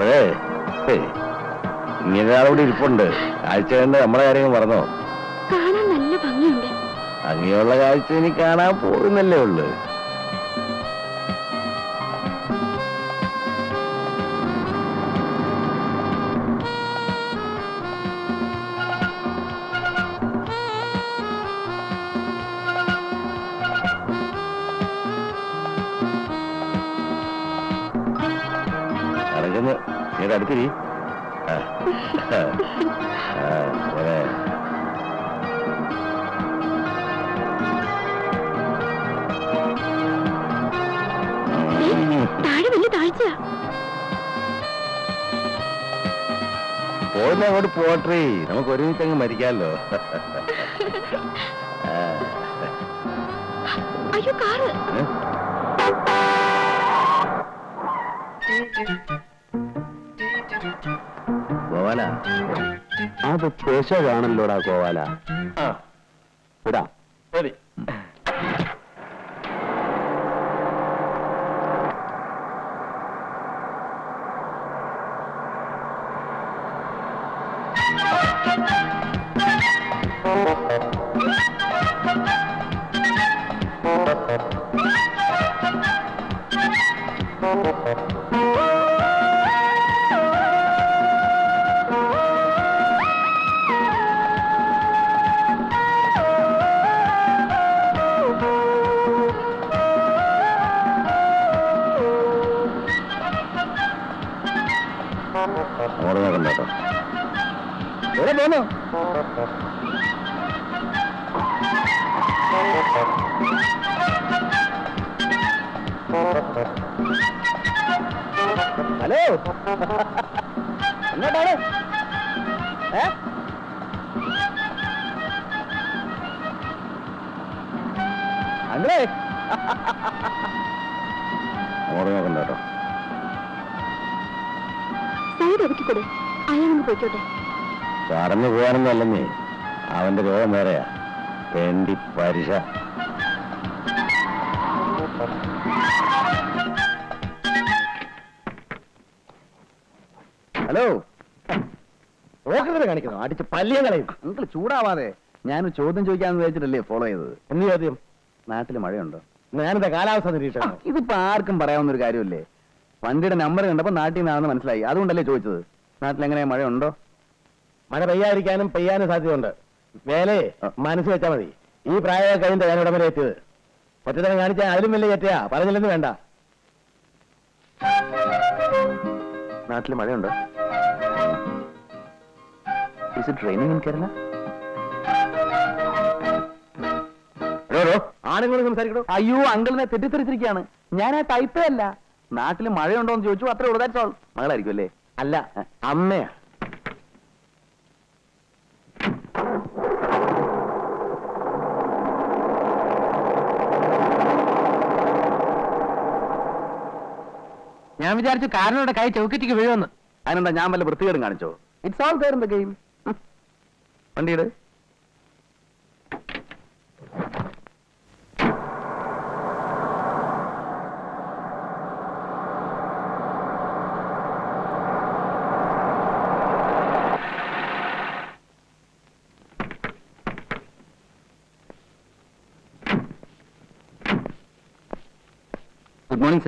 അപ്പോഴേ ഇങ്ങനൊരാളൂടെ ഇരിപ്പുണ്ട്. കാഴ്ച കണ്ട് നമ്മളെ കാര്യം പറഞ്ഞോ? കാണാൻ നല്ല ഭംഗിയുണ്ട്. ഭംഗിയുള്ള കാഴ്ച ഇനി കാണാൻ പോകുന്നല്ലേ ഉള്ളു. അടുത്തിരി പോയില്ല, അങ്ങോട്ട് പോട്ടറി. നമുക്ക് ഒരുമിച്ച് അങ്ങ് മരിക്കാമല്ലോ. ഗോവാല, അത് പേശാണല്ലോടാ ഗോവാല. ഇടാ ശരി. കടന്നു പോകാനൊന്നല്ലേ, അവന്റെ രോഗം വേറെയാ. വേണ്ടി പരിശ ഹലോ ഓഹരിതരെ കാണിക്കുന്നു, അടിച്ച് പല്ലിയും കളയും. നിങ്ങൾ ചൂടാവാതെ ഞാൻ ചോദ്യം ചോദിക്കാന്ന് വെച്ചിട്ടല്ലേ ഫോളോ ചെയ്തത്. ഒന്ന് ചോദ്യം, നാട്ടിൽ മഴയുണ്ടോ? ഞാനിതാ കാലാവസ്ഥ നിരീക്ഷണം. ഇതിപ്പോ ആർക്കും പറയാവുന്ന ഒരു കാര്യമല്ലേ. വണ്ടിയുടെ നമ്പർ കണ്ടപ്പോ നാട്ടിൽ നിന്നാണെന്ന് മനസ്സിലായി, അതുകൊണ്ടല്ലേ ചോദിച്ചത്. നാട്ടിലെങ്ങനെ മഴയുണ്ടോ? മഴ പെയ്യാതിരിക്കാനും പെയ്യാനും സാധ്യതയുണ്ട്. വേലെ മനസ്സ് വെച്ചാൽ മതി. ഈ പ്രായ കഴിഞ്ഞ ഞാൻ ഉടമ എത്തിയത് ഒറ്റത്തരം കാണിച്ചാൽ അതിലും വലിയ കയറ്റിയാ പറഞ്ഞില്ലെന്ന് വേണ്ട. നാട്ടിൽ മഴയുണ്ടോ? ആണുങ്ങളും സംസാരിക്കണോ? അയ്യോ അങ്കിളിനെ തെറ്റിദ്ധരിച്ചിരിക്കുകയാണ്. ഞാൻ ആ ടൈപ്പേ അല്ല. നാട്ടിൽ മഴയുണ്ടോ എന്ന് ചോദിച്ചു, അത്രേ ഉള്ളതായിട്ട്. മകളായിരിക്കും അല്ലേ? അല്ല, അമ്മയാ. ഞാൻ വിചാരിച്ചു കാരണോടെ കൈ ചൗക്കറ്റിക്ക് വീഴുമെന്ന്. അതിനെന്താ ഞാൻ വല്ല വൃത്തികേടും കാണിച്ചോ? It's all there in the game. വണ്ടിയുടെ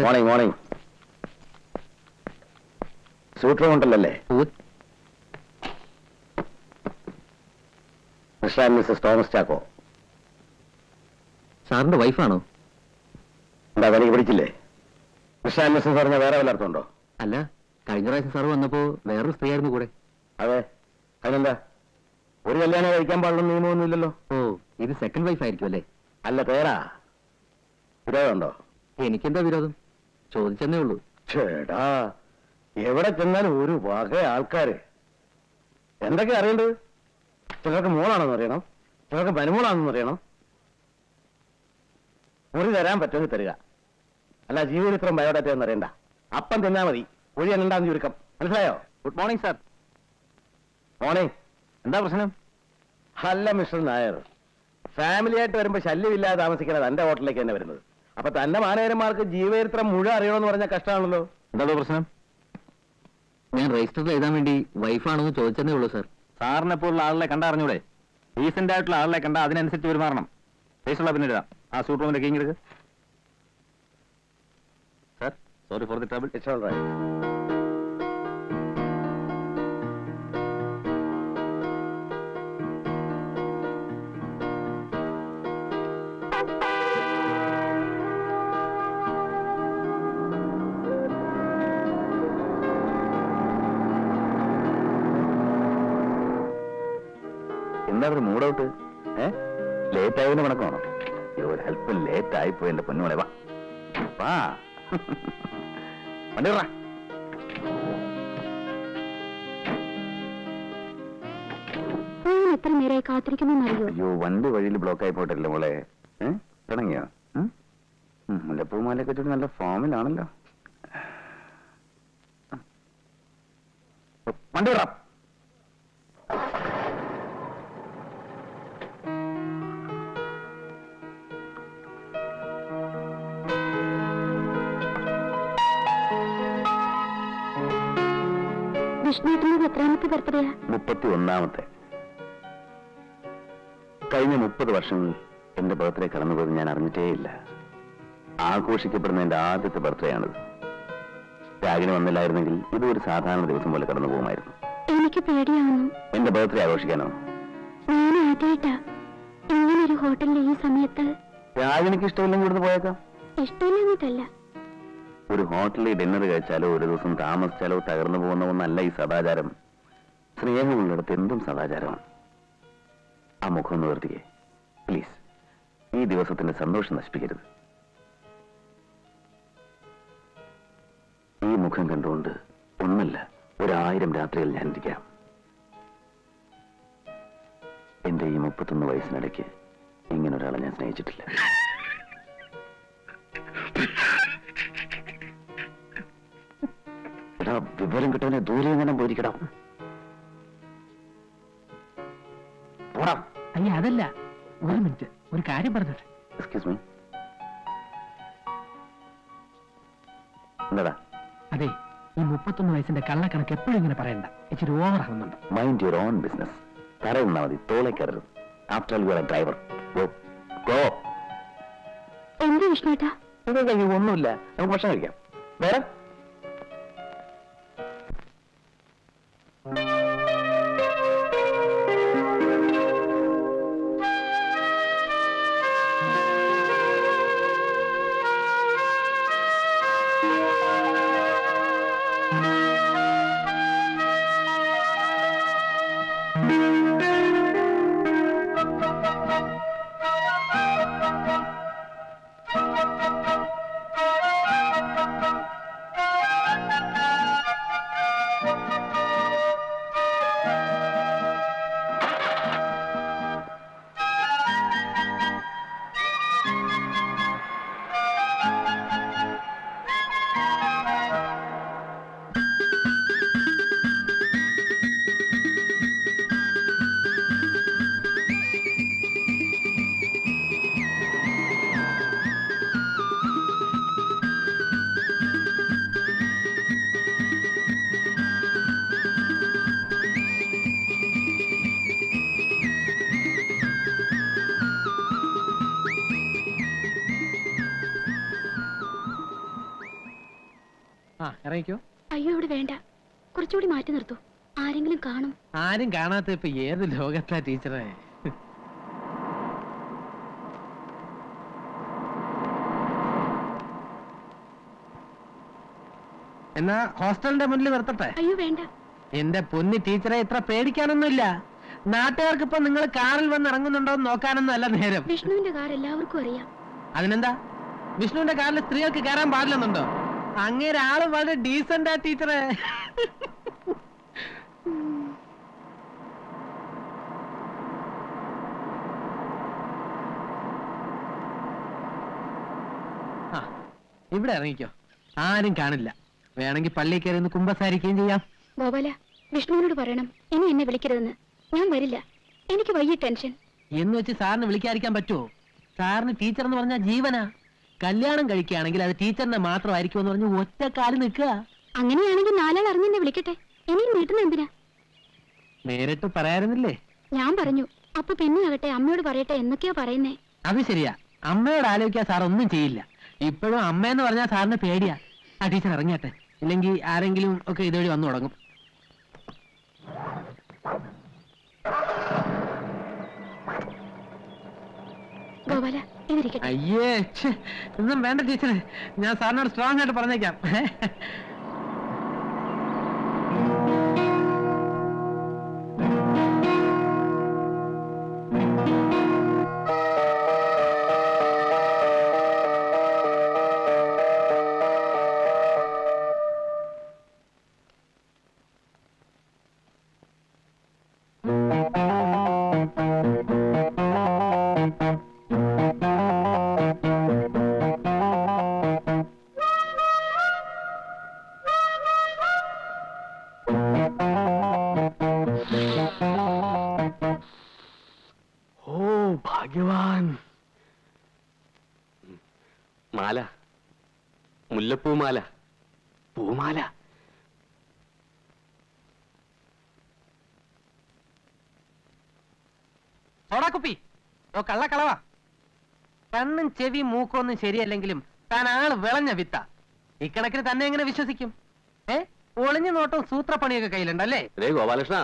മോർണിംഗ് മോർണിംഗ് സൂട്ടർ ഉണ്ടല്ലേ? Mister and missus Thomas Chacko സാറിന്റെ വൈഫാണോ? എന്താ തനിക്ക് പിടിച്ചില്ലേ? മിസ്റ്റർ ആൻഡ് മിസ്സസ് പറഞ്ഞാൽ വേറെ വല്ലർത്തുണ്ടോ? അല്ല, കഴിഞ്ഞ പ്രാവശ്യം സാർ വന്നപ്പോ വേറൊരു സ്ത്രീ ആയിരുന്നു കൂടെ. അതെ, അതിനെന്താ? ഒരു കല്യാണം കഴിക്കാൻ പാടുള്ള നിയമമൊന്നും ഇല്ലല്ലോ. ഓ, ഇത് സെക്കൻഡ് വൈഫ് ആയിരിക്കും അല്ലേ? അല്ല, പേരാ വിരോധമുണ്ടോ? എനിക്കെന്താ വിരോധം, ചോദിച്ചെന്നേ ഉള്ളൂ. ചേടാ, എവിടെ ചെന്നാലും ഒരു വക ആൾക്കാര്. എന്തൊക്കെ അറിയണ്ടത്? ചിലർക്ക് മോളാണെന്ന് അറിയണം, ചിലർക്ക് മരുമോളാണെന്ന് അറിയണം. മുറി തരാൻ പറ്റുമെങ്കിൽ തരിക, അല്ല ജീവിതം ഇത്രയും ബയോഡാറ്റ എന്ന് അറിയണ്ട. അപ്പം തിന്നാ മതി, ഒഴി എന്നുണ്ടാകുന്ന ചുരുക്കം. മനസ്സിലായോ? Good morning sir. മോർണിംഗ്. എന്താ പ്രശ്നം? അല്ല മിസ്റ്റർ നായർ, ഫാമിലിയായിട്ട് വരുമ്പോൾ ശല്യമില്ലാതെ താമസിക്കുന്നത് എൻ്റെ ഹോട്ടലിലേക്ക് തന്നെ വരുന്നത്. അപ്പൊ തന്റെ മാനേജന്മാർക്ക് ജീവചരിത്രം മുഴുവൻ അറിയണമെന്ന് പറഞ്ഞാൽ കഷ്ടമാണല്ലോ. എന്താണോ പ്രശ്നം? I registered the wife and Chosen, sir. Sarnapur Larlak and Arnude. Recent out Larlak and Adan and Situ Marnum. Facial Abinida. A suit on the king. Sir, sorry for the trouble. It's all right. Mood out, eh? Late I never gone. You would help a late type when the Panova. Ah, Pandora. You one day very block I put a level, eh? Telling you, hm? The Puma like a general form in Ananda Pandora. Muppet കഴിഞ്ഞ 30 വർഷങ്ങൾ എന്റെ birthday കടന്നുപോയത് ഞാൻ അറിഞ്ഞിട്ടേയില്ല. ആഘോഷിക്കപ്പെടുന്നതിന്റെ ആദ്യത്തെ birthday ആണിത്. രാഗിന് വന്നില്ലായിരുന്നെങ്കിൽ ഇത് ഒരു സാധാരണ ദിവസം പോലെ കടന്നുപോകുമായിരുന്നു. എനിക്ക് പേടിയാവുന്നു. എന്റെ ബർത്ത്ഡേ ആഘോഷിക്കാനോ? ഞാൻ ആദ്യമായിട്ടാ ഇങ്ങനെ ഒരു ഹോട്ടലിൽ ഈ സമയത്ത്. രാഗിനിക്ക് ഇഷ്ടമില്ലെങ്കിൽ ഇവിടുന്ന് പോയേക്കാം. ഇഷ്ടമില്ലെന്നല്ല. ഒരു ഹോട്ടലിൽ ഡിന്നർ കഴിച്ചാലോ ഒരു ദിവസം താമസിച്ചാലോ തകർന്നു പോകുന്ന ഒന്നല്ല ഈ സദാചാരം. സ്നേഹമുള്ളിടത്ത് എന്തും സദാചാരമാണ്. ആ മുഖം ഒന്ന് നിർത്തിക്കേ പ്ലീസ്. ഈ ദിവസത്തിന്റെ സന്തോഷം നശിപ്പിക്കരുത്. ഈ മുഖം കണ്ടുകൊണ്ട് ഒന്നല്ല 1000 രാത്രിയിൽ ഞാൻ ഇരിക്കാം. എന്റെ ഈ 31 വയസ്സിനിടയ്ക്ക് ഇങ്ങനൊരാളെ ഞാൻ സ്നേഹിച്ചിട്ടില്ല. വിവരം കിട്ടാനെ ദൂരെ എങ്ങനെ പോയിരിക്കണം. അയ്യ അതല്ല, ഒരു മിനിറ്റ്, ഒരു കാര്യം പറഞ്ഞത്. Excuse me. എന്താടാ? അതെ, ഈ 31 വയസ്സിന്റെ കള്ളക്കണക്ക് എപ്പോഴും ഇങ്ങനെ പറയണ്ട. ഇച്ചിരി ഓവർ ആവുന്നുണ്ട്. Mind your own business. തരയുന്നാ മതി, തോളെ കയറരുത്. After all you are a driver. Go go. എന്ത് വിഷ്ണുട്ടാ? ഒന്നുമില്ല, നമുക്ക് ഭക്ഷണം കഴിക്കാം. വേറെ ആരും കാണാത്ത ഇപ്പൊ ഏത് ലോകത്താ ടീച്ചറെ. എന്നാ ഹോസ്റ്റലിന്റെ മുന്നിൽ നിർത്തട്ടെ? അയ്യോ വേണ്ട. എന്റെ പൊന്നി ടീച്ചറെ, ഇത്ര പേടിക്കാനൊന്നുമില്ല. നാട്ടുകാർക്ക് ഇപ്പൊ നിങ്ങൾ കാറിൽ വന്ന് ഇറങ്ങുന്നുണ്ടോന്ന് നോക്കാനൊന്നും അല്ല നേരം. വിഷ്ണുവിന്റെ കാർ എല്ലാവർക്കും അറിയാം. അതിനെന്താ വിഷ്ണുവിന്റെ കാറിൽ സ്ത്രീകൾക്ക് കയറാൻ പാടില്ലെന്നുണ്ടോ? അങ്ങനെ ആള് വളരെ ഡീസന്റാ ടീച്ചറെ. ഇവിടെ ഇറങ്ങിക്കോ, ആരും കാണില്ല. വേണമെങ്കിൽ പള്ളി കയറി കുമ്പസാരിക്കുകയും ചെയ്യാം. ഗോപാല, വിഷ്ണുവിനോട് പറയണം ഇനി എന്നെ വിളിക്കരുതെന്ന്. ഞാൻ വരില്ല, എനിക്ക് വലിയ ടെൻഷൻ. എന്ന് വെച്ച് സാറിന് വിളിക്കാതിരിക്കാൻ പറ്റുമോ? സാറിന് ടീച്ചർ എന്ന് പറഞ്ഞാൽ ജീവനാ. കല്യാണം കഴിക്കുകയാണെങ്കിൽ അത് ടീച്ചറിനെ മാത്രമായിരിക്കും എന്ന് പറഞ്ഞു ഒറ്റക്കാലിൽ നിൽക്കുക. അങ്ങനെയാണെങ്കിൽ നാലാൾ അറിഞ്ഞെന്നെ വിളിക്കട്ടെ. നേരിട്ട് പറയാറുന്നില്ലേ? ഞാൻ പറഞ്ഞു. അപ്പൊ പിന്നെ ആകട്ടെ അമ്മയോട് പറയട്ടെ എന്നൊക്കെയാ പറയുന്നേ. അത് ശരിയാ, അമ്മയോട് ആലോചിക്കാൻ സാർ ഒന്നും ചെയ്യില്ല. ഇപ്പോഴും അമ്മയെന്ന് പറഞ്ഞാൽ സാറിന് പേടിയാ. ആ ടീച്ചർ ഇറങ്ങട്ടെ, ഇല്ലെങ്കിൽ ആരെങ്കിലും ഒക്കെ ഇതുവഴി വന്നു തുടങ്ങും. അയ്യേ ഒന്നും വേണ്ട ടീച്ചറെ, ഞാൻ സാറിനോട് സ്ട്രോങ് ആയിട്ട് പറഞ്ഞേക്കാം. പൂമാല പൂമാല കുപ്പി ഓ കള്ളക്കളവാ. കണ്ണും ചെവി മൂക്കൊന്നും ശരിയല്ലെങ്കിലും താൻ ആള് വിളഞ്ഞ വിത്ത. ഇക്കണക്കിന് തന്നെ എങ്ങനെ വിശ്വസിക്കും? ഒളിഞ്ഞു നോട്ടവും സൂത്രപ്പണിയൊക്കെ കയ്യിലുണ്ടല്ലേ? അതേ ഗോപാലകൃഷ്ണ,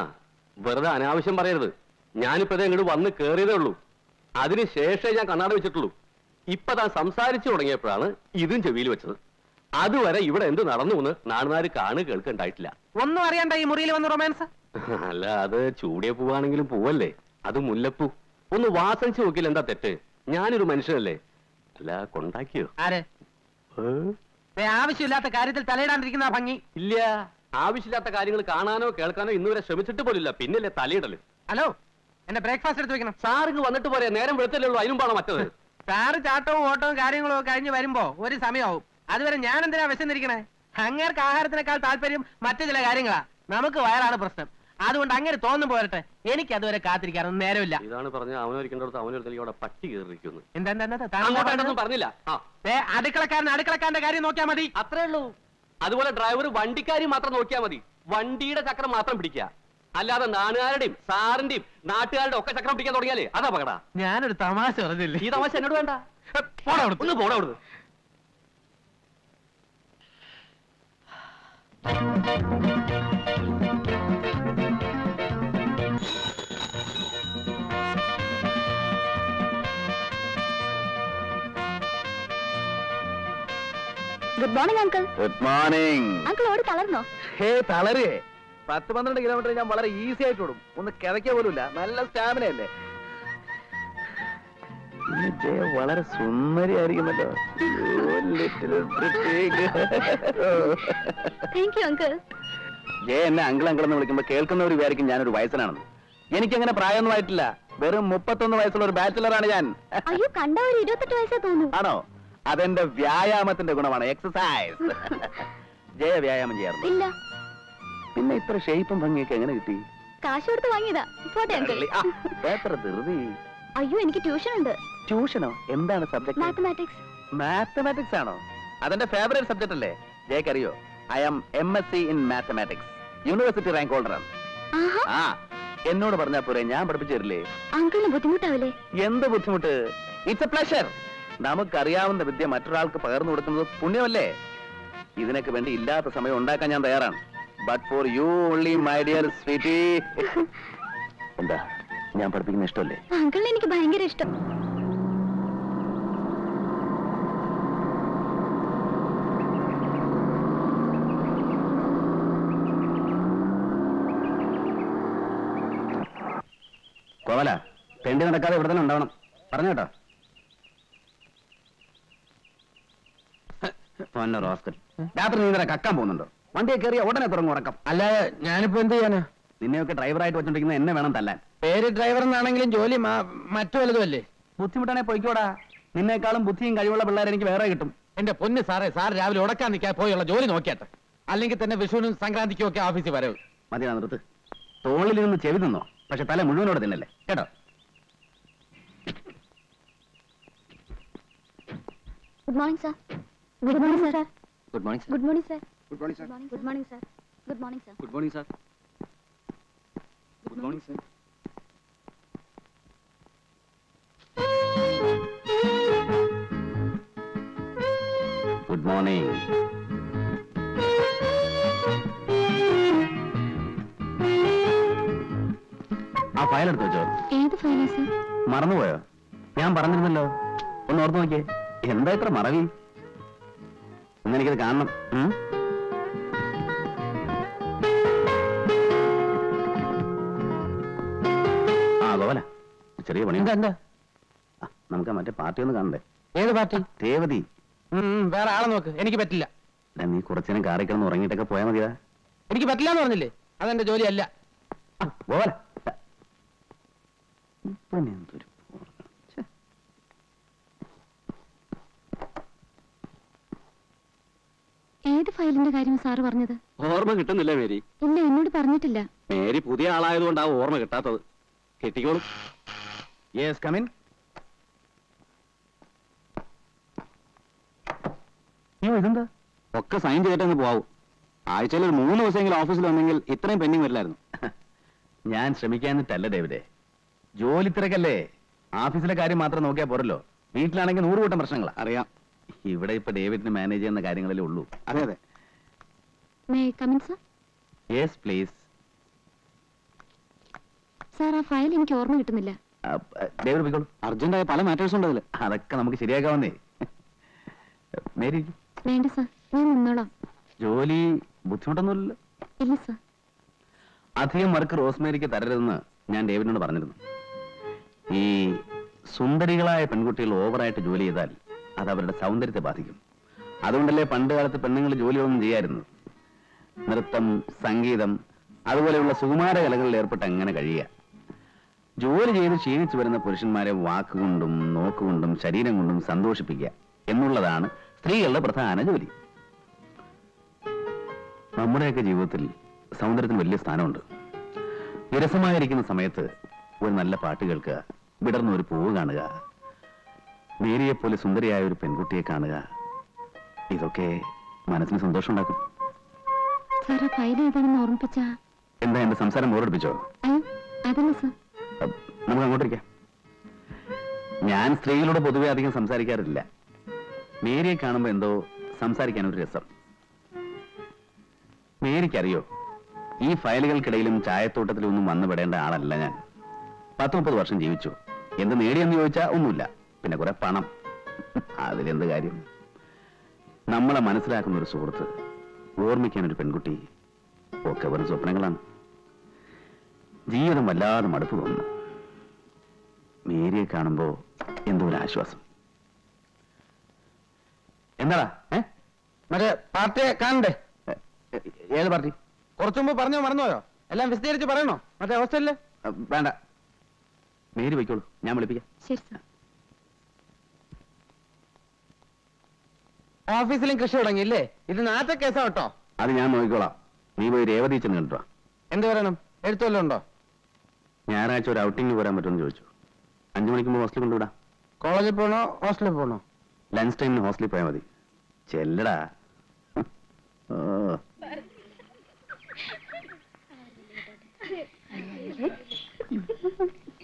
വെറുതെ അനാവശ്യം പറയരുത്. ഞാനിപ്പതേ ഇങ്ങോട്ട് വന്ന് കേറിയതേ ഉള്ളൂ, അതിന് ശേഷമേ ഞാൻ കണ്ണാടി വെച്ചിട്ടുള്ളൂ. ഇപ്പൊ താൻ സംസാരിച്ചു തുടങ്ങിയപ്പോഴാണ് ഇതും ചെവിയിൽ വെച്ചത്. അതുവരെ ഇവിടെ എന്ത് നടന്നു എന്ന് നാടുനാര് കാണു കേൾക്കണ്ടായിട്ടില്ല. ഒന്നും അറിയണ്ട ഈ മുറിയിൽ വന്ന റൊമാൻസ്. അല്ല, അത് ചൂടിയ പൂവാണെങ്കിലും പൂവല്ലേ, അത് മുല്ലപ്പൂ. ഒന്ന് വാസനിച്ചു നോക്കിയില്ല, എന്താ തെറ്റ്? ഞാനൊരു മനുഷ്യനല്ലേ? അല്ല കൊണ്ടാക്കിയോ? ആവശ്യമില്ലാത്ത കാര്യത്തിൽ തലയിടാണ്ടിരിക്കുന്ന ഭംഗി ഇല്ല. ആവശ്യമില്ലാത്ത കാര്യങ്ങൾ കാണാനോ കേൾക്കാനോ ഇന്നുവരെ ശ്രമിച്ചിട്ട് പോലില്ല, പിന്നല്ലേ തലയിടല്. ഹലോ, എന്റെ ബ്രേക്ക്ഫാസ്റ്റ് എടുത്ത് വെക്കണം. സാറിന് വന്നിട്ട് പോരാ, നേരം വെളുത്തല്ലേ ഉള്ളൂ. അതിനുമ്പാണോ മറ്റത്? സാറ് ചാട്ടവും ഓട്ടവും കാര്യങ്ങളും ഒക്കെ കഴിഞ്ഞ് വരുമ്പോ ഒരു സമയമാവും. അതുവരെ ഞാൻ എന്തിനാ വിശന്നിരിക്കണേ? അങ്ങേർക്ക് ആഹാരത്തിനേക്കാൾ താല്പര്യം മറ്റു ചില കാര്യങ്ങളാ, നമുക്ക് വയറാണ് പ്രശ്നം. അതുകൊണ്ട് അങ്ങനെ തോന്നു പോരട്ടെ, എനിക്ക് അതുവരെ കാത്തിരിക്കാനൊന്നും നേരമില്ല. ഇതാണ് പറഞ്ഞത്, അവനൊരിക്കൽ പട്ടി കയറിയിരിക്കുന്നു. എന്താണെന്നും പറഞ്ഞില്ല. അടുക്കളക്കാരൻ അടുക്കളക്കാരന്റെ കാര്യം നോക്കിയാൽ മതി, അത്രേ ഉള്ളൂ. അതുപോലെ ഡ്രൈവർ വണ്ടിക്കാരി മാത്രം നോക്കിയാൽ മതി, വണ്ടിയുടെ ചക്രം മാത്രം പിടിക്കുക. അല്ലാതെ നാട്ടുകാരുടെയും സാറിന്റെയും നാട്ടുകാരുടെ ഒക്കെ ചക്രം പിടിക്കാൻ തുടങ്ങിയാലേ അതാ പകടാ. ഞാനൊരു തമാശ പറഞ്ഞില്ലേ? ഈ തമാശ എന്നോട് വേണ്ട, ഒന്ന് പോടാ അവിടുന്ന്. Good morning uncle. Good morning uncle. ഓടി തളർന്നോ? ഹേ തളരേ, 10-12 കിലോമീറ്റർ ഞാൻ വളരെ ഈസി ആയിട്ട് ഓടും. ഒന്ന് കിടക്കുക പോലുമില്ല, നല്ല സ്റ്റാമിന അല്ലേ. വളരെ സുന്ദരിയായിരിക്കുമല്ലോ. ജയ എന്നെ അങ്കിൾ എന്ന് വിളിക്കുമ്പോ കേൾക്കുന്നവർ വിചാരിക്കും ഞാനൊരു വയസ്സനാണെന്ന്. എനിക്കങ്ങനെ പ്രായമൊന്നും ആയിട്ടില്ല, വെറും 31 വയസ്സുള്ള ഒരു ബാച്ചിലറാണ് ഞാൻ. ആണോ? അതെന്റെ വ്യായാമത്തിന്റെ ഗുണമാണ്, എക്സസൈസ്. ജയ വ്യായാമം ചെയ്യാറില്ല. പിന്നെ ഇത്ര ഷേപ്പും ഭംഗിയൊക്കെ എങ്ങനെ കിട്ടി? കാശ് കൊടുത്ത് വാങ്ങിയതാ. എത്ര ധൃതി. അയ്യോ എനിക്ക് ട്യൂഷൻ ഉണ്ട്. ട്യൂഷനോ? എന്താണ് സബ്ജക്ട്? മാത്തമാറ്റിക്സ്. മാത്തമാറ്റിക്സ് ആണോ? അതെന്റെ ഫേവറേറ്റ് സബ്ജക്ട് അല്ലേ. ജയക്ക് അറിയോ, I am MSc in mathematics, university rank ഹോൾഡറാണ്. ആ എന്നോട് പറഞ്ഞാ പോരെ, ഞാൻ പഠിപ്പിച്ചു തരില്ലേ? അങ്കിളിന് ബുദ്ധിമുട്ടാവില്ലേ? എന്ത് ബുദ്ധിമുട്ട്, ഇറ്റ്സ് എ പ്ലഷർ. നമുക്കറിയാവുന്ന വിദ്യ മറ്റൊരാൾക്ക് പകർന്നു കൊടുക്കുന്നത് പുണ്യമല്ലേ? ഇതിനൊക്കെ വേണ്ടി ഇല്ലാത്ത സമയം ഉണ്ടാക്കാൻ ഞാൻ തയ്യാറാണ്. But for you only, my dear sweetie. എന്താ ഞാൻ പഠിപ്പിക്കുന്ന ഇഷ്ടമല്ലേ? അങ്കിളിന് എനിക്ക് ഭയങ്കര ഇഷ്ടം. കോവല തെണ്ടി നടക്കാതെ ഇവിടെ തന്നെ ഉണ്ടാവണം, പറഞ്ഞു കേട്ടോ. രാത്രി നീന്തറ കക്കാൻ പോകുന്നുണ്ടോ? വണ്ടിയെ കയറിയ ഉടനെ തുടങ്ങും ഉറക്കം. അല്ല ഞാനിപ്പോ എന്ത് ചെയ്യാനാ? നിന്നെയൊക്കെ ഡ്രൈവറായിട്ട് വെച്ചോണ്ടിരിക്കുന്നത് എന്നെ വേണം തല്ലാൻ. പേര് ഡ്രൈവർ എന്നാണെങ്കിലും ജോലി മറ്റു വല്ലതുമല്ലേ? ബുദ്ധിമുട്ടാണെ പോയിക്കോടാ, നിന്നേക്കാളും ബുദ്ധിയും കഴിവുള്ള പിള്ളേരെ എനിക്ക് വേറെ കിട്ടും. എന്റെ പൊന്ന് സാറേ, സാർ രാവിലെ ഉടക്കാൻ നിൽക്കാൻ പോയുള്ള ജോലി നോക്കിയാട്ടെ, അല്ലെങ്കിൽ തന്നെ വിഷുവിനും സംക്രാന്തിക്കും ഒക്കെ ഓഫീസിൽ വരവ്. മതിയാ നിർത്ത്. തോളിൽ നിന്ന് ചെവി നിന്നോ, പക്ഷെ തല മുഴുവനോടെ തിന്നല്ലേ കേട്ടോ. Good morning sir. Good morning sir. Good morning sir. Good morning sir. Good morning sir. Good morning, sir. Good morning, sir. Good morning, sir. Good morning. ആ ഫയൽ എടുത്തു വെച്ചോ? ഏത് ഫയലാ സർ? മറന്നുപോയോ? ഞാൻ പറഞ്ഞിരുന്നല്ലോ, ഒന്ന് ഓർത്തു നോക്കിയേ. എന്താ ഇത്ര മറവി? ഒന്നെനിക്കത് കാണണം. ഗോപാല, ചെറിയ പണി. എന്താ? നമുക്ക് മറ്റേ പാർട്ടി ഒന്ന് കാണണ്ടേ? ഏത് പാർട്ടി? രേവതി. വേറെ ആളെ നോക്ക്, എനിക്ക് പറ്റില്ല. നീ കുറച്ചേരം കാറിക്കണം, ഉറങ്ങിയിട്ടൊക്കെ പോയാൽ മതിയാ. എനിക്ക് പറ്റില്ല എന്ന് പറഞ്ഞില്ലേ, അതെന്റെ ജോലിയല്ല. ഗോപാല, ഏത് ഫയലിന്റെ കാര്യം സാറ് പറഞ്ഞത്? ഓർമ്മ കിട്ടുന്നില്ല മേരി. ഇല്ല, എന്നോട് പറഞ്ഞിട്ടില്ല. മേരി പുതിയ ആളായതുകൊണ്ടാ ഓർമ്മ കിട്ടാത്തത്. കെട്ടിക്കോളും. Yes, come in. ഇതെന്താ ഒക്കെ സൈൻ ചെയ്തിട്ടങ്ങ് പോവാവൂ. ആഴ്ചയിൽ ഒരു 3 ദിവസമെങ്കിലും ഓഫീസിൽ വന്നെങ്കിൽ ഇത്രയും പെൻഡിങ് വരില്ലായിരുന്നു. ഞാൻ ശ്രമിക്കാന്നിട്ടല്ല ഡേവിഡേ, ജോലി തിരക്കല്ലേ. ഓഫീസിലെ കാര്യം മാത്രം നോക്കിയാൽ പോരല്ലോ, വീട്ടിലാണെങ്കിൽ 100 കൂട്ടം പ്രശ്നങ്ങൾ അറിയാം. ഇവിടെ ഇപ്പൊ ഡേവിഡിന് മാനേജ് ചെയ്യുന്ന കാര്യങ്ങളല്ലേ ഉള്ളൂ. അതെ അതെ. May I come in sir? Yes please. Sir, ആ ഫയൽ എനിക്ക് ഓർമ്മ കിട്ടുന്നില്ല. ഡേവിഡ് പോയിക്കോളൂ, അർജന്റായ പല മാറ്റേഴ്സ് ഉണ്ട് അതിൽ. അതൊക്കെ നമുക്ക് ശരിയാക്കാവുന്നേ. മേരി വേണ്ട സാർ, ഞാൻ നിന്നോളാം. ജോലി ബുദ്ധിമുട്ടൊന്നുമില്ലല്ലോ? ഇല്ല സാർ. അധികം വർക്ക് റോസ്മേരിക്ക് തരരുതെന്ന് ഞാൻ ഡേവിഡിനോട് പറഞ്ഞിരുന്നു. ഈ സുന്ദരികളായ പെൺകുട്ടികൾ ഓവറായിട്ട് ജോലി ചെയ്താൽ അത് അവരുടെ സൗന്ദര്യത്തെ ബാധിക്കും. അതുകൊണ്ടല്ലേ പണ്ട് കാലത്ത് പെണ്ണുങ്ങൾ ജോലിയൊന്നും ചെയ്യാറുണ്ട്. നൃത്തം, സംഗീതം, അതുപോലെയുള്ള സുകുമാര കലകളിൽ ഏർപ്പെട്ട് അങ്ങനെ കഴിയുക. ജോലി ചെയ്ത് ക്ഷീണിച്ചു വരുന്ന പുരുഷന്മാരെ വാക്കുകൊണ്ടും നോക്കുകൊണ്ടും ശരീരം കൊണ്ടും സന്തോഷിപ്പിക്കുക എന്നുള്ളതാണ് സ്ത്രീകളുടെ പ്രധാന ജോലി. നമ്മുടെയൊക്കെ ജീവിതത്തിൽ സൗന്ദര്യത്തിന് വലിയ സ്ഥാനമുണ്ട്. വിരസമായിരിക്കുന്ന സമയത്ത് ഒരു നല്ല പാട്ട് കേൾക്കുക, വിടർന്ന ഒരു പൂവ് കാണുക, മേരിയെപ്പോലെ സുന്ദരിയായ ഒരു പെൺകുട്ടിയെ കാണുക, ഇതൊക്കെ മനസ്സിന് സന്തോഷം ഉണ്ടാക്കും. എന്താ എന്റെ സംസാരം ഓർമ്മിപ്പിച്ചോ? നമുക്ക് അങ്ങോട്ടിരിക്കാം. ഞാൻ സ്ത്രീകളോട് പൊതുവെ അധികം സംസാരിക്കാറില്ല. മേരിയെ കാണുമ്പോ എന്തോ സംസാരിക്കാനൊരു രസം. മേരിക്കറിയോ, ഈ ഫയലുകൾക്കിടയിലും ചായത്തോട്ടത്തിലും ഒന്നും വന്നുപെടേണ്ട ആളല്ല ഞാൻ. 10-30 വർഷം ജീവിച്ചു. എന്ത് നേടിയെന്ന് ചോദിച്ചാൽ ഒന്നുമില്ല, പിന്നെ കുറെ പണം. അതിലെന്ത് കാര്യം? നമ്മളെ മനസ്സിലാക്കുന്ന ഒരു സുഹൃത്ത്, ഓർമ്മിക്കാനൊരു പെൺകുട്ടി, ഒക്കെ വെറും സ്വപ്നങ്ങളാണ്. ജീവിതം വല്ലാതെ മടുപ്പ് തോന്നുന്നു. മേരിയെ കാണുമ്പോ എന്തോ ഒരു ആശ്വാസം. എന്താടാ മറ്റേ പാർട്ടിയെ കാണണ്ടേ? ഏത് പാർട്ടി? കുറച്ചു മുമ്പ് പറഞ്ഞോ, മറന്നുപോയോ? എല്ലാം വിസ്തീരിച്ച് പറയണോ? മറ്റേ ഹോസ്റ്റലില് വേണ്ട, മേരി വയ്ക്കോളൂ, ഞാൻ വിളിപ്പിക്കാം. ഓഫീസിലും കൃഷി തുടങ്ങിയില്ലേ? ഇത് നാറ്റ കേസാ കേട്ടോ. അത് ഞാൻ നോക്കിക്കോളാം. നീ പോയി രേവതി ചെന്ന് കണ്ടിട്ടോ. എന്ത് പറയണം? എഴുത്തുമല്ലോ ഉണ്ടോ? ഞായറാഴ്ച ഒരു ഔട്ടിങ്ങിന് പോരാൻ പറ്റുമെന്ന് ചോദിച്ചു. 5 മണിക്കുമ്പോൾ ഹോസ്റ്റലിൽ കൊണ്ടുവിടാം. കോളേജിൽ പോകണോ ഹോസ്റ്റലിൽ പോകണോ? ലഞ്ച് ടൈമിന് ഹോസ്റ്റലിൽ പോയാൽ മതി. ചെല്ലടാ.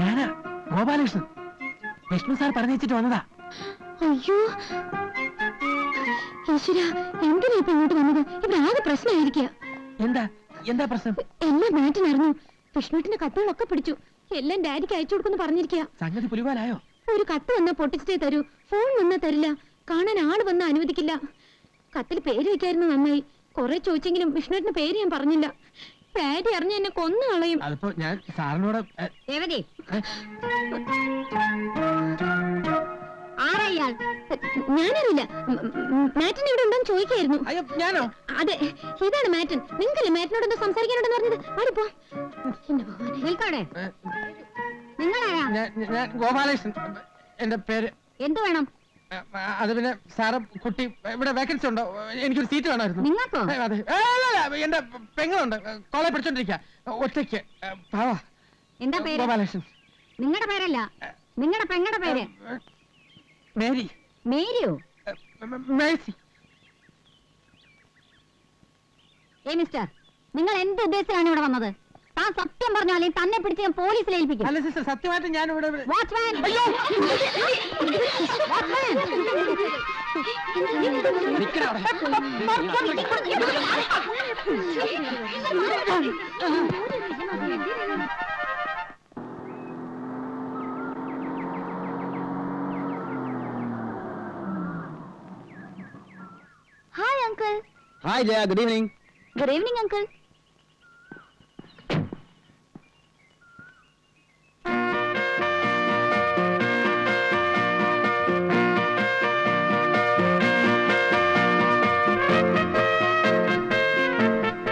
ഞാനാ ഗോപാലകൃഷ്ണൻ. വിഷ്ണു സാർ പറഞ്ഞിട്ട് വന്നതാ. അയ്യോ ഈശ്വര, എന്തിനാ ഇപ്പൊ ഇങ്ങോട്ട് വന്നത്? ഇവിടെ ആകെ പ്രശ്നമായിരിക്കുക. എന്താ എന്താ പ്രശ്നം? എല്ലാം മാറ്റിനറിഞ്ഞു. വിഷ്ണുവിന്റെ കത്തുകളൊക്കെ പിടിച്ചു. എല്ലാം ഡാഡിക്ക് അയച്ചു കൊടുക്കുന്നു പറഞ്ഞിരിക്കുക. സംഗതി പുലിവാലായോ? ഒരു കത്ത് വന്നാൽ പൊട്ടിച്ചിട്ടേ തരൂ, ഫോൺ വന്നാൽ തരില്ല, കാണാൻ ആള് വന്നാൽ അനുവദിക്കില്ല. കത്തിൽ പേര് വെക്കായിരുന്നു നന്നായി. കുറെ ചോദിച്ചെങ്കിലും വിഷ്ണുവിന്റെ പേര് ഞാൻ പറഞ്ഞില്ല. ഡാഡി അറിഞ്ഞ എന്നെ കൊന്നു കളയും. ഞാൻ സാറിനോട്. ആരാ അയാൾ? ഞാനറിയില്ല, മാറ്റൻ ഇവിടെ ഉണ്ടോ ചോദിക്കായിരുന്നു. ഞാനോ? അതെ, ഇതാണ് മാറ്റൻ. നിങ്ങൾക്കല്ലേ മാറ്റിനോടൊന്നും സംസാരിക്കാനോടെന്ന് പറഞ്ഞത്? ആരിപ്പോ നിൽക്കവിടെ. നിങ്ങളാ? ഗോപാലകൃഷ്ണൻ എന്റെ പേര്. എന്ത് വേണം? അത് പിന്നെ സാറ് കുട്ടി ഇവിടെ വേക്കൻസി ഉണ്ടോ? എനിക്കൊരു സീറ്റ് വേണമായിരുന്നു. നിങ്ങൾക്കോ? അതെ, എന്റെ പെങ്ങളുണ്ട്, കോളേജ് പഠിച്ചോണ്ടിരിക്ക, ഒറ്റയ്ക്ക്. എന്താ പേര്? ഗോപാലകൃഷ്ണൻ. നിങ്ങളുടെ പേരല്ല, നിങ്ങളുടെ പെങ്ങളുടെ പേര്? മേരി. മേരിയോ? ഏ മിസ്റ്റർ, നിങ്ങൾ എന്ത് ഉദ്ദേശത്തിലാണ് ഇവിടെ വന്നത്? താൻ സത്യം പറഞ്ഞോ, അല്ലെങ്കിൽ തന്നെ പിടിച്ച് ഞാൻ പോലീസിൽ ഏൽപ്പിക്കും. അല്ല സിസ്റ്റർ, സത്യമായിട്ട് ഞാൻ ഇവിടെ. വാച്ച്മാൻ! അയ്യോ വാച്ച്മാൻ! നിൽക്കടാ അവിടെ. Hi uncle. Hi Jaya, good evening. Good evening uncle.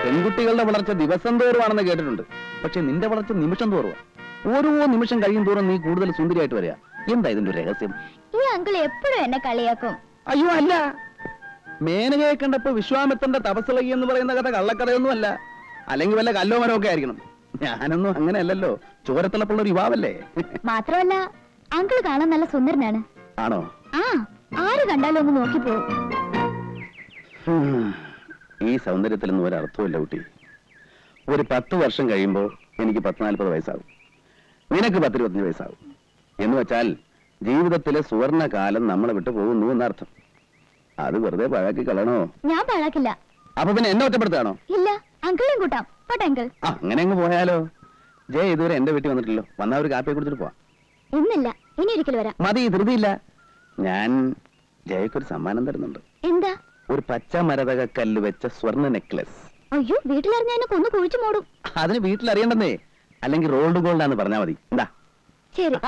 പെൺകുട്ടികളുടെ വളർച്ച ദിവസം തോറുവാണെന്ന് കേട്ടിട്ടുണ്ട്, പക്ഷെ നിന്റെ വളർച്ച നിമിഷം തോറുവാ. ഓരോ നിമിഷം കഴിയും തോറും നീ കൂടുതൽ സുന്ദരിയായിട്ട് വരിക. എന്താ ഇതിന്റെ രഹസ്യം? ഈ അങ്കിൾ എപ്പോഴും എന്നെ കളിയാക്കും. അയ്യോ അല്ല, മേനകയെ കണ്ടപ്പോ വിശ്വാമിത്രന്റെ തപസ്സിളകി എന്ന് പറയുന്ന കഥ കള്ളക്കഥയൊന്നും അല്ല. അല്ലെങ്കിൽ വല്ല കല്ലോ മരമൊക്കെ ആയിരിക്കണം. ഞാനൊന്നും അങ്ങനെയല്ലല്ലോ, ചോരത്തിളപ്പുള്ള ഒരു യുവാവല്ലേ. മാത്രമല്ല അങ്കിൾ കാണാൻ നല്ല സുന്ദരനാണ്. ആണോ? ആ, ആര് കണ്ടാലും ഒന്ന് നോക്കിപ്പോ. ഈ സൗന്ദര്യത്തിലൊന്നും ഒരർത്ഥമില്ല കുട്ടി. ഒരു 10 വർഷം കഴിയുമ്പോ എനിക്ക് 40-40 വയസ്സാവും, നിനക്ക് 20-25 വയസ്സാവും. എന്ന് വെച്ചാൽ ജീവിതത്തിലെ സുവർണ കാലം നമ്മളെ വിട്ടു പോകുന്നു എന്നർത്ഥം. അത് വെറുതെ പഴാക്കി കളയണോ? ഞാൻ പഴാക്കില്ല. അപ്പൊ പിന്നെ എന്നെ ഒറ്റപ്പെടുത്താണോ? ഇല്ല, അങ്കിളും കൂട്ടാം. അങ്ങനെ അങ്ങ് പോയാലോ? ജയ ഇതുവരെ എന്റെ വീട്ടിൽ വന്നിട്ടില്ലോ. വന്നാ ഒരു കാപ്പി കുടിച്ചിട്ട് പോവാ. ഇന്നില്ല, ഇനി ഒരിക്കലും വരാം. മതി, ധൃതിയില്ല. ഞാൻ ജയക്കൊരു സമ്മാനം തരുന്നുണ്ട്. എന്താ? ഒരു പച്ച മരതക കല്ല് വെച്ച സ്വർണ്ണ നെക്ലസ്. അയ്യോ, വീട്ടിലറിഞ്ഞ എന്നെ കൊന്നു കുഴിച്ചു മൂടും. അതിന് വീട്ടിലറിയണ്ടെന്നേ, അല്ലെങ്കിൽ റോൾഡ് ഗോൾഡ് ആണെന്ന് പറഞ്ഞാ മതി. എന്താ? ശരി.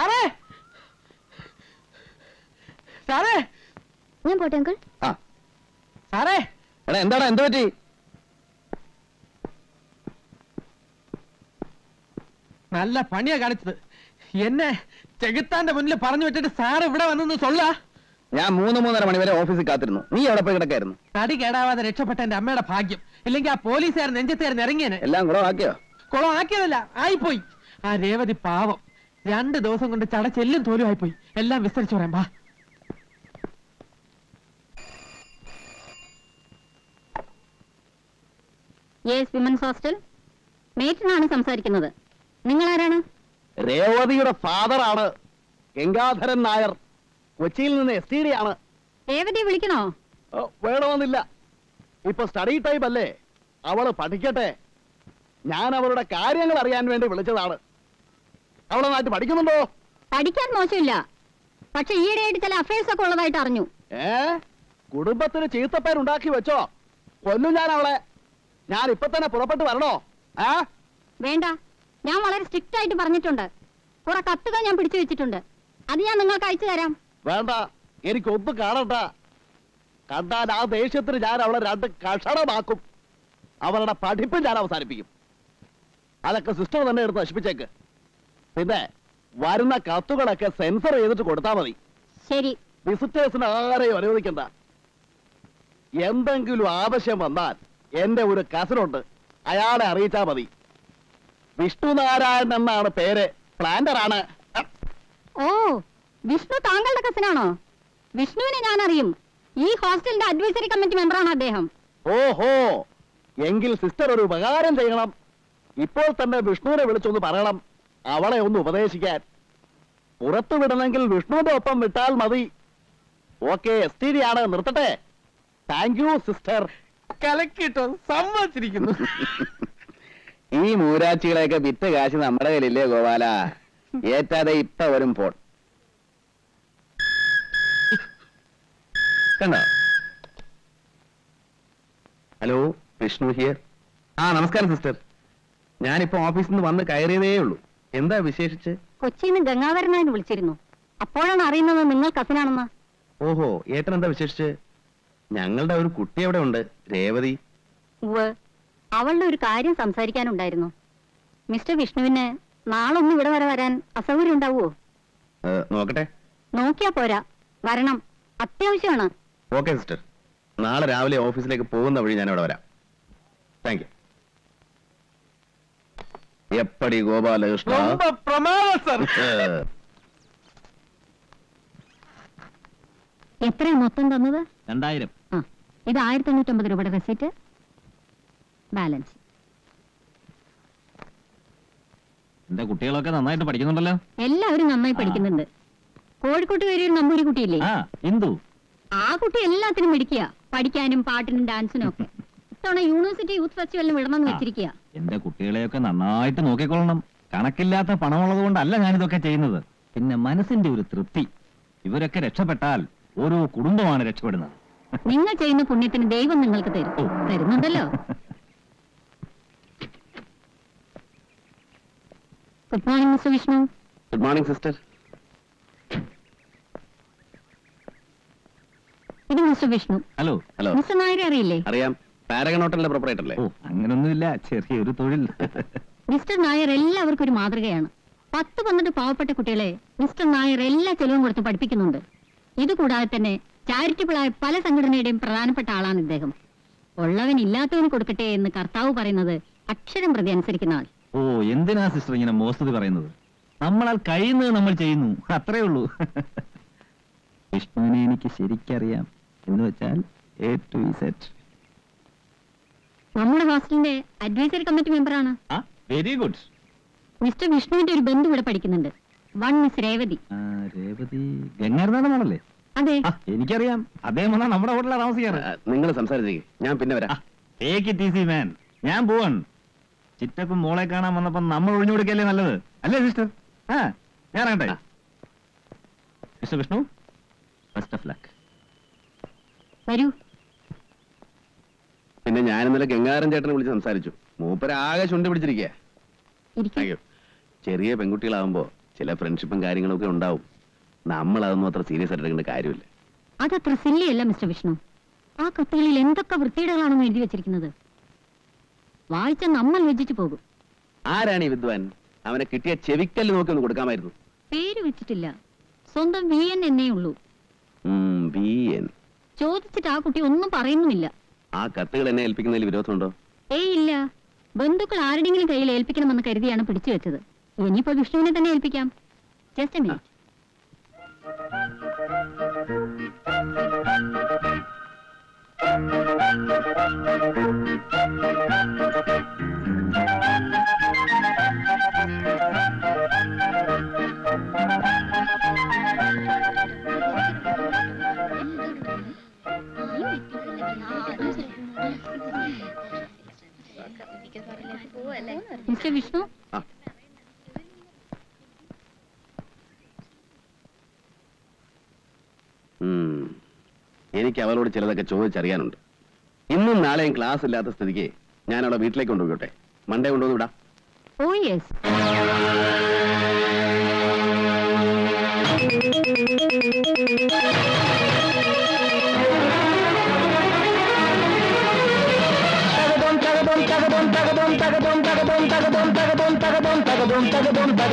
ഞാൻ പോട്ടെ അങ്കിൾ. ആ സാറേ. എടാ എന്താടാ, എന്ത് പറ്റി? നല്ല പണിയാ കാണിച്ചത്. എന്നെ ചെകുത്താന്റെ മുന്നിൽ പറഞ്ഞു വിട്ടിട്ട് സാറ് ഇവിടെ വന്നെന്ന് സൊല്ലാ. ഞാൻ 3-3:30 മണി വരെ ഓഫീസിൽ കാത്തിരുന്നു. നീ എവിടെ പോയി കിടക്കായിരുന്നു? തടി കേടാവാതെ രക്ഷപ്പെട്ട എന്റെ അമ്മയുടെ ഭാഗ്യം. ഇല്ലെങ്കിൽ ആ പോലീസുകാർ നെഞ്ചത്തേർന്ന് ഇറങ്ങിയനെ. എല്ലാം കുളമാക്കിയോ? കുളമാക്കിയതല്ല, ആയിപ്പോയി. ആ രേവതി പാവം 2 ദിവസം കൊണ്ട് ചടച്ചെല്ലും തോലും ആയിപ്പോയി. എല്ലാം വിസ്തരിച്ചു പറയാം. വാ. Yes, women's hostel. മേറ്റിനാണ് സംസാരിക്കുന്നത്. നിങ്ങൾ ആരാണ്? രേവതിയുടെ ഫാദർ ആണ്, ഗംഗാധരൻ നായർ. കൊച്ചിയിൽ നിന്ന് STD ആണ്. രേവതിയെ വിളിക്കണോ? വേണമെന്നില്ല, ഇപ്പൊ സ്റ്റഡി ടൈം അല്ലേ, അവള് പഠിക്കട്ടെ. ഞാൻ അവളുടെ കാര്യങ്ങൾ അറിയാൻ വേണ്ടി വിളിച്ചതാണ്. അവളെ നാട്ടിൽ പഠിക്കുന്നുണ്ടോ? പഠിക്കാൻ മോശമില്ല, പക്ഷെ ഈയിടെയായിട്ട് ചില അഫയേഴ്സ് ഒക്കെ ഉള്ളതായിട്ട് അറിഞ്ഞു. കുടുംബത്തിന് ചീത്തപ്പേരുണ്ടാക്കി വെച്ചോ? കൊല്ലും ഞാൻ അവളെ. ഞാൻ ഇപ്പൊ തന്നെ പുറപ്പെട്ട് വരണോ? വേണ്ട, ഞാൻ വളരെ സ്ട്രിക്റ്റ് ആയിട്ട് പറഞ്ഞിട്ടുണ്ട്. കുറെ കത്തുകൾ ഞാൻ പിടിച്ചു വെച്ചിട്ടുണ്ട്, അത് ഞാൻ നിങ്ങൾക്ക് അയച്ചു തരാം. വേണ്ട, എനിക്കൊന്ന് കാണണ്ട. കണ്ടാൽ ആ ദേഷ്യത്തിന് ഞാൻ അവളെ 2 കഷണമാക്കും. അവളുടെ പഠിപ്പ് ഞാൻ അവസാനിപ്പിക്കും. അതൊക്കെ സിസ്റ്റർ തന്നെ എടുത്ത് നശിപ്പിച്ചേക്ക്. പിന്നെ വരുന്ന കത്തുകളൊക്കെ സെൻസർ ചെയ്തിട്ട് കൊടുത്താൽ മതി. ശരി. വിസിറ്റേഴ്സിന് ആരെയും അനുവദിക്കണ്ട. എന്തെങ്കിലും ആവശ്യം വന്നാൽ എന്റെ ഒരു കസിനുണ്ട്, അയാളെ അറിയിച്ചാ മതി. വിഷ്ണുനാരായണൻ എന്നാണ് പേര്, പ്ലാന്റർ ആണ്. ഓ, വിഷ്ണു താങ്കളുടെ കസിനാണോ? വിഷ്ണുവിനെ ഞാൻ അറിയും. ഈ ഹോസ്റ്റലിന്റെ അഡ്വൈസറി കമ്മിറ്റി മെമ്പറാണ് അദ്ദേഹം. ഓഹോ, എങ്കിൽ സിസ്റ്റർ ഒരു ഉപകാരം ചെയ്യണം. ഇപ്പോൾ തന്നെ വിഷ്ണുവിനെ വിളിച്ചൊന്ന് പറയണം, അവളെ ഒന്ന് ഉപദേശിക്കാൻ. പുറത്തു വിടണമെങ്കിൽ വിഷ്ണുവിന്റെ ഒപ്പം വിട്ടാൽ മതി. ഓക്കെ, STD ആണ്, നിർത്തട്ടെ. Thank you sister. ഈ മൂരാച്ചികളെയൊക്കെ വിറ്റ് കാശ് നമ്മുടെ കയ്യിലില്ലേ ഗോപാല? ഏറ്റാതെ ഇപ്പൊ വരും പോൾ. കണ്ടോ? Hello, Vishnu here. ആ നമസ്കാരം സിസ്റ്റർ, ഞാനിപ്പോ ഓഫീസിൽ നിന്ന് വന്ന് കയറിയതേ ഉള്ളൂ. എന്താ വിശേഷിച്ച്? കൊച്ചിയിൽ നിന്ന് ഗംഗാവരനായി വിളിച്ചിരുന്നു. അപ്പോഴാണ് അറിയുന്നത് നിങ്ങൾ കസിനാണെന്ന്. ഓഹോ, ഏട്ടനെന്താ വിശേഷിച്ച്? ഞങ്ങളുടെ ഒരു കുട്ടി അവിടെ ഉണ്ട്, രേവതി. അവളുടെ ഒരു കാര്യം സംസാരിക്കാനുണ്ടായിരുന്നു. മിസ്റ്റർ വിഷ്ണുവിന് നാളെ ഒന്ന് ഇവിടെ വരെ വരാൻ അസൗകര്യം ഉണ്ടാവുമോ? നോക്കട്ടെ. നോക്കിയാ പോരാ, വരണം, അത്യാവശ്യമാണ്. ഓക്കെ സിസ്റ്റർ, നാളെ രാവിലെ ഓഫീസിലേക്ക് പോകുന്ന വഴി ഞാൻ ഇവിടെ വരാം. Thank you. എപ്പടി ഗോപാലകൃഷ്ണ, എത്ര മൊത്തം തന്നത്? 2000. ഇത് 1550 രൂപയുടെ റെസീറ്റ്, ബാലൻസ്. എന്താ കുട്ടികളൊക്കെ നന്നായിട്ട് പഠിക്കുന്നുണ്ടല്ലോ? എല്ലാവരും നന്നായി പഠിക്കുന്നുണ്ട്. കോഴിക്കോട്ട് വരെ നമ്മൊരു കുട്ടിയില്ലേ, എന്തു ആ കുട്ടി എല്ലാത്തിനും മിടുക്കിയ, പഠിക്കാനും പാട്ടിനും ഡാൻസിനും ഒക്കെ. ഇത്തവണ യൂണിവേഴ്സിറ്റി യൂത്ത് ഫെസ്റ്റിവലിന് വിടണമെന്ന് വെച്ചിരിക്കുക. എന്റെ കുട്ടികളെയൊക്കെ നന്നായിട്ട് നോക്കിക്കൊള്ളണം. കണക്കില്ലാത്ത പണമുള്ളത് കൊണ്ടല്ല ഞാനിതൊക്കെ ചെയ്യുന്നത്, പിന്നെ മനസ്സിന്റെ ഒരു തൃപ്തി. ഇവരൊക്കെ രക്ഷപ്പെട്ടാൽ ഓരോ കുടുംബമാണ് രക്ഷപ്പെടുന്നത്. നിങ്ങൾ ചെയ്യുന്ന പുണ്യത്തിന് ദൈവം നിങ്ങൾക്ക് തരുന്നുണ്ടല്ലോ. Good morning mister Vishnu. Good morning sister. ഇത് mister Vishnu. Hello hello. Mister Nair അറിയില്ലേ? അറിയാം, പാരഗൺ ഹോട്ടലിന്റെ പ്രൊപ്പറേറ്റർ അല്ലേ? ഓ, അങ്ങനൊന്നുമില്ല, ചെറിയൊരു തൊഴിൽ. മിസ്റ്റർ നായർ എല്ലാവർക്കും ഒരു മാതൃകയാണ്. 10-12 പാവപ്പെട്ട കുട്ടികളെ മിസ്റ്റർ നായർ എല്ലാ ചെലവും കൊടുത്ത് പഠിപ്പിക്കുന്നുണ്ട്. ഇതുകൂടാതെ തന്നെ ചാരിറ്റബിൾ ആയ പല സംഘടനയുടെയും പ്രധാനപ്പെട്ട ആളാണ് ഇദ്ദേഹം. ഉള്ളവൻ ഇല്ലാത്തവന് കൊടുക്കട്ടെ എന്ന് കർത്താവ് പറയുന്നത് അക്ഷരം പ്രതി അനുസരിക്കുന്ന ആൾ. ഓ, എന്തിനാ സിസ്റ്റർ ഇങ്ങനെ മോശം പറയുന്നത്? നമ്മളാൽ കഴിയുന്നത് നമ്മൾ ചെയ്യുന്നു, അത്രേ ഉള്ളൂ. വിഷ്ണുവിനെ എനിക്ക് ശരിക്കറിയാം എന്ന് വെച്ചാൽ എ ടു സെറ്റ്. നമ്മുടെ ഹോസ്റ്റലിന്റെ അഡ്വൈസറി കമ്മിറ്റി മെമ്പറാണ്. Very good. മിസ്റ്റർ വിഷ്ണുവിന്റെ ഒരു ബന്ധു ഇവിടെ പഠിക്കുന്നുണ്ട്, വൺ മിസ് രേവതി. രേവതി ഗംഗാരനാഥനാണല്ലേ? അതെ, എനിക്കറിയാം. അദ്ദേഹമാണ് നമ്മുടെ ഹോട്ടലിൽ താമസിക്കാറ്. നിങ്ങൾ സംസാരിച്ചേക്ക്, ഞാൻ പിന്നെ വരാം. ടേക്ക് ഇറ്റ് ഈസി മാൻ, ഞാൻ പോവാൻ. ചിറ്റപ്പൻ മോളെ കാണാൻ വന്നപ്പോ നമ്മൾ ഒഴിഞ്ഞു കൊടുക്കല്ലേ നല്ലത്, അല്ലേ സിസ്റ്റർ? ഞാൻ ഇറങ്ങട്ടെ. Mister Vishnu, best of luck. വരൂ. പിന്നെ ഞാൻ ഇന്നലെ ഗംഗാരൻ ചേട്ടനെ വിളിച്ച് സംസാരിച്ചു. മൂപ്പരാകെ ചുണ്ടി പിടിച്ചിരിക്കുക. ചെറിയ പെൺകുട്ടികളാവുമ്പോ ചില ഫ്രണ്ട്ഷിപ്പും കാര്യങ്ങളൊക്കെ ഉണ്ടാവും. നമ്മൾ അതൊന്നും അത്ര സീരിയസ് ആയിട്ട് എടുക്കേണ്ട കാര്യമില്ല. അതത്ര സില്ലിയല്ല മിസ്റ്റർ വിഷ്ണു. ആ കത്തുകളിൽ എന്തൊക്കെ വൃത്തിയിടകളാണെന്ന് എഴുതി വെച്ചിരിക്കുന്നത് വായിച്ച നമ്മൾ വെച്ചിട്ട് പോകും. ആരാണ് ഈ വിദ്വാൻ? അവനെ കിട്ടിയ ചെവിക്കല്ല് നോക്കി ഒന്ന് കൊടുക്കാമായിരുന്നു. പേര് വെച്ചിട്ടില്ല, സ്വന്തം VN എന്നേ ഉള്ളൂ. ചോദിച്ചിട്ട് ആ കുട്ടി ഒന്നും പറയുന്നുമില്ല. ആ കത്തുകൾ എന്നെ ഏൽപ്പിക്കുന്നതിൽ വിരോധമുണ്ടോ? ഏയ് ഇല്ല, ബന്ധുക്കൾ ആരുടെയെങ്കിലും കയ്യിൽ ഏൽപ്പിക്കണമെന്ന് കരുതിയാണ് പിടിച്ചു വെച്ചത്. ഇനിയിപ്പോ വിഷ്ണുവിനെ തന്നെ ഏൽപ്പിക്കാം. Just a minute. Mister Vishnu, എനിക്ക് അവളോട് ചിലതൊക്കെ ചോദിച്ചറിയാനുണ്ട്. ഇന്നും നാളെയും ക്ലാസ് ഇല്ലാത്ത സ്ഥിതിക്ക് ഞാൻ അവളെ വീട്ടിലേക്ക് കൊണ്ടുപോയിക്കോട്ടെ. മൺഡേ കൊണ്ടുവന്ന് വിടാം. ഓ യെസ്.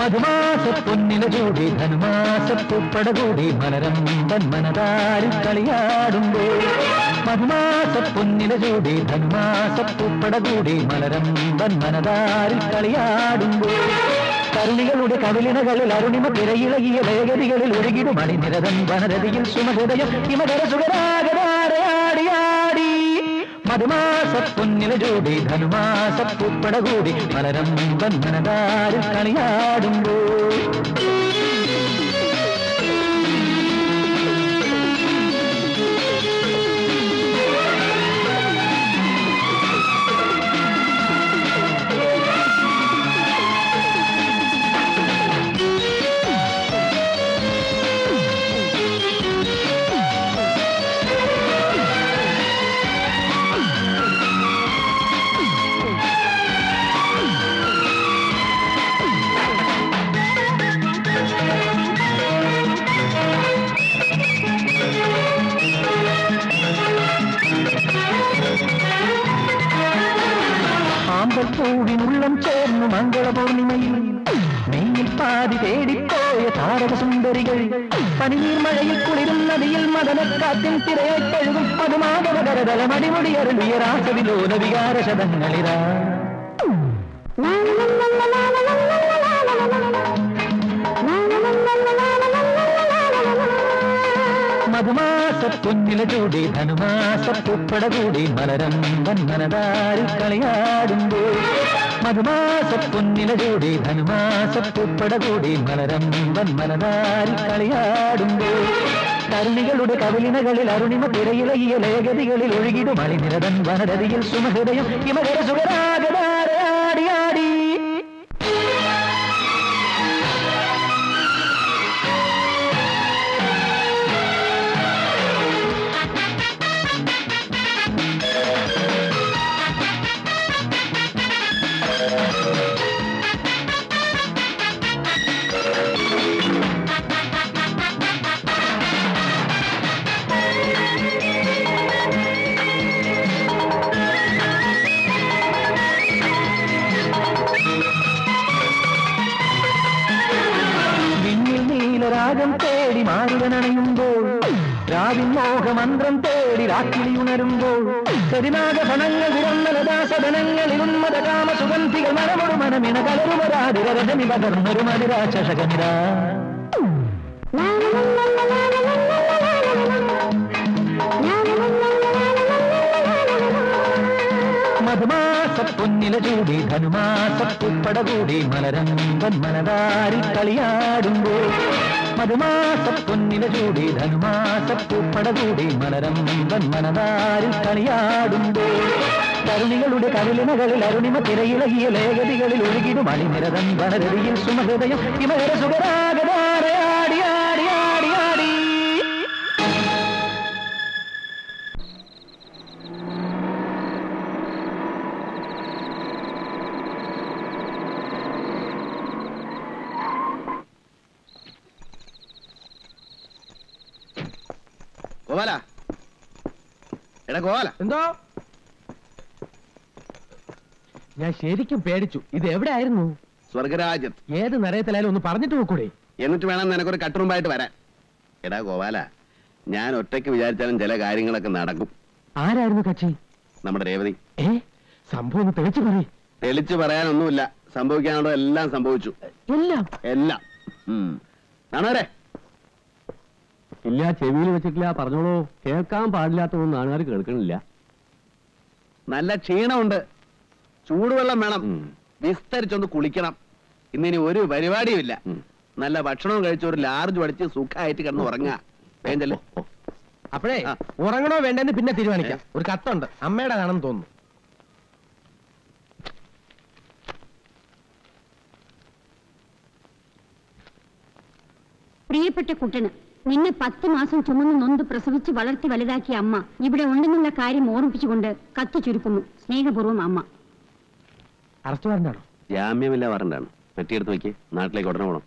മധുമാസപ്പൊന്നിന ചൂടി ധനുമാസപ്പൂപ്പടകൂടി മനരമ്പൻ മനതാരിൽ കളിയാടുമ്പോൾ, മധുമാസപ്പൊന്നിന ചൂടി ധനുമാസപ്പൂപ്പടകൂടി മലരമ്പൻ മനതാരിൽ കളിയാടുമ്പോൾ, കല്ലികളുടെ കവിളിനകളിൽ അരുണിമ തിരയിളകിയ വേഗതികളിൽ ഒരുകിടും അണിനിരതൻ വനരതിയിൽ സുമഹൃദയം ഹിമകര സുഖരാഗതാരയാടിയാടി. മധുമാസപ്പൊന്നില ജോടി ധനുമാസപ്പൂപ്പട കൂടി മലരമ്പൻ മനതാരിൽ കളിയാടുമ്പോൾ பூவின் உள்ளம் சேர்ந்து மங்கள பூர்ணிமையில் நீயில் பாதி தேடிப்போய தாரக சுந்தரிகள் பனிநீர் மழையில் குளிரும் நதியில் மதனக் காத்தின் திரையை கழுவும் பதுமாக வகரதல மணிமுடி அருளிய ராசவிலோத விகார சதங்களிரா പൊന്നിലൂടെ ധനുമാസപ്പൂപ്പടകൂടി മലരമ്പൻ മനതാരിൽ കളിയാടുമ്പോ മധുമാസപ്പൊന്നിലൂടെ ധനുമാസപ്പൂപ്പടകൂടി മലരമ്പൻ മനതാരിൽ കളിയാടുമ്പോ കരുണികളുടെ കവിളിനകളിൽ അരുണിമ തിരയിലകിയ ലേഖതികളിൽ ഒഴുകിടും മണിനിരതൻ വനരതിയിൽ സുമഹൃദയം ഇവകര സുഖരാഗതാരയാടിയാടി മന്ത്രം തേടി രാത്രി ഉണരുമ്പോൾ കരുനാഗ ഫണങ്ങൾ വിരന്നലദാസദനങ്ങളിൽ ഉന്മത കാമസുഗന്ധികൾ മരമൊരു മനമിന കലരുമരാതിരരജനി പകർന്നൊരു മതിരാശകനിര മധുമാസപ്പൊന്നില ചൂടി ധനുമാസപ്പൂപ്പടകൂടി മലരമ്പൻ മനതാരിൽ കളിയാടുമ്പോൾ മധുമാസപ്പൊന്നില ചൂടി ധനുമാസപ്പൂപ്പടകൂടി മലരമ്പൻ മനതാരിൽ കളിയാടുമ്പോ കരുണികളുടെ കവിളിനകളിൽ അരുണിമ തിരയിലകിയ ലേഖതികളിൽ ഒഴുകിടും അണിനിരതൻ വനരതിയിൽ സുമഹൃദയം ഇവകര സുഖരാഗതാരയാടിയാടിയാടിയാടി എന്തോ ഞാൻ ശരിക്കും പേടിച്ചു. ഇത് എവിടെ ആയിരുന്നു? സ്വർഗരാജ്യം. ഏത് നരകത്തിലായാലും ഒന്ന് പറഞ്ഞിട്ട് പോക്കൂടെ? എന്നിട്ട് വേണം നിനക്കൊരു കട്ടുറുമ്പായിട്ട് വരാൻ. എടാ ഗോപാല, ഞാൻ ഒറ്റയ്ക്ക് വിചാരിച്ചാലും ചില കാര്യങ്ങളൊക്കെ നടക്കും. ആരായിരുന്നു കക്ഷി? നമ്മുടെ രേവതി. സംഭവം ഒന്ന് തെളിച്ചു പറയും. തെളിച്ചു പറയാനൊന്നുമില്ല, സംഭവിക്കാനുള്ള എല്ലാം സംഭവിച്ചു. എല്ലാം എല്ലാം ആണോരെ? ഇല്ല, ചെവിയിൽ വെച്ചിട്ടില്ല. പറഞ്ഞോളൂ. കേൾക്കാൻ പാടില്ലാത്തതൊന്നും ആൾക്കാർ കേൾക്കണില്ല. നല്ല ക്ഷീണമുണ്ട്, ചൂടുവെള്ളം വേണം, വിസ്തരിച്ചൊന്ന് കുളിക്കണം. ഇന്നിനി ഒരു പരിപാടിയുമില്ല. നല്ല ഭക്ഷണവും കഴിച്ച് ഒരു ലാർജ് പഠിച്ച് സുഖമായിട്ട് കിടന്ന് ഉറങ്ങാ. വേണ്ടല്ലോ. അപ്പോഴേ ഉറങ്ങണോ വേണ്ടെന്ന് പിന്നെ തീരുമാനിക്കാം. ഒരു കത്തുണ്ട്, അമ്മയുടേതാണെന്ന് തോന്നുന്നു. പ്രിയപ്പെട്ട കുട്ടന്, നിന്നെ 10 മാസം ചുമന്ന് നൊന്ത് പ്രസവിച്ച് വളർത്തി വലുതാക്കിയ അമ്മ ഇവിടെ ഉണ്ടെന്നുള്ള കാര്യം ഓർമ്മിപ്പിച്ചുകൊണ്ട് കത്ത് ചുരുക്കുന്നു. സ്നേഹപൂർവ്വം അമ്മ. ജാമ്യമില്ല, വാറണ്ടാണ്. പെട്ടിയെടുത്ത് വയ്ക്ക്, നാട്ടിലേക്ക് ഉടനെ പോകണം.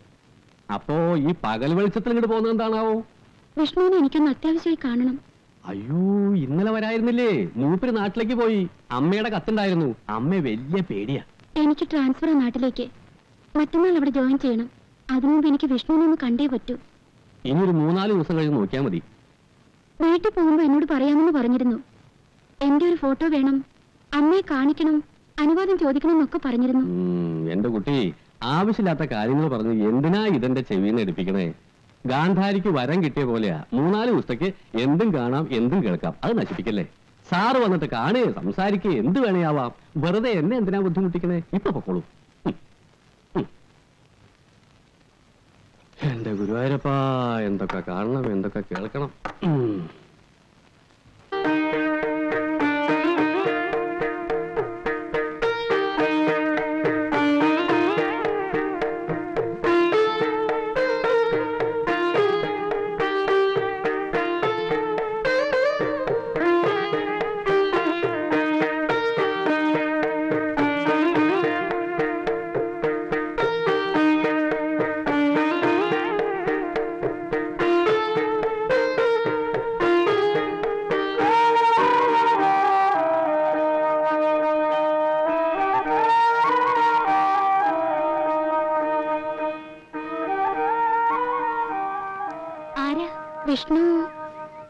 അപ്പോ ഈ പകൽ വെളിച്ചത്തിൽ ഇങ്ങോട്ട് പോകുന്നത് എന്താണാവോ? വിഷ്ണുവിനെ എനിക്കൊന്ന് അത്യാവശ്യമായി കാണണം. അയ്യോ, ഇന്നലെ വരായിരുന്നില്ലേ? മൂപ്പര് നാട്ടിലേക്ക് പോയി. അമ്മയുടെ കത്തുണ്ടായിരുന്നു. അമ്മ വലിയ പേടിയാ. എനിക്ക് ട്രാൻസ്ഫർ നാട്ടിലേക്ക്. മറ്റന്നാൾ അവിടെ ജോയിൻ ചെയ്യണം. അതിനു മുമ്പ് എനിക്ക് വിഷ്ണുവിനെ ഒന്ന് കണ്ടേ പറ്റൂ. ഇനി ഒരു 3-4 ദിവസം കഴിഞ്ഞ് നോക്കിയാൽ മതി. വീട്ടിൽ പോകുമ്പോ എന്നോട് പറയാമെന്ന് പറഞ്ഞിരുന്നു. എന്റെ ഒരു ഫോട്ടോ വേണം, അമ്മയെ കാണിക്കണം, അനുവാദം ചോദിക്കണം എന്നൊക്കെ പറഞ്ഞിരുന്നു. എന്റെ കുട്ടി, ആവശ്യമില്ലാത്ത കാര്യങ്ങൾ പറഞ്ഞ് എന്തിനാ ഇതെന്റെ ചെവിന്ന് എടുപ്പിക്കണേ? ഗാന്ധാരിക്ക് വരം കിട്ടിയ പോലെയാ. മൂന്നാല് ദിവസത്തേക്ക് എന്തും കാണാം എന്തും കേൾക്കാം. അത് നശിപ്പിക്കല്ലേ. സാറ് വന്നിട്ട് കാണുകയോ സംസാരിക്കുകയോ എന്ത് വേണേയാവാം. വെറുതെ എന്നെ എന്തിനാ ബുദ്ധിമുട്ടിക്കണേ? ഇപ്പൊ പൊക്കോളൂ. എന്റെ ഗുരുവായൂരപ്പാ, എന്തൊക്കെ കാണണം എന്തൊക്കെ കേൾക്കണം. വിഷ്ണു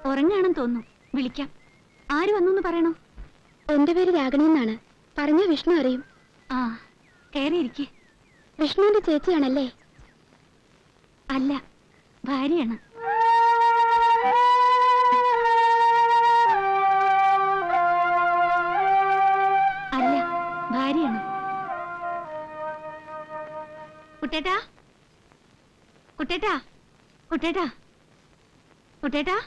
ഉറങ്ങാണെന്ന് തോന്നുന്നു. വിളിക്കാം. ആര് വന്നു പറയണോ? എന്റെ പേര് രാഗണി എന്നാണ്. പറഞ്ഞ വിഷ്ണു അറിയും. ആ, കയറിയിരിക്കെ. വിഷ്ണുവിന്റെ ചേച്ചിയാണല്ലേ? അല്ല, ഭാര്യയാണ്. അല്ല, ഭാര്യയാണ്. കുട്ടേട്ടാ, കുട്ടേട്ടാ, കുട്ടേട്ടാ, കുട്ടേട്ടാ,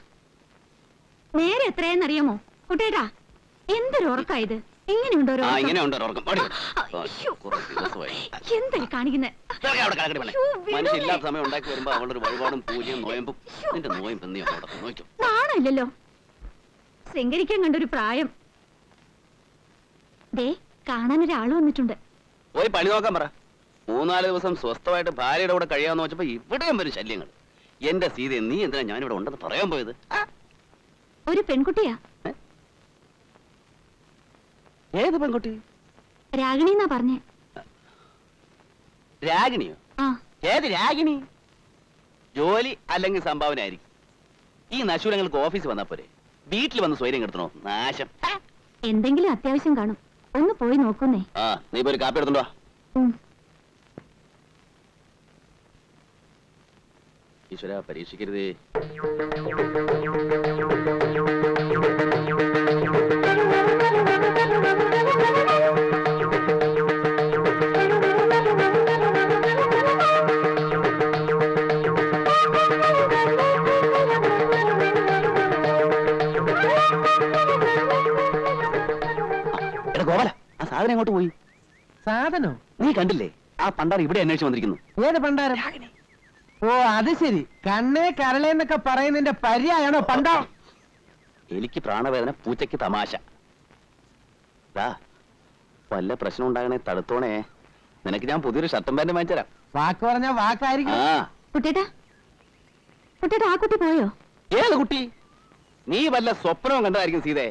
നേരെ എത്രയെന്നറിയാമോ? കുട്ടേട്ടാ, എന്തൊരു ഉറക്കായത്! എന്തൊരു കാണിക്കുന്നേ! നാണല്ലോ, ശൃംഗരിക്കാൻ കണ്ടൊരു പ്രായം. ദേ, കാണാനൊരാള് വന്നിട്ടുണ്ട്. പോയി പണി നോക്കാൻ പറ. മൂന്നാല് ദിവസം സ്വസ്ഥമായിട്ട് ഭാര്യയുടെ കൂടെ കഴിയാന്ന് വെച്ചപ്പോ ഇവിടെയും വരും ശല്യങ്ങൾ. എന്റെ സീത, നീ എന്തിനാ ഞാനിവിടെ ഉണ്ടെന്ന് പറയാൻ പോയത്? ഒരു പെൺകുട്ടിയാ. ഏത് പെൺകുട്ടി? രാഗിണി എന്നാ പറഞ്ഞേ. രാഗിണിയോ? ഏത് രാഗിണി? ജോലി അല്ലെങ്കിൽ സംഭാവന ആയിരിക്കും. ഈ നശൂരങ്ങൾക്ക് ഓഫീസിൽ വന്നാ പോരെ, വീട്ടിൽ വന്ന് സ്വൈര്യം കെടുത്തണോ? നാശം. എന്തെങ്കിലും അത്യാവശ്യം കാണും, ഒന്ന് പോയി നോക്കുന്നേ. നീ പോയി കാപ്പി എടുത്തുണ്ടോ? ഈശ്വര, പരീക്ഷിക്കരുതേ. ഗോപാല, ആ സാധനം എങ്ങോട്ട് പോയി? സാധനോ? നീ കണ്ടില്ലേ, ആ പണ്ടാരം ഇവിടെ അന്വേഷിച്ചു വന്നിരിക്കുന്നു. ഏത് പണ്ടാരം? ഓ, അത് ശരി. കണ്ണേ കരളേന്നൊക്കെ പറയുന്നതിന്റെ പര്യായാണോ പണ്ടാ? എനിക്ക് പ്രാണവേദന, പൂച്ചയ്ക്ക് തമാശ. വല്ല പ്രശ്നം ഉണ്ടാകണേ തടുത്തോണേ. നിനക്ക് ഞാൻ പുതിയൊരു ഷർട്ടും പാൻറ്റും വാങ്ങിച്ചു തരാം. വാക്ക് പറഞ്ഞ വാക്കായിരിക്കും. ആ കുട്ടി പോയോ? ഏത് കുട്ടി? നീ വല്ല സ്വപ്നവും കണ്ടതായിരിക്കും സീതേ.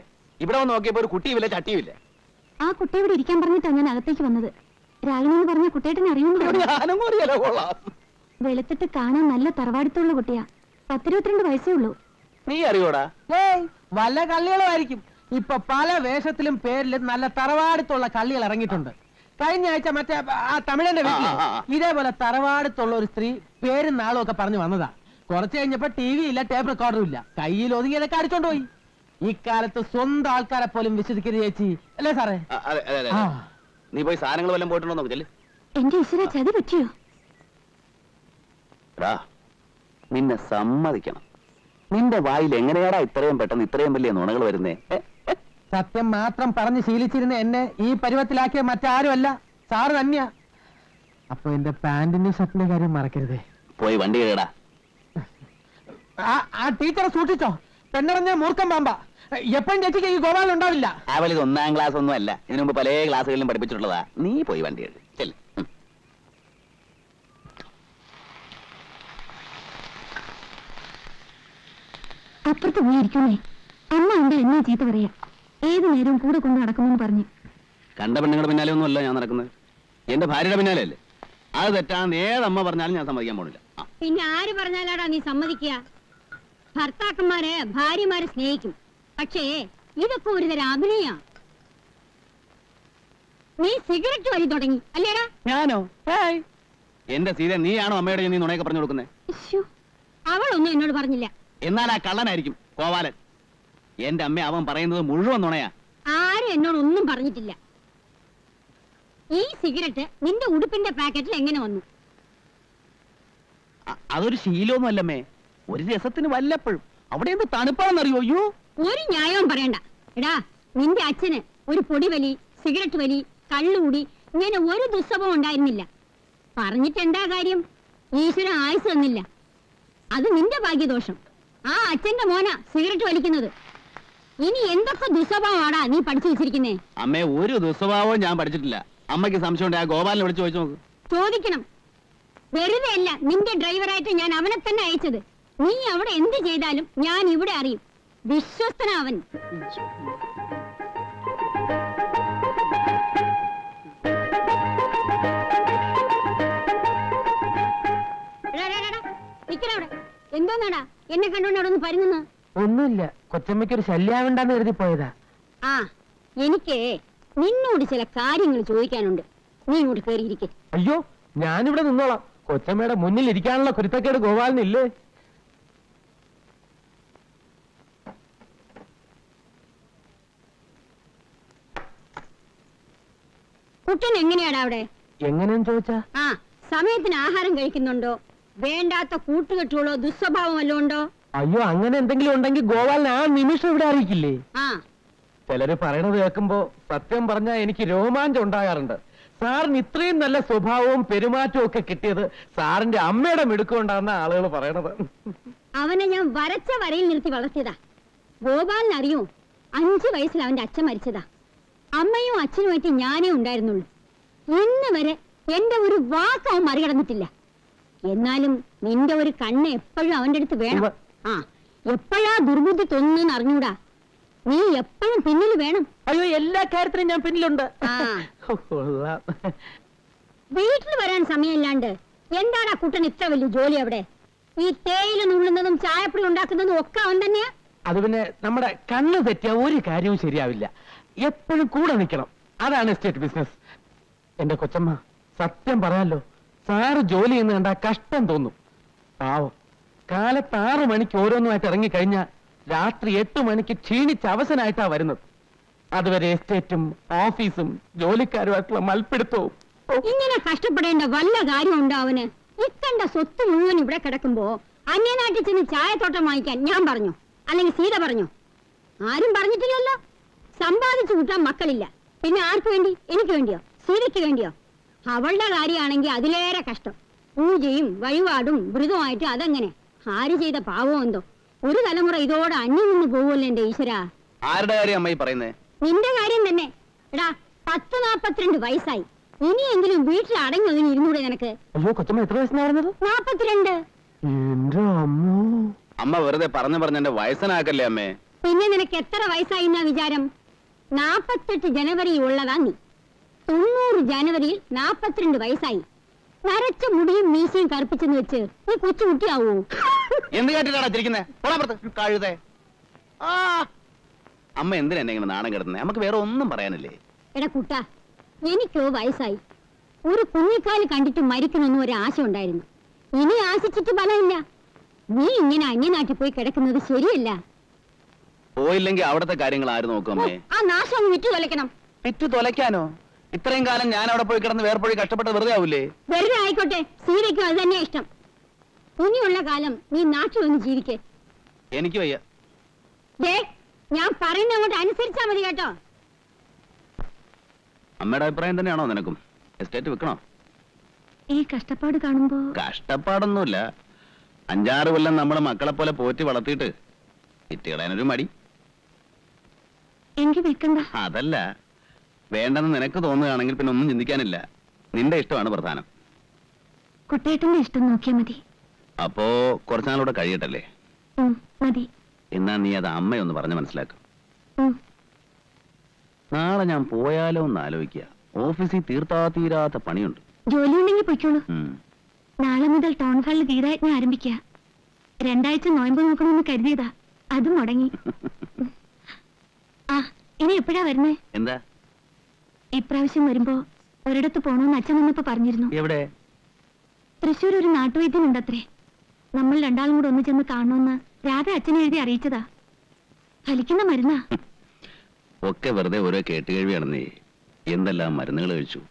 ഇവിടെ വന്ന് നോക്കിയപ്പോ ഒരു കുട്ടിയുമില്ല, ചട്ടിയുമില്ല. ആ കുട്ടി ഇവിടെ ഇരിക്കാൻ പറഞ്ഞിട്ടാ ഞാൻ അകത്തേക്ക് വന്നത്. രാഗിണെന്ന് പറഞ്ഞ കുട്ടിയേട്ടനെ അറിയുന്നില്ല. കൊള്ളാം, വെളുത്തിട്ട് കാണാൻ നല്ല തറവാടുത്തുള്ള കുട്ടിയാ. 10-22 വയസ്സേ ഉള്ളൂ. നീ അറിയോടാ? വല്ല കള്ളികളായിരിക്കും. ഇപ്പൊ പല വേഷത്തിലും പേരിലും നല്ല തറവാടുത്തുള്ള കള്ളികൾ ഇറങ്ങിയിട്ടുണ്ട്. കഴിഞ്ഞ ആഴ്ച മറ്റേ ആ തമിഴന്റെ വീട്ടിൽ ഇതേപോലെ തറവാടുത്തുള്ള ഒരു സ്ത്രീ പേരും നാളും ഒക്കെ പറഞ്ഞു വന്നതാ. കുറച്ച് കഴിഞ്ഞപ്പോ TV ഇല്ല, ടേപ്പ് റെക്കോർഡറും ഇല്ല, കയ്യിൽ ഒതുങ്ങിയതൊക്കെ അടിച്ചോണ്ട് പോയി. ഇക്കാലത്ത് സ്വന്തം ആൾക്കാരെ പോലും വിശ്വസിക്കരുത് ചേച്ചി, അല്ലേ സാറേ? നീ പോയി സാധനങ്ങൾ വല്ലതും പോയിട്ടുണ്ടോ? നോക്കില്ലേ. എന്റെ ഈശ്വര, ചതി പറ്റിയോ? നിന്നെ സമ്മതിക്കണം. നിന്റെ വായിൽ എങ്ങനെയാടാ ഇത്രയും പെട്ടെന്ന് ഇത്രയും വലിയ നുണകൾ വരുന്നേ? സത്യം മാത്രം പറഞ്ഞ് ശീലിച്ചിരുന്ന എന്നെ ഈ പരുവത്തിലാക്കിയ മറ്റാരുമല്ല, സാറ് തന്നെയാ. അപ്പൊ എന്റെ പാന്റിന്റെ ഷർട്ടിന്റെ കാര്യം മറക്കരുതേ. പോയി വണ്ടി കേടാ. ആ ടീച്ചറെ സൂക്ഷിച്ചോ, പെണ്ണറിഞ്ഞ മൂർഖം പാമ്പാ. എപ്പോഴും ചേച്ചിക്ക് ഈ ഗോപാലം ഉണ്ടാവില്ല. അവലിത് 1ാം ക്ലാസ് ഒന്നും അല്ല, ഇതിനു മുമ്പ് പല ക്ലാസ്സുകളിലും പഠിപ്പിച്ചിട്ടുള്ളതാ. നീ പോയി വണ്ടി കേട്. അപ്പുറത്ത് പോയിരിക്കുന്നേ. അമ്മ ഉണ്ട് എന്നെ ചീത്ത പറയാ. ഏത് നേരവും കൂടെ കൊണ്ട് നടക്കുമെന്ന് പറഞ്ഞു. കണ്ട പെണ്ണുങ്ങളുടെ പിന്നാലെ ഒന്നും അല്ല ഞാൻ നടക്കുന്നത്, എന്റെ ഭാര്യയുടെ പിന്നാലെ അല്ലേ. അത് തെറ്റാന്ന് ഏതമ്മ പറഞ്ഞാലും ഞാൻ സമ്മതിക്കാൻ പോണില്ല. പിന്നെ ആര് പറഞ്ഞാലാടാ നീ സമ്മതിക്കുക? ഭർത്താക്കന്മാരെ ഭാര്യമാരെ സ്നേഹിക്കും, പക്ഷേ ഇതൊക്കെ ഒരു തരം അഭിനയ. നീ സിഗരറ്റ് വലി തുടങ്ങി അല്ലേടാ? ഞാനോ? I Parnit and Dagarium, you should ice and Nilla. Other Ninda Bagidosum. Ah, attend the Mona, cigarette to Elikinother. Any end of the Dusava, ni Patricine. I may would you Dusava and Yamparilla. I make assumption I go over to Jojo. Todikinum. Very well, Ninda driver writing and Avanatana each other. Me, I would end the Jadalum, Yan, you would arrive. This just an oven. Indonada, in the country on the Parina. Only Cochamaker shall live and under the poeda. Ah, Yenike, we know the carding which we can under. We would carry it. Are you? Nan, you don't know. Cochamada Muni Lidikan, Coritaka, go on the lay. Put an engineer out there. Yengan and Jocha? Ah, Samet and Ahar and Gaikinondo. Bend at the foot to the Tolo, Dusaba Malondo. Are you hungry and think you don't go along? Minister Darikili. Ah, tell a parano the Acumbo, Patem Barna, any Roman don't die under. Sar Nitrin, the less of home, Perimato, Kitty, Sar and the Ameda Midukondana, a little for another. Avenayam Baracha Varin Niltivalatida. Gobal Nariu, Anchi Vaisland at Chamaricida. Amayo Achinwati Yanni and Darnul. In the walk of Margaretilla. Yenalum, Minda or Kane, Pella under the Venum. Ah, Yapala Durbu the Tun and Arnuda. Me, Yapan Pinil Venum. Are you Yella Catherine and Pinlunda? Ah, wait for an Sammy Lander. Yendara put an extra village jolly every day. We tail and Ulanum Chai Prundak and Oka on the near. Other than a number of candles at Yavori Karium Siria Villa. Yapan Kudanikam, other estate business. And the Cochama, Septemberalo. Sir Jolie and a custom don't. Wow, Kalapar Manicoro at Rangikanya, Ratri et to Manicini Chavas and Ita Varino. Other estatum, officeum, Jolie Caruat, Malpito. In a custom and a Valla Garion down it can the Sotu moon in Brecadacumbo. Onion at it in a child out of my can, Yambarno, and in Sida Barno. Are in Barnitilla? Somebody to Macalilla. In R20, in India, Sida India. Havalda Gari and Adilera Castor. Ujim, Vayuadum, Brido, Adangane. Harry the Pavondo. Uru Alamura, I knew Gol and Isra. Ardaria, my parene. Ninda Gari Nene. Ra Patana Patrin Vaisai. Any English beat larding of the Mudanaka. Look at the matras, Narada. Napatrenda. Indra. Amma were the Paranavan and the Vaisan Akalame. Pinna and a Ketara Vaisa in Avijaram. Napat to January Ulavani. 90 January, 42 വയസ്സായി. നരച്ച മുടിയും മീശയും കറുപ്പിച്ചെന്ന് വെച്ച് നീ കൊച്ചുകുട്ടിയാവോ? എന്ത് കേട്ടിട്ടാടാ ചിരിക്കുന്നേ? പോടാ പുറത്ത് കഴുതേ. ആ അമ്മ എന്തിനാ എന്നെ ഇങ്ങനെ നാണം കെടുന്നേ? നമുക്ക് വേറെ ഒന്നും പറയാനില്ലേ? എടാ കുട്ടാ, എനിക്കോ വയസ്സായി. ഒരു കുഞ്ഞിക്കാലി കണ്ടിട്ട് മരിക്കണമെന്ന് ഒരു ആശ ഉണ്ടായിരുന്നു. ഇനി ആശിച്ചിട്ട് ബലമില്ല. നീ ഇങ്ങനെ അന്യനാട്ടിൽ പോയി കിടക്കുന്നത് ശരിയല്ല. പോയില്ലെങ്കിൽ അവിടത്തെ കാര്യങ്ങൾ ആര് നോക്കും അമ്മേ? ആ നാശം ഒന്ന് വിട്ടു തൊലക്കണം. വിട്ടു തൊലക്കാനോ? Itringal and Yan out of Poker and the airport cut up at the Valley. Very I could see the cause and nation. Uniola Galam, we not you in GK. Any way? Yes, young Parina would answer somebody at all. A mad brand and another Nagum. A state of a crop. A Castapad Gambo. Castapad Nula. Anjar will number Macalapola poetry or a theatre. It's your anybody. Any weekend, the Hadala. And the neck of the owner and Pinum in the Canada. Ninda is to another time. Could take a list of no chemity. Apo Corsano to carry it away. Muddy. In the near the Ame on the Parliament Slack. Naranam Poyalo Nalukia. Office Tirta Tira the Panun. Jolly Mini Picula. Nala middle town fell the right near Arabica. Rendites and Noimbo Kadida. Ada Modangi. Ah, any Peda Verne. I promise you, Marimbo, or at the Pono Nachaman Parnirno. Every day. Thrissur ഒരു നാട്ടുവൈദ്യനുണ്ടത്രേ. നമ്മൾ രണ്ടാളും കൂടെ ഒന്ന് ചെന്ന് കാണുമെന്ന് രാധ അച്ഛനെ എഴുതി അറിയിച്ചതാ. ഫലിക്കുന്ന മരുന്നാ. ഒക്കെ വെറുതെ ഓരോ കേട്ടുകേഴിയാണെന്നേ. എന്തെല്ലാം മരുന്നുകൾ കഴിച്ചു.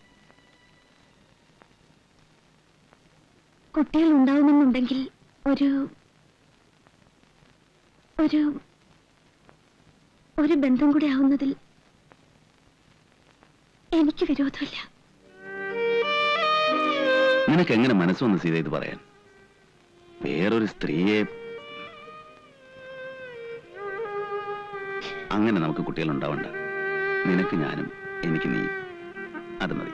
കുട്ടികൾ ഉണ്ടാവുമെന്നുണ്ടെങ്കിൽ ഒരു ഒരു ഒരു ബന്ധം കൂടെ ആവുന്നതിൽ എനിക്ക് വിരോധമില്ല. നിനക്ക് എങ്ങനെ മനസ്സൊന്ന് ചെയ്ത് ഇത് പറയാൻ? വേറൊരു സ്ത്രീയെ അങ്ങനെ നമുക്ക് കുട്ടികൾ ഉണ്ടാവണ്ട. നിനക്ക് ഞാനും എനിക്ക് നീ, അത് മതി.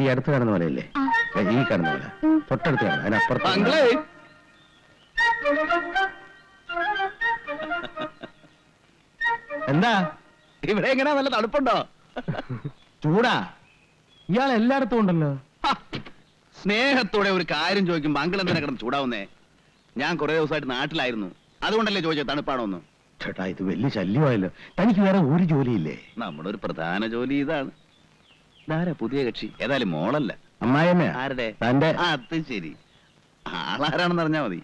ഈ അടുത്ത് കാണുന്ന പോലെയല്ലേ? ഈ കാണുന്ന പോലെ തൊട്ടടുത്ത് കാണും. അതിനപ്പുറത്ത് എന്താ ഇവിടെ എങ്ങനെയാ? നല്ല തണുപ്പുണ്ടോ? ചൂടാ. ഇയാൾ എല്ലായിടത്തും ഉണ്ടല്ലോ. സ്നേഹത്തോടെ ഒരു കാര്യം ചോദിക്കുമ്പോ അങ്കിൾ എന്തിനാ കിടന്ന് ചൂടാവുന്നേ? ഞാൻ കുറെ ദിവസമായിട്ട് നാട്ടിലായിരുന്നു, അതുകൊണ്ടല്ലേ ചോദിച്ചത് തണുപ്പാണോന്ന്. ചേട്ടാ, ഇത് വലിയ ശല്യമായല്ലോ. തനിക്ക് വേറെ ഒരു ജോലിയില്ലേ? നമ്മുടെ ഒരു പ്രധാന ജോലി ഇതാണ്. പുതിയ കക്ഷി ഏതായാലും മോളല്ല, അമ്മായിയമ്മ. ആരുടെ? അത് ശരി. ആളാരാണെന്ന് അറിഞ്ഞാ മതി.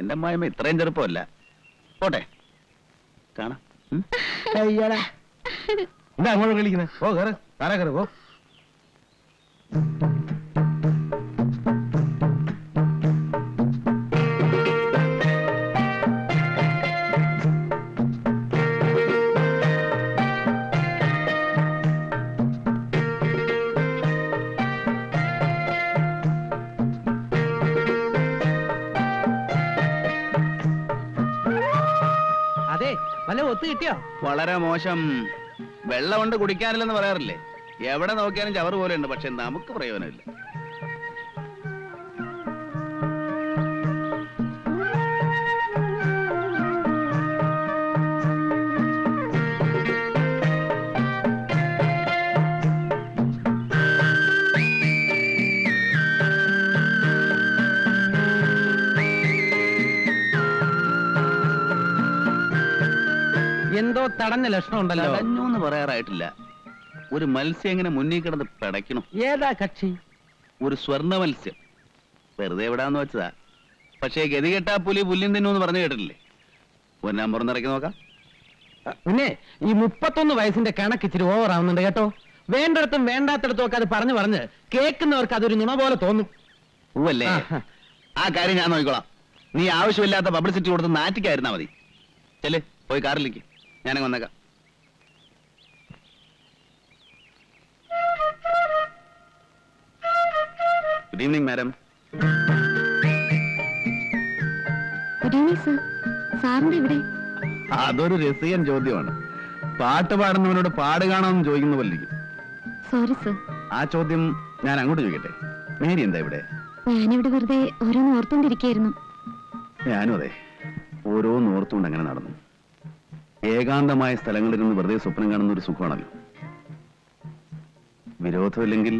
എന്റെ അമ്മായിയമ്മ ഇത്രയും ചെറുപ്പമല്ല. പോട്ടെ, കാണാം. എന്താ അങ്ങോട്ട് കളിക്കുന്നത്? ഓ കയറ്, താരാ കയറ്. ഓ കിട്ടിയോ? വളരെ മോശം. വെള്ളം കൊണ്ട് കുടിക്കാനില്ലെന്ന് പറയാറില്ലേ? എവിടെ നോക്കിയാലും ചവറ് പോലെ ഉണ്ട്. പക്ഷെ നമുക്ക് പ്രയോജനമില്ല. എന്തോ തടഞ്ഞ ലക്ഷണം ഉണ്ടല്ലോ. തടഞ്ഞൂന്ന് പറയാറായിട്ടില്ല. ഒരു മത്സ്യം എങ്ങനെ മുന്നിൽ കിടന്ന് പിടയ്ക്കണം. ഏതാ കക്ഷി? ഒരു സ്വർണ്ണ മത്സ്യം. വെറുതെ എവിടാന്ന് വെച്ചതാ. പക്ഷേ ഗതികെട്ടാ പുലി പുല്ലിൻ തിന്നൂന്ന് പറഞ്ഞു കേട്ടിട്ടില്ലേ? ഒന്നാം പുറന്നിറക്കി നോക്കാം. പിന്നെ ഈ 31 വയസ്സിന്റെ കണക്ക് ഇച്ചിരി ഓവറാവുന്നുണ്ട് കേട്ടോ. വേണ്ടിടത്തും വേണ്ടാത്തടത്തും ഒക്കെ അത് പറഞ്ഞു പറഞ്ഞ് കേൾക്കുന്നവർക്ക് അതൊരു നുണ പോലെ തോന്നും. പൂവല്ലേ? ആ കാര്യം ഞാൻ നോക്കിക്കോളാം. നീ ആവശ്യമില്ലാത്ത പബ്ലിസിറ്റി കൊടുത്ത് നാറ്റിക്കായിരുന്നാ മതി. ചെല്ലേ, പോയി കാറിലേക്ക്. ഞാനങ്ങ് വന്നേക്കാം. Good evening madam. Good evening sir. സാറിന്റെ ഇവിടെ? അതൊരു രസികൻ ചോദ്യമാണ്. പാട്ട് പാടുന്നവനോട് പാട് കാണാമെന്ന് ചോദിക്കുന്ന പോലെ. Sorry sir. ആ ചോദ്യം ഞാൻ അങ്ങോട്ട് ചോദിക്കട്ടെ. മേരി എന്താ ഇവിടെ? ഞാനിവിടെ വെറുതെ ഓരോന്ന് ഓർത്തുകൊണ്ടിരിക്കുകയായിരുന്നു. ഞാനും അതെ, ഓരോന്ന് ഓർത്തുകൊണ്ട് അങ്ങനെ നടന്നു. ഏകാന്തമായ സ്ഥലങ്ങളിലിരുന്ന് വെറുതെ സ്വപ്നം കാണുന്ന ഒരു സുഖമാണല്ലോ. വിരോധമില്ലെങ്കിൽ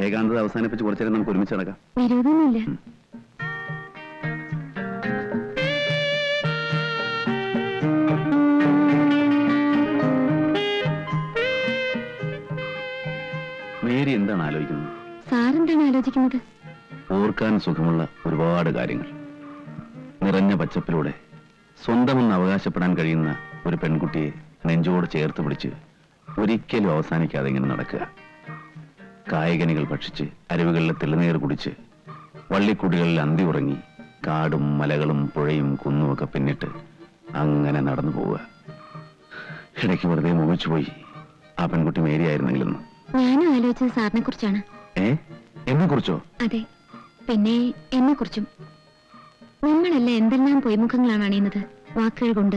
ഏകാന്തത അവസാനിപ്പിച്ച് കുറച്ചു നേരം നമുക്ക് ഒരുമിച്ച് നടക്കാം. വിരോധമില്ല. മേരി എന്താണ് ആലോചിക്കുന്നത്? സാർ എന്താണ് ആലോചിക്കുന്നത്? ഓർക്കാൻ സുഖമുള്ള ഒരുപാട് കാര്യങ്ങൾ നിറഞ്ഞ പച്ചപ്പിലൂടെ സ്വന്തമെന്ന് അവകാശപ്പെടാൻ കഴിയുന്ന ഒരു പെൺകുട്ടിയെ നെഞ്ചോട് ചേർത്ത് പിടിച്ച് ഒരിക്കലും അവസാനിക്കാതെ ഇങ്ങനെ നടക്കുക. കായകനികൾ ഭക്ഷിച്ച്, അരുവികളിലെ തെളിനീർ കുടിച്ച്, വള്ളിക്കുടികളിൽ അന്തി ഉറങ്ങി, കാടും മലകളും പുഴയും കുന്നുമൊക്കെ പിന്നിട്ട് അങ്ങനെ നടന്നു പോവുക. ഇടയ്ക്ക് വെറുതെ മുഴിച്ചു പോയി. ആ പെൺകുട്ടി മേരിയായിരുന്നെങ്കിലെന്ന് ഞാനും ആലോചിച്ചത് സാറിനെ കുറിച്ചാണ്. എന്നെ കുറിച്ചോ? അതെ, പിന്നെ എന്നെ കുറിച്ചും. നമ്മളെല്ലാം എന്തെല്ലാം പൊയ്മുഖങ്ങളാണ് അണിയുന്നത്. വാക്കുകൾ കൊണ്ട്,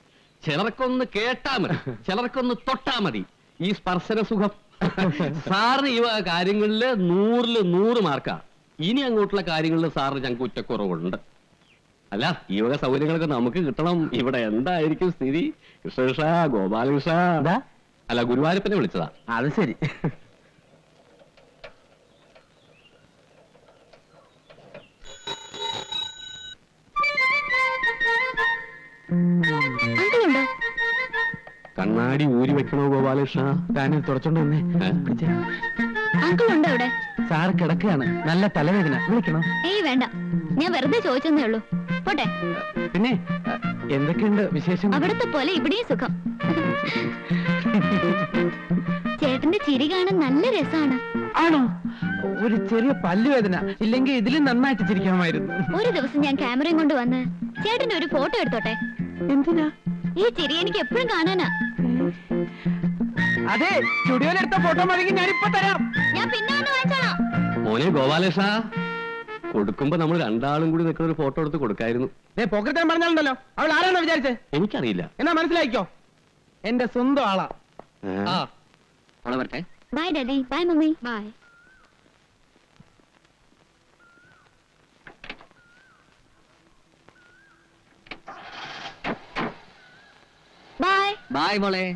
ചിലർക്കൊന്ന് കേട്ടാ മതി, ചിലർക്കൊന്ന് തൊട്ടാ മതി. ഈ സ്പർശന സുഖം. സാറിന് ഈ കാര്യങ്ങളില് 100ൽ 100 മാർക്കാ. ഇനി അങ്ങോട്ടുള്ള കാര്യങ്ങളിൽ സാറിന് ഞങ്ങൾക്ക് കുറ്റക്കുറവുണ്ട്. അല്ല, ഈ വക സൗകര്യങ്ങളൊക്കെ നമുക്ക് കിട്ടണം. ഇവിടെ എന്തായിരിക്കും സ്ഥിതി? കൃഷ്ണകൃഷ്ണ, ഗോപാലകൃഷ്ണ. അല്ല, ഗുരുവായൂരപ്പനെ വിളിച്ചതാ. അത് ശരി. കണ്ണാടി ഊരി വെക്കണോ ഗോപാലകൃഷ്ണ? കാനിൽ തുറച്ചോണ്ട് വന്നേ. സാർ കിടക്കുകയാണ്, നല്ല തലവേദന. വിളിക്കണോ? ഏയ് വേണ്ട, ഞാൻ വെറുതെ ചോദിച്ചെന്നേ ഉള്ളൂ. പോട്ടെ. പിന്നെ എന്തൊക്കെയുണ്ട് വിശേഷം? അവിടത്തെ പോലെ ഇവിടെയും സുഖം. ചേട്ടന്റെ ചിരി കാണാൻ നല്ല രസമാണ്. ആണോ? ഒരു ചെറിയ പല്ലുവേദന, ഇല്ലെങ്കിൽ ഇതിലും നന്നായിട്ട് ചിരിക്കാമായിരുന്നു. ഒരു ദിവസം ഞാൻ ക്യാമറയും കൊണ്ട് വന്ന് ചേട്ടന്റെ ഒരു ഫോട്ടോ എടുത്തോട്ടെ. എന്തിനാ? ഈ ചിരി എനിക്ക് എപ്പോഴും കാണാനാ. അതെ, സ്റ്റുഡിയോയിലെടുത്ത ഫോട്ടോ മതി, ഞാനിപ്പോ തരാം. ഞാൻ പിന്നെ വന്ന് വാങ്ങിച്ചോളാം. മോനെ ഗോപാലകൃഷ്ണ, കൊടുക്കുമ്പോ നമ്മൾ രണ്ടാളും കൂടി നിൽക്കുന്ന ഒരു ഫോട്ടോ എടുത്ത് കൊടുക്കായിരുന്നു. പോക്കറ്റ് പറഞ്ഞാലുണ്ടല്ലോ, അവൾ ആരാണെന്ന് വിചാരിച്ചേ? എനിക്കറിയില്ല, എന്നാ മനസ്സിലായിക്കോ, എന്റെ സ്വന്തം ആളാ. വരട്ടെ. Bye daddy. Bye mummy. Bye. Bye. Bye, മോളെ. എടാ,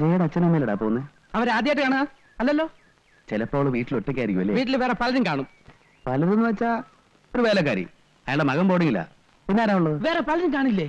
ജയയുടെ അച്ഛനമ്മയിലടാ പോകുന്നേ? അവരാദ്യമായിട്ട് കാണാ? അല്ലല്ലോ, ചിലപ്പോ അവള് വീട്ടിൽ ഒറ്റയ്ക്കായിരിക്കും അല്ലേ? വീട്ടിൽ വേറെ പലരും കാണും. പലരും എന്ന് വെച്ചാ ഒരു വേലക്കാരി, അയാളുടെ മകൻ പോടിയില്ല, പിന്നെ ആരാ ഉള്ളത്? വേറെ പലരും കാണില്ലേ?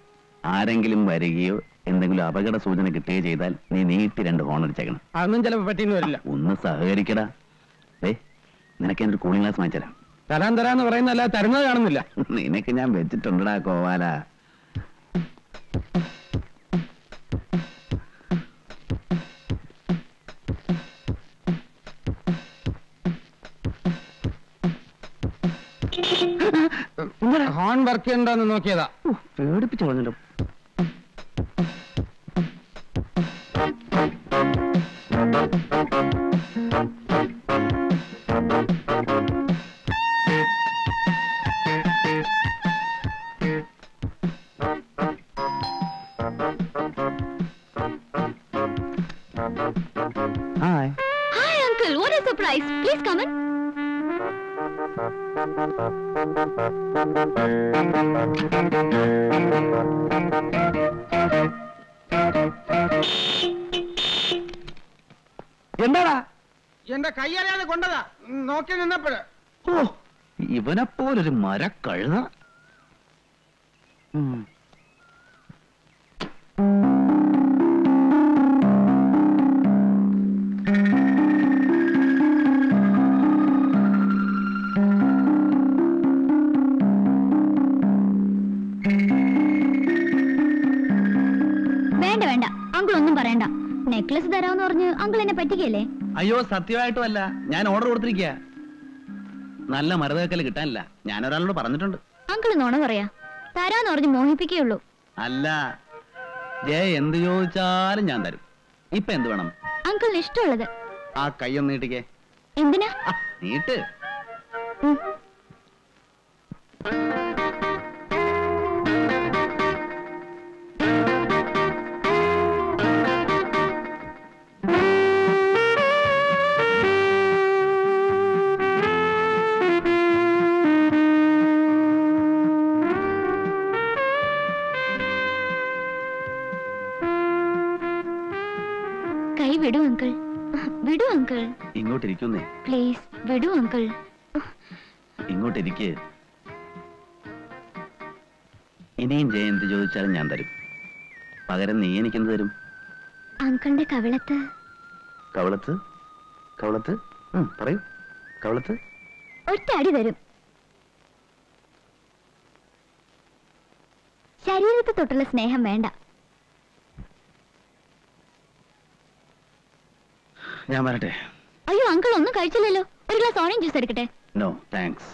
ആരെങ്കിലും വരികയോ എന്തെങ്കിലും അപകട സൂചന കിട്ടുകയോ ചെയ്താൽ നീ നീട്ടി 2 ഹോൺ അടിച്ചേക്കണം. അതൊന്നും ചിലപ്പോൾ പറ്റിയെന്ന് വരില്ല. ഒന്ന് സഹകരിക്കടാ. നിനക്ക് എൻ്റെ കൂളിംഗ് ഗ്ലാസ് വാങ്ങിച്ചരാം. തരാൻ തരാന്ന് പറയുന്നല്ല, തരുന്നത് കാണുന്നില്ല. നിനക്ക് ഞാൻ വെച്ചിട്ടുണ്ടടാ ഗോപാല. ഹോൺ വർക്ക് ചെയ്യണ്ടെന്ന് നോക്കിയതാ. പേടിപ്പിച്ചു പറഞ്ഞിട്ടും എന്താടാ എന്റെ കയ്യറിയാതെ കൊണ്ടതാ നോക്കി നിന്നപ്പോഴ്. ഓ, ഇവനെ പോലൊരു മരക്കഴുത. അയ്യോ സത്യമായിട്ടും അല്ല, ഞാൻ ഓർഡർ കൊടുത്തിരിക്ക. നല്ല മരതേക്കല് കിട്ടാനില്ല, ഞാൻ ഒരാളോട് പറഞ്ഞിട്ടുണ്ട്. അങ്കിൾ നോണ പറയാ, തരാന്ന് പറഞ്ഞ് മോഹിപ്പിക്കുകയുള്ളൂ. അല്ല ജയ, എന്ത് ചോദിച്ചാലും ഞാൻ തരും. ഇപ്പൊ എന്ത് വേണം? അങ്കിളിന് ഇഷ്ടമുള്ളത്. ആ കൈയൊന്ന് നീട്ടിക്കേ. എന്തിനാ നീട്ട്? പ്ലീസ് വിടൂ അങ്കിൾ. ഇങ്ങോട്ടിരിക്കേ. ഇനിയും ജയ എന്ത് ചോദിച്ചാലും ഞാൻ തരും. പകരം നീ എനിക്കെന്ത് തരും? അങ്കിളിന്റെ കവളത്ത്. കവളത്ത്? കവളത്ത് പറയൂ. കവളത്ത് ഒറ്റടി തരും. ശരീരത്തെ തൊട്ടുള്ള സ്നേഹം വേണ്ട. ഞാൻ വരട്ടെ. അയ്യോ അങ്കിൾ ഒന്നും കഴിച്ചില്ലല്ലോ, ഒരു ഗ്ലാസ് ഓറഞ്ച് ജ്യൂസ് എടുക്കട്ടെ? No thanks.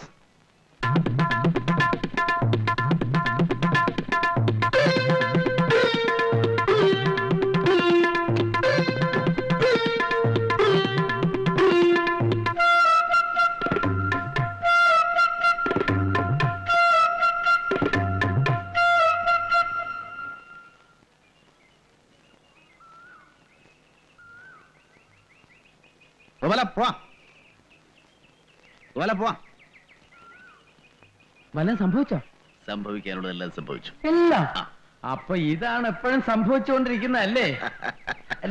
അപ്പൊ ഇതാണ് എപ്പോഴും സംഭവിച്ചുകൊണ്ടിരിക്കുന്നത് അല്ലേ?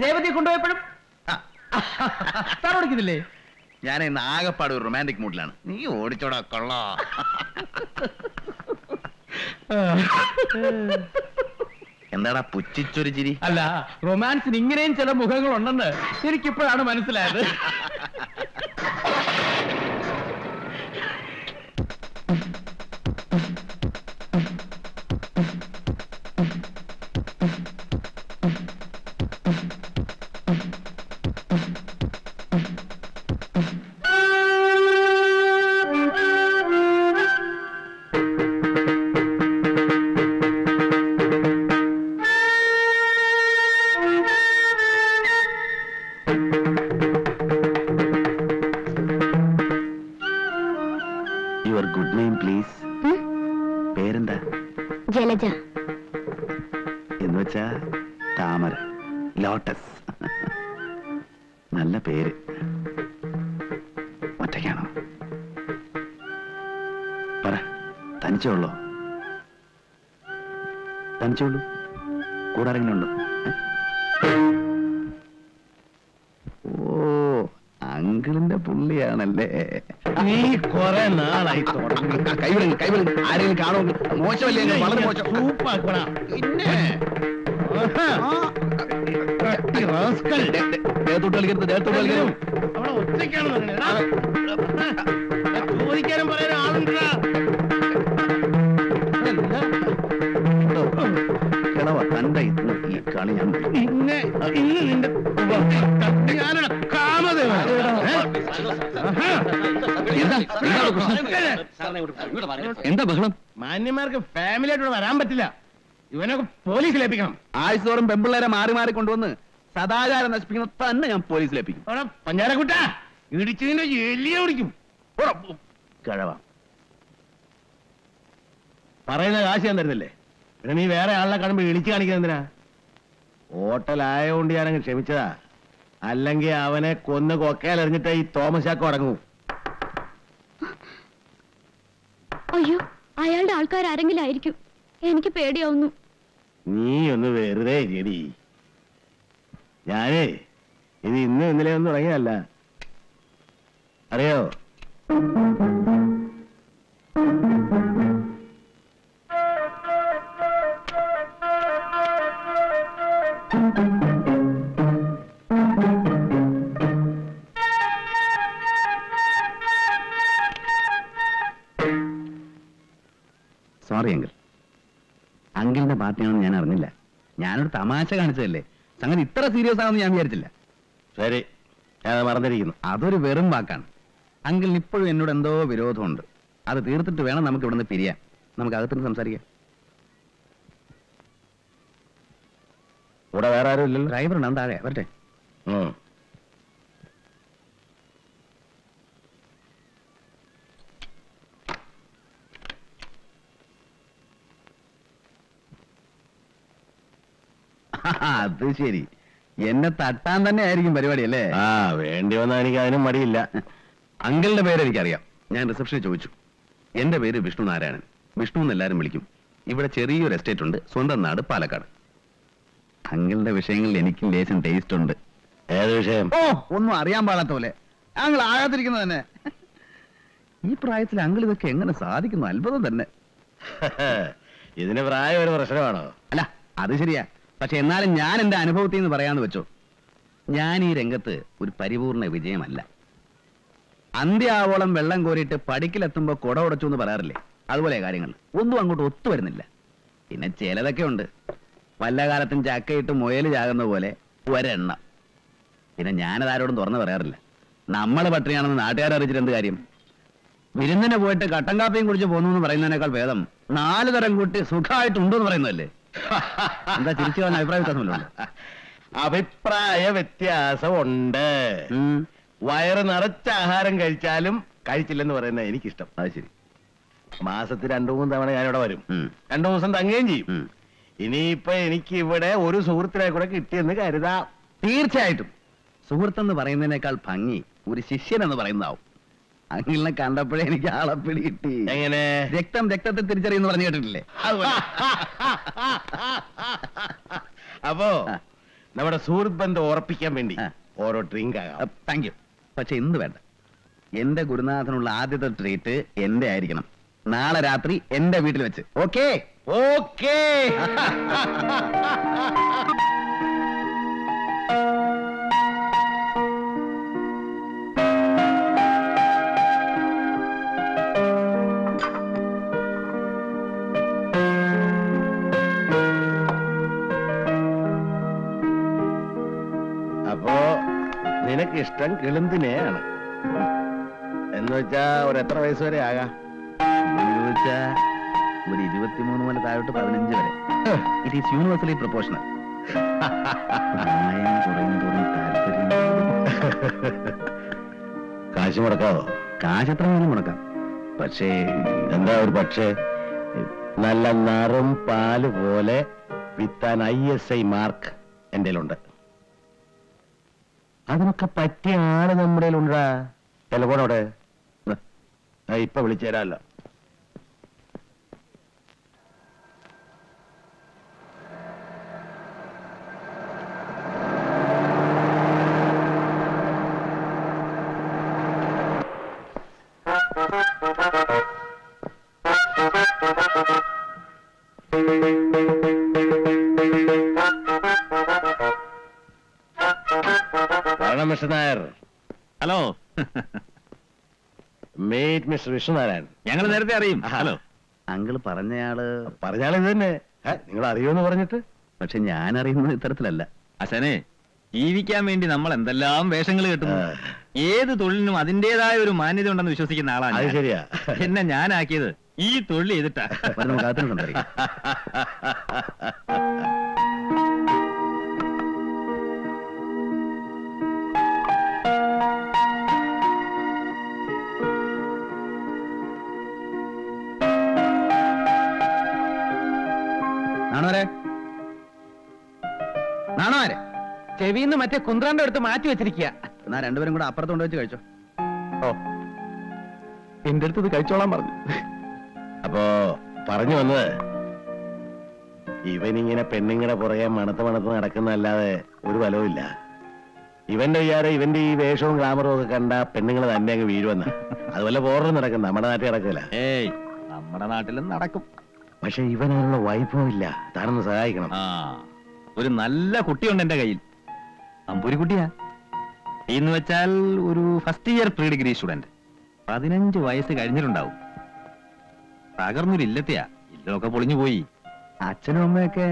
രേവതിയെ കൊണ്ടുപോയപ്പോഴും ഓടിക്കുന്നില്ലേ? ഞാൻ ഇന്ന് ആകെപ്പാട് ഒരു റൊമാൻറ്റിക് മൂഡിലാണ്. നീ ഓടിച്ചോടാ കൊള്ളാ. എന്താടാ പുച്ഛിച്ചൊരു ചിരി? അല്ല, റൊമാൻസിന് ഇങ്ങനെയും ചില മുഖങ്ങൾ ഉണ്ടെന്ന് എനിക്കിപ്പോഴാണ് മനസ്സിലായത്. എന്താ ബഹളം? മാന്യന്മാർക്ക് ഫാമിലി ആയിട്ട് വരാൻ പറ്റില്ല, ഇവനൊക്കെ പോലീസിൽ ഏൽപ്പിക്കണം. ആഴ്ചതോറും പെമ്പിള്ളേരെ മാറി മാറി കൊണ്ടുവന്ന് സദാചാരം നശിപ്പിക്കുന്നത് തന്നെ ഞാൻ പോലീസിൽ ഏൽപ്പിക്കും. പഞ്ചാരക്കുട്ട ഇടിച്ചതിന്റെ എലിയെ ഓടിക്കും. കിഴവാം പറയുന്ന കാശ് ഞാൻ തരുന്നില്ലേ? പിന്നെ നീ വേറെ ആളെ കാണുമ്പോ ഇടിച്ചു കാണിക്കുന്നത് എന്തിനാ? ഹോട്ടലായോണ്ട് ഞാനങ്ങ് ക്ഷമിച്ചതാ, അല്ലെങ്കിൽ അവനെ കൊന്ന് കൊക്കയിലെറിഞ്ഞിട്ട് ഈ തോമസാക്ക് അടങ്ങും. അയ്യോ, അയാളുടെ ആൾക്കാർ ആരെങ്കിലും ആയിരിക്കും, എനിക്ക് പേടിയാവുന്നു. നീ ഒന്ന് വെറുതെ ചെടി. ഞാനേ ഇത് ഇന്ന് ഇന്നലെ ഒന്നും തുടങ്ങിയതല്ല, അറിയോ? സോറി അങ്കിൾ, അങ്കിളിന്റെ പാർട്ടിയാണെന്ന് ഞാൻ അറിഞ്ഞില്ല. ഞാനൊരു തമാശ കാണിച്ചതല്ലേ, സംഗതി ഇത്ര സീരിയസ് ആണെന്ന് ഞാൻ വിചാരിച്ചില്ല. ശരി, ഞാൻ മറന്നിരിക്കുന്നു. അതൊരു വെറും വാക്കാണ്. അങ്കിളിന് ഇപ്പോഴും എന്നോട് എന്തോ വിരോധമുണ്ട്, അത് തീർത്തിട്ട് വേണം നമുക്ക് ഇവിടെ നിന്ന് പിരിയാൻ. നമുക്ക് അകത്തുനിന്ന് സംസാരിക്കാം. ഇവിടെ വേറെ ആരും ഇല്ലല്ലോ. ഡ്രൈവർ ഉണ്ടാവും, താഴെ വരട്ടെ. അത് ശരി, എന്നെ തട്ടാൻ തന്നെ ആയിരിക്കും പരിപാടി അല്ലേ? ആ, വേണ്ടി വന്നാൽ എനിക്ക് അതിനും മടിയില്ല. അങ്കിളിന്റെ പേര് എനിക്കറിയാം, ഞാൻ റിസപ്ഷനിൽ ചോദിച്ചു. എന്റെ പേര് വിഷ്ണു നാരായണൻ, വിഷ്ണു എന്ന് എല്ലാവരും വിളിക്കും. ഇവിടെ ചെറിയൊരു എസ്റ്റേറ്റ് ഉണ്ട്, സ്വന്തം നാട് പാലക്കാട്. അങ്കിളുടെ വിഷയങ്ങളിൽ എനിക്ക് ലേശം ടേസ്റ്റ് ഉണ്ട്. ഏത് വിഷയം? ഓ, ഒന്നും അറിയാൻ പാടാത്ത പോലെ അങ്കിൾ ആകാതിരിക്കുന്നത് തന്നെ. ഈ പ്രായത്തിൽ അങ്കിൾ ഇതൊക്കെ എങ്ങനെ സാധിക്കുന്നു? അത്ഭുതം തന്നെ. ഇതിന് പ്രായം ഒരു പ്രശ്നമാണോ? അല്ല, അത് ശരിയാ. പക്ഷെ എന്നാലും ഞാൻ എന്റെ അനുഭവത്തിൽ നിന്ന് പറയാന്ന് വെച്ചോ, ഞാൻ ഈ രംഗത്ത് ഒരു പരിപൂർണ വിജയമല്ല. അന്ത്യാവോളം വെള്ളം കോരിയിട്ട് പടിക്കിലെത്തുമ്പോ കുട ഉടച്ചു എന്ന് പറയാറില്ലേ, അതുപോലെ കാര്യങ്ങൾ ഒന്നും അങ്ങോട്ട് ഒത്തുവരുന്നില്ല. പിന്നെ ചിലതൊക്കെ ഉണ്ട്, വല്ല കാലത്തും ചക്കയിട്ട് മുയല് ചാകുന്ന പോലെ ഒരെണ്ണം. പിന്നെ ഞാനതാരോടും തുറന്നു പറയാറില്ല. നമ്മൾ പട്ടിണിയാണെന്ന് നാട്ടുകാരെ അറിയിച്ചിട്ട് എന്ത് കാര്യം? വിരുന്നിനെ പോയിട്ട് കട്ടൻ കാപ്പിയും കുടിച്ച് പോന്നു എന്ന് പറയുന്നതിനേക്കാൾ ഭേദം നാല് തരം കൂട്ടി സുഖമായിട്ടുണ്ടെന്ന് പറയുന്നതല്ലേ? എന്താ തിരിച്ചു പോകാൻ അഭിപ്രായ വ്യത്യാസമല്ലോ? അഭിപ്രായ വ്യത്യാസം ഉണ്ട്. വയറ് നിറച്ച ആഹാരം കഴിച്ചാലും കഴിച്ചില്ലെന്ന് പറയുന്ന എനിക്കിഷ്ടം. അത് ശരി. മാസത്തിൽ 2-3 തവണ ഞാനിവിടെ വരും, 2 ദിവസം തങ്ങുകയും ചെയ്യും. ഇനിയിപ്പൊ എനിക്ക് ഇവിടെ ഒരു സുഹൃത്തിനെ കൂടെ കിട്ടിയെന്ന് കരുതാം. തീർച്ചയായിട്ടും സുഹൃത്തെന്ന് പറയുന്നതിനേക്കാൾ ഭംഗി ഒരു ശിഷ്യൻ എന്ന് പറയുന്നതാവും. അങ്കിളിനെ കണ്ടപ്പോഴേ എനിക്ക് ആളെ പിടി കിട്ടി. എങ്ങനെ? രക്തം രക്തത്തെ തിരിച്ചറിയെന്ന് പറഞ്ഞു കേട്ടിട്ടില്ലേ? അപ്പോ നമ്മുടെ സുഹൃത്ത് ബന്ധം ഉറപ്പിക്കാൻ വേണ്ടി ഓരോ ഡ്രിങ്ക് ആകാം. Thank you. പക്ഷെ ഇന്ന് വേണ്ട. എന്റെ ഗുരുനാഥനുള്ള ആദ്യത്തെ ട്രീറ്റ് എന്റെ ആയിരിക്കണം. നാളെ രാത്രി എന്റെ വീട്ടിൽ വെച്ച്. ഓക്കേ? ഓക്കേ. അപ്പോ നിനക്കിഷ്ടം കിളുന്തിനെയാണ് എന്ന് വെച്ചാ ഒരു എത്ര വയസ്സ് വരെ ആകാം? ഒരു 23 മുതൽ താഴോട്ട് 15 വരെ. It is universally proportional. കാശ് മുടക്കാവോ? കാശ് എത്ര വേണം മുടക്കാം. പക്ഷേ എന്താ ഒരു പക്ഷേ നല്ല നറും പാല് പോലെ വിത്താൻ ISI മാർക്ക് എൻ്റെ ഉണ്ട്. അതിനൊക്കെ പറ്റിയ ആള് നമ്മുടെ ഉണ്ടാ. ടെലഫോണോടെ ഇപ്പൊ വിളിച്ചേരാല്ലോ. Hello, meet mister Vishnunarayan. ഞങ്ങൾ നേരത്തെ അറിയും. ഹലോ, അങ്കിൾ പറഞ്ഞയാള് ഇത് തന്നെ. നിങ്ങൾ അറിയുമെന്ന് പറഞ്ഞിട്ട്, പക്ഷെ ഞാൻ അറിയുന്നത് ഇത്തരത്തിലല്ല. അച്ഛനെ, ജീവിക്കാൻ വേണ്ടി നമ്മൾ എന്തെല്ലാം വേഷങ്ങൾ കെട്ടുന്നു. ഏത് തൊഴിലിനും അതിൻ്റെതായ ഒരു മാന്യത ഉണ്ടെന്ന് വിശ്വസിക്കുന്ന ആളാണ്. ശരിയാ, എന്നെ ഞാനാക്കിയത് ഈ തൊഴിൽ ചെയ്തിട്ടാ. ചെവിന്ന് മറ്റേ കുന്ത്രാന്റെ അടുത്ത് മാറ്റി വെച്ചിരിക്കുക. എന്നാ രണ്ടുപേരും കൂടെ അപ്പുറത്തോണ്ട് വെച്ച് കഴിച്ചോ. ഓ, എന്റെ അടുത്ത് കഴിച്ചോളാൻ പറഞ്ഞു. അപ്പോ പറഞ്ഞു വന്നത് ഇവനിങ്ങനെ പെണ്ണുങ്ങളുടെ പുറകെ മണത്ത് മണത്ത് നടക്കുന്നല്ലാതെ ഒരു ഫലവുമില്ല. ഇവന്റെ വിചാരം ഇവന്റെ ഈ വേഷവും ഗ്ലാമറും ഒക്കെ കണ്ട പെണ്ണുങ്ങള് തന്നെ അങ്ങ് വീഴുവെന്ന. അതുപോലെ പോർന്ന് നടക്കുന്ന നമ്മുടെ നാട്ടിൽ നടക്കില്ല. ഏയ്, നമ്മുടെ നാട്ടിലും നടക്കും. പക്ഷെ ഇവനുള്ള വൈഭവം ഇല്ല. താനൊന്ന് സഹായിക്കണം. ഒരു നല്ല കുട്ടിയുണ്ട് എന്റെ കയ്യിൽ. അമ്പൂരിക്കുട്ടിയാ എന്ന് വെച്ചാൽ ഒരു first year pre degree student. 15 വയസ്സ് കഴിഞ്ഞിട്ടുണ്ടാവും. തകർന്നൊരു ഇല്ലത്തെയാ. ഇല്ലൊക്കെ പൊളിഞ്ഞു പോയി. അച്ഛനും അമ്മയൊക്കെ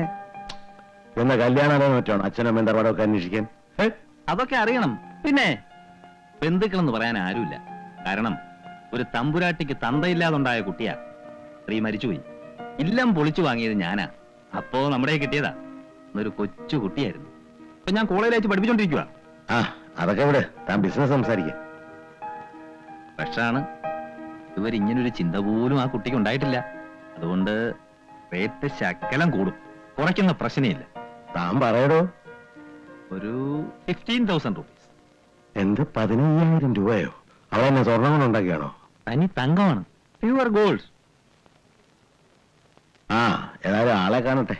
എന്നാ കല്യാണം പറ്റണം. അച്ഛനും അമ്മയും തറവാടൊക്കെ അന്വേഷിക്കാൻ അതൊക്കെ അറിയണം. പിന്നെ ബന്ധുക്കളെന്ന് പറയാൻ ആരുമില്ല. കാരണം ഒരു തമ്പുരാട്ടിക്ക് തന്തയില്ലാതുണ്ടായ കുട്ടിയാ. സ്ത്രീ മരിച്ചുപോയി. ഇല്ലം പൊളിച്ചു വാങ്ങിയത് ഞാനാ. അപ്പോ നമ്മുടെ കിട്ടിയതാ. ഒരു കൊച്ചു കുട്ടിയായിരുന്നു. ഇപ്പൊ ഞാൻ കോളേജിൽ അയച്ച് പഠിപ്പിച്ചോണ്ടിരിക്കുക. അതൊക്കെ ഇവിടെ താൻ ബിസിനസ് സംസാരിക്കാം. പക്ഷാണ് ഇവരിങ്ങനൊരു ചിന്ത പോലും ആ കുട്ടിക്ക് ഉണ്ടായിട്ടില്ല. അതുകൊണ്ട് റേറ്റ് ശകലം കൂടും, കുറയ്ക്കുന്ന പ്രശ്നമില്ല. താൻ പറയടോ. ഒരു 15,000 റുപ്പീസ്. എന്ത്, 15,000 രൂപയോ? അവളെന്നെ സ്വർണ്ണങ്ങൾ ഉണ്ടാക്കിയാണോ? തനി തങ്കമാണ്, പ്യുവർ ഗോൾഡ്. ഏതായാലും ആളെ കാണട്ടെ.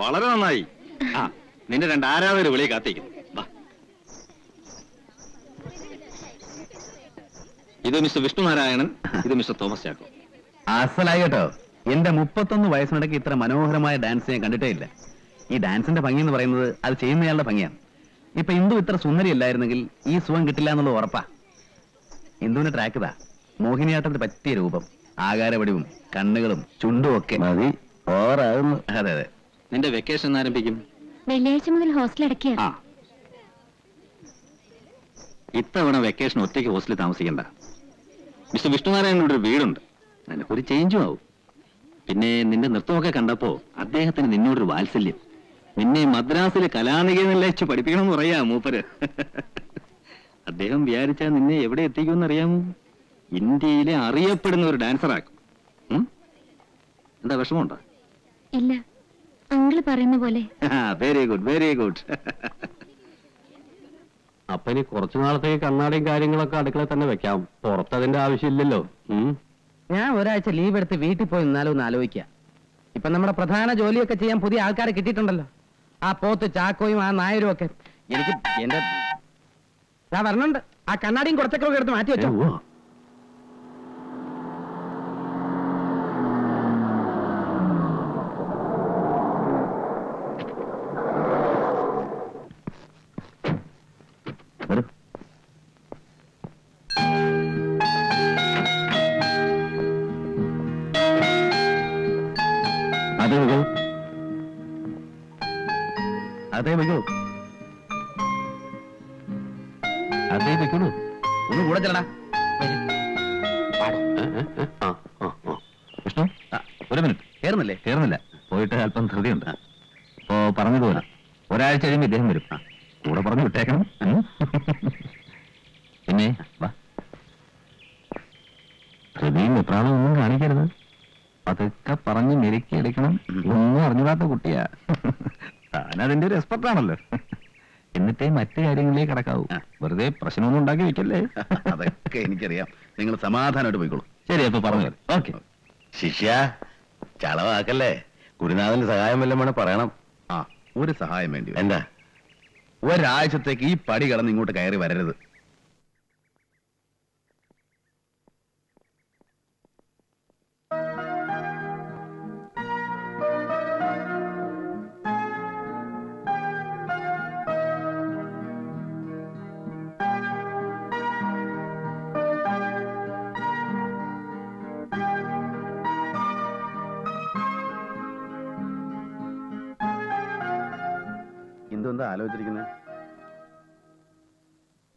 വളരെ നന്നായി. ആ നിന്റെ രണ്ട് ആരാധകർ വിളിയെ കാത്തിരിക്കുന്നു. ഇത് മിസ്റ്റർ വിഷ്ണുനാരായണൻ, ഇത് മിസ്റ്റർ തോമസ് ചാക്കോ. അസലായി കേട്ടോ. എന്റെ 31 വയസ്സിനിടയ്ക്ക് ഇത്ര മനോഹരമായ ഡാൻസ് ഞാൻ കണ്ടിട്ടേ ഇല്ല. ഈ ഡാൻസിന്റെ ഭംഗി എന്ന് പറയുന്നത് അത് ചെയ്യുന്നയാളുടെ ഭംഗിയാണ്. ഇപ്പൊ ഇന്ദു ഇത്ര സുന്ദരിയല്ലായിരുന്നെങ്കിൽ ഈ സുഖം കിട്ടില്ല എന്നുള്ളത് ഉറപ്പാ. ഇന്ദുവിന്റെ ട്രാക്ക് ഇതാ, മോഹിനിയാട്ടത്തിന് പറ്റിയ രൂപം, ആകാരവടിവും കണ്ണുകളും ചുണ്ടും ഒക്കെ. അതെ അതെ. നിന്റെ വെക്കേഷൻ ആരംഭിക്കും വെള്ളിയാഴ്ച മുതൽ ഹോസ്റ്റലിൽ അടക്കിയ. ഇത്തവണ വെക്കേഷൻ ഒറ്റയ്ക്ക് ഹോസ്റ്റലിൽ താമസിക്കണ്ട. മിസ്റ്റർ വിഷ്ണുനാരായണനോട് ഒരു വീടുണ്ട്, ഒരു ചേഞ്ചും ആവും. പിന്നെ നിന്റെ നൃത്തമൊക്കെ കണ്ടപ്പോ അദ്ദേഹത്തിന് നിന്നോടൊരു വാത്സല്യം. നിന്നെ മദ്രാസിലെ കലാനികേതനിൽ വെച്ച് പഠിപ്പിക്കണമെന്ന് പറയാ മൂപ്പര്. അദ്ദേഹം വിചാരിച്ചാൽ നിന്നെ എവിടെ എത്തിക്കുമെന്ന് അറിയാമോ? ഇന്ത്യയിലെ അറിയപ്പെടുന്ന ഒരു ഡാൻസറാക്കും. എന്താ വിഷമമുണ്ടോ? ഇല്ല, അങ്കിൾ പറയുന്ന പോലെ. Very good very good. അപ്പൊ ഇനി കുറച്ചു നാളത്തേക്ക് കണ്ണാടിയും കാര്യങ്ങളൊക്കെ അടുക്കള തന്നെ വെക്കാം, പുറത്തതിന്റെ ആവശ്യമില്ലല്ലോ. ഞാൻ ഒരാഴ്ച ലീവ് എടുത്ത് വീട്ടിൽ പോയി നിന്നാലോ എന്ന് ആലോചിക്കാം. ഇപ്പൊ നമ്മുടെ പ്രധാന ജോലിയൊക്കെ ചെയ്യാൻ പുതിയ ആൾക്കാരെ കിട്ടിയിട്ടുണ്ടല്ലോ. ആ പോത്ത് ചാക്കോയും ആ നായരും ഒക്കെ. എനിക്ക് എന്റെ ഞാൻ വരണുണ്ട്. ആ കണ്ണാടിയും കുറച്ചൊക്കെ എടുത്ത് മാറ്റി വെച്ചോ. എന്നിട്ടേ മറ്റു കാര്യങ്ങളിലേക്ക് കടക്കാവൂ. വെറുതെ പ്രശ്നമൊന്നും ഉണ്ടാക്കി വെക്കല്ലേ. അതൊക്കെ എനിക്കറിയാം. നിങ്ങൾ സമാധാനമായിട്ട് പോയിക്കോളൂ. ശരി, അപ്പൊ പറഞ്ഞു. ഓക്കെ ശിഷ്യ, ചളവാക്കല്ലേ. ഗുരുനാഥന്റെ സഹായം വല്ലതും വേണം പറയണം. ആ ഒരു സഹായം വേണ്ടി. എന്താ? ഒരാഴ്ചത്തേക്ക് ഈ പടി കടന്ന് ഇങ്ങോട്ട് കയറി വരരുത്. ആലോചിച്ചിരിക്കുന്നത്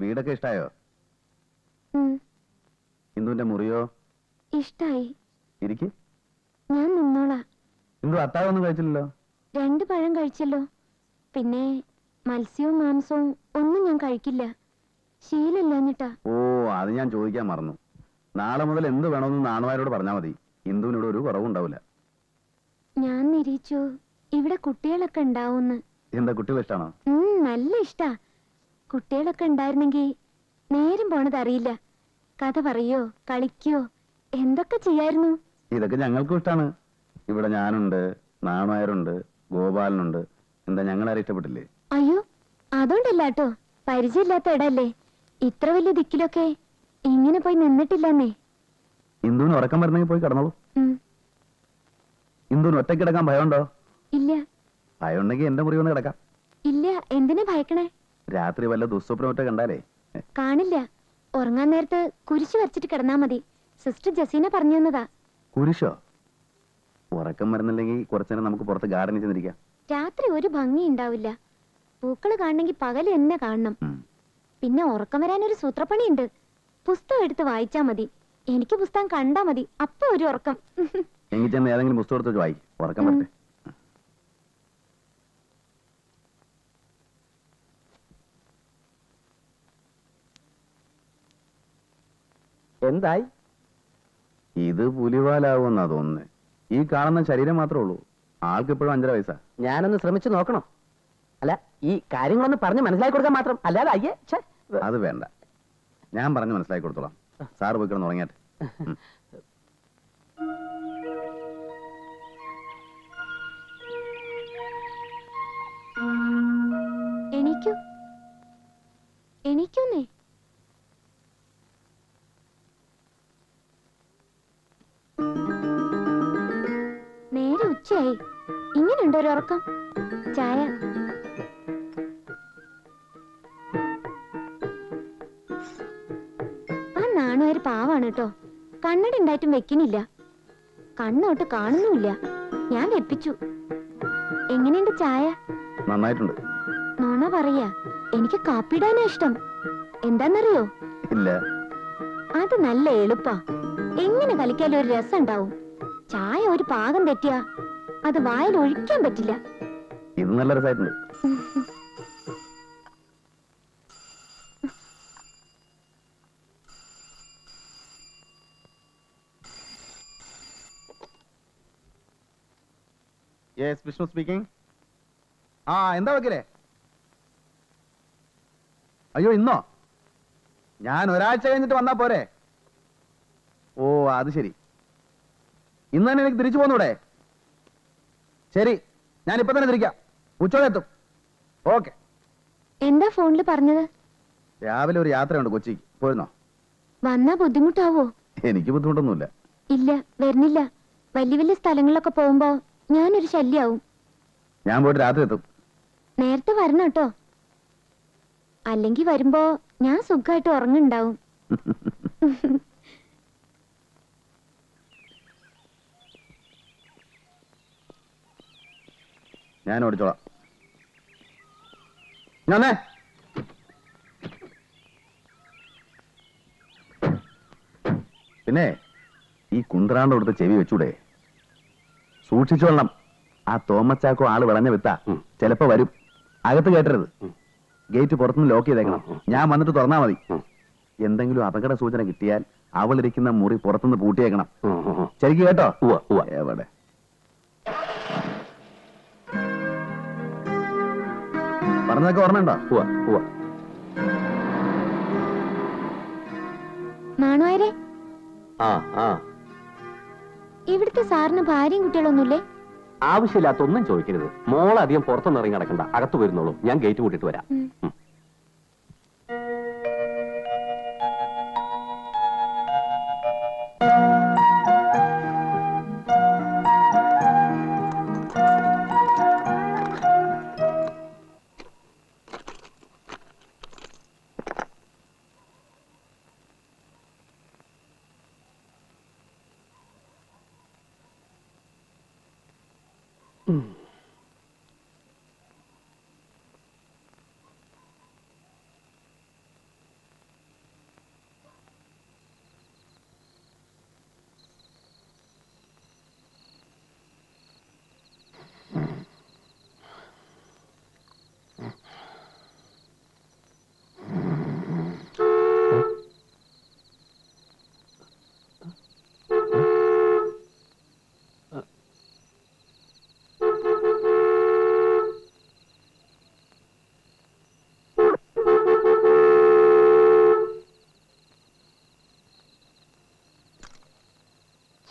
വീടൊക്കെ ഇഷ്ടായോ? ഇന്ദുവിന്റെ മുറിയോ ഇഷ്ടായി? ഇരിക്ക്, ഞാൻ നിന്നോളാം. ഇന്ദു അത്താഴമൊന്നും കഴിച്ചില്ലല്ലോ. 2 പഴം കഴിച്ചല്ലോ. പിന്നെ മത്സ്യവും മാംസവും ഒന്നും ഞാൻ കഴിക്കില്ല, ശീലമില്ലാഞ്ഞിട്ടാ. ഓ, അത് ഞാൻ ചോദിക്കാൻ മറന്നു. നാളെ മുതൽ എന്ത് വേണമെന്ന് നാണുമാരോട് പറഞ്ഞാൽ മതി. ഇന്ദുവിനോട് ഒരു കുറവുണ്ടാവില്ല. ഞാൻ നിരീക്ഷിച്ചു ഇവിടെ കുട്ടികളൊക്കെ ഉണ്ടാവുമെന്ന്. എന്താ, കുട്ടികൾ ഇഷ്ടാണോ? നല്ല ഇഷ്ടാ. കുട്ടികളൊക്കെ ഉണ്ടായിരുന്നെങ്കിൽ നേരം പോണത് അറിയില്ല. കഥ പറയോ കളിക്കോ എന്തൊക്കെ ചെയ്യായിരുന്നു. ഇതൊക്കെ ഞങ്ങൾക്കും ഇഷ്ടാണ്. ഇവിടെ ഞാനുണ്ട്, നാണായരുണ്ട്, ഗോപാലനുണ്ട്. എന്താ, ഞങ്ങളാരും ഇഷ്ടപ്പെട്ടില്ലേ? അയ്യോ, അതുകൊണ്ടല്ലാട്ടോ. പരിചയമില്ലാത്ത ഇടല്ലേ. ഇത്ര വലിയ ദിക്കിലൊക്കെ ഇങ്ങനെ പോയി നിന്നിട്ടില്ലെന്നേ. ഇന്ദുവിന് ഉറക്കം വരുന്നെങ്കിൽ പോയി കിടന്നോളൂ. ഇന്ദുവിന് ഒറ്റയ്ക്ക് കിടക്കാൻ ഭയമുണ്ടോ? ഇല്ല. ഭയമുണ്ടെങ്കിൽ എന്റെ മുറി വന്ന് കിടക്കാം. ഇല്ല, എന്തിനെ ഭയക്കണേ? രാത്രി വല്ല ദുസ്വപ്നമൊക്കെ കണ്ടാലേ? കാണില്ല. ഉറങ്ങാൻ നേരത്ത് കുരിശ് വരച്ചിട്ട് കിടന്നാ മതി. സിസ്റ്റർ ജസീന പറഞ്ഞു തന്നതാ. കുരിശോ? ഉറക്കം വരുന്നില്ലെങ്കിൽ കുറച്ചേരം നമുക്ക് പുറത്ത് ഗാർഡനിൽ ചെന്നിരിക്കാം. രാത്രി ഒരു ഭംഗി ഉണ്ടാവില്ല. പൂക്കള് കാണണമെങ്കിൽ പകല് എന്നെ കാണണം. പിന്നെ ഉറക്കം വരാനൊരു സൂത്രപ്പണിയുണ്ട്. പുസ്തകം എടുത്ത് വായിച്ചാ മതി. എനിക്ക് പുസ്തകം കണ്ടാ മതി, അപ്പൊ ഒരു ഉറക്കം. എങ്കിൽ ചെന്ന് ഏതെങ്കിലും പുസ്തകം എടുത്ത് വായിക്കും, ഉറക്കം വരട്ടെ. എന്തായി ഇത്? പുലിവാലാവുമെന്നാ തോന്നുന്നേ. ഈ കാണുന്ന ശരീരം മാത്രമേ ഉള്ളൂ. ആൾക്കിപ്പോഴും 5.5 വയസ്സാ. ഞാനൊന്ന് ശ്രമിച്ചു നോക്കണം. അല്ല, ഈ കാര്യങ്ങളൊന്ന് പറഞ്ഞ് മനസ്സിലാക്കി കൊടുക്കാൻ മാത്രം, അല്ലാതെ അയ്യേ അത് വേണ്ട. ഞാൻ പറഞ്ഞ് മനസ്സിലാക്കി കൊടുത്തോളാം. സാറ് പോയി കിടന്ന് ഉറങ്ങിയാട്ടെ. എണീക്കൂ എണീക്കൂന്നേ. നേരെ ഉച്ചയായി, ഇങ്ങനെയുണ്ട് ഒരു ഉറക്കം. ചായ ആ നാണുകാര് പാവാണ് കേട്ടോ, കണ്ണട ഉണ്ടായിട്ടും വെക്കുന്നില്ല, കണ്ണോട്ട് കാണുന്നുമില്ല. ഞാൻ വെപ്പിച്ചു. എങ്ങനെയുണ്ട് ചായ? നന്നായിട്ടുണ്ട്. നോണ പറയാ, എനിക്ക് കാപ്പിടാനാ ഇഷ്ടം. എന്താന്നറിയോ? ഇല്ല. അത് നല്ല എളുപ്പാ, എങ്ങനെ കളിക്കാലും ഒരു രസം ഉണ്ടാവും. ചായ ഒരു പാകം തെറ്റിയാ അത് വായിൽ ഒഴിക്കാൻ പറ്റില്ല. ഇത് നല്ല രസമായിട്ടുണ്ട്. Yes, Vishnu speaking. ആ, എന്താ വക്കീലേ? അയ്യോ, ഇന്നോ? ഞാൻ ഒരാഴ്ച കഴിഞ്ഞിട്ട് വന്നാ പോരെ? ഓ, അത് ശരി. ഇന്ന് തന്നെ എനിക്ക് തിരിച്ചു പോന്നൂടെ? ശരി, ഞാനിപ്പോ തന്നെ തിരിക്കാം, ഉച്ചയോടെ എത്തും. ഓക്കെ. എന്താ ഫോണിൽ പറഞ്ഞത്? രാവിലെ ഒരു യാത്രയുണ്ട് കൊച്ചിക്ക്, പോരുന്നോ? വന്നാ ബുദ്ധിമുട്ടാവോ? എനിക്ക് ബുദ്ധിമുട്ടൊന്നുമില്ല. ഇല്ല, വരുന്നില്ല. വലിയ വലിയ സ്ഥലങ്ങളിലൊക്കെ പോകുമ്പോ ഞാനൊരു ശല്യാവും. ഞാൻ പോയിട്ട് രാത്രി എത്തും. നേരത്തെ വരണം കേട്ടോ, അല്ലെങ്കിൽ വരുമ്പോ ഞാൻ സുഖമായിട്ട് ഉറങ്ങുണ്ടാവും. ഞാൻ ഓടിച്ചോളാം. ഞാനേ പിന്നെ ഈ കുന്ത്രാണ്ട് കൊടുത്ത ചെവി വെച്ചൂടെ? സൂക്ഷിച്ചോളണം. ആ തോമസ് ചാക്കോ ആള് വിളഞ്ഞ വിത്താ, ചിലപ്പോ വരും. അകത്ത് കയറ്റരുത്, ഗേറ്റ് പുറത്തുനിന്ന് ലോക്ക് ചെയ്തേക്കണം. ഞാൻ വന്നിട്ട് തുറന്നാ മതി. എന്തെങ്കിലും അപകട സൂചന കിട്ടിയാൽ അവളിരിക്കുന്ന മുറി പുറത്തുനിന്ന് പൂട്ടിയേക്കണം. ശരിക്കും കേട്ടോ? എവിടെ പറഞ്ഞതൊക്കെ ഓർമ്മയുണ്ടോ? ഇവിടുത്തെ സാറിന് ഭാര്യയും കുട്ടികളൊന്നുമില്ലേ? ആവശ്യമില്ലാത്തൊന്നും ചോദിക്കരുത് മോളെ. അധികം പുറത്തൊന്നും ഇറങ്ങി നടക്കണ്ട, അകത്ത് വരുന്നുള്ളൂ. ഞാൻ ഗേറ്റ് കൂട്ടിട്ട് വരാം.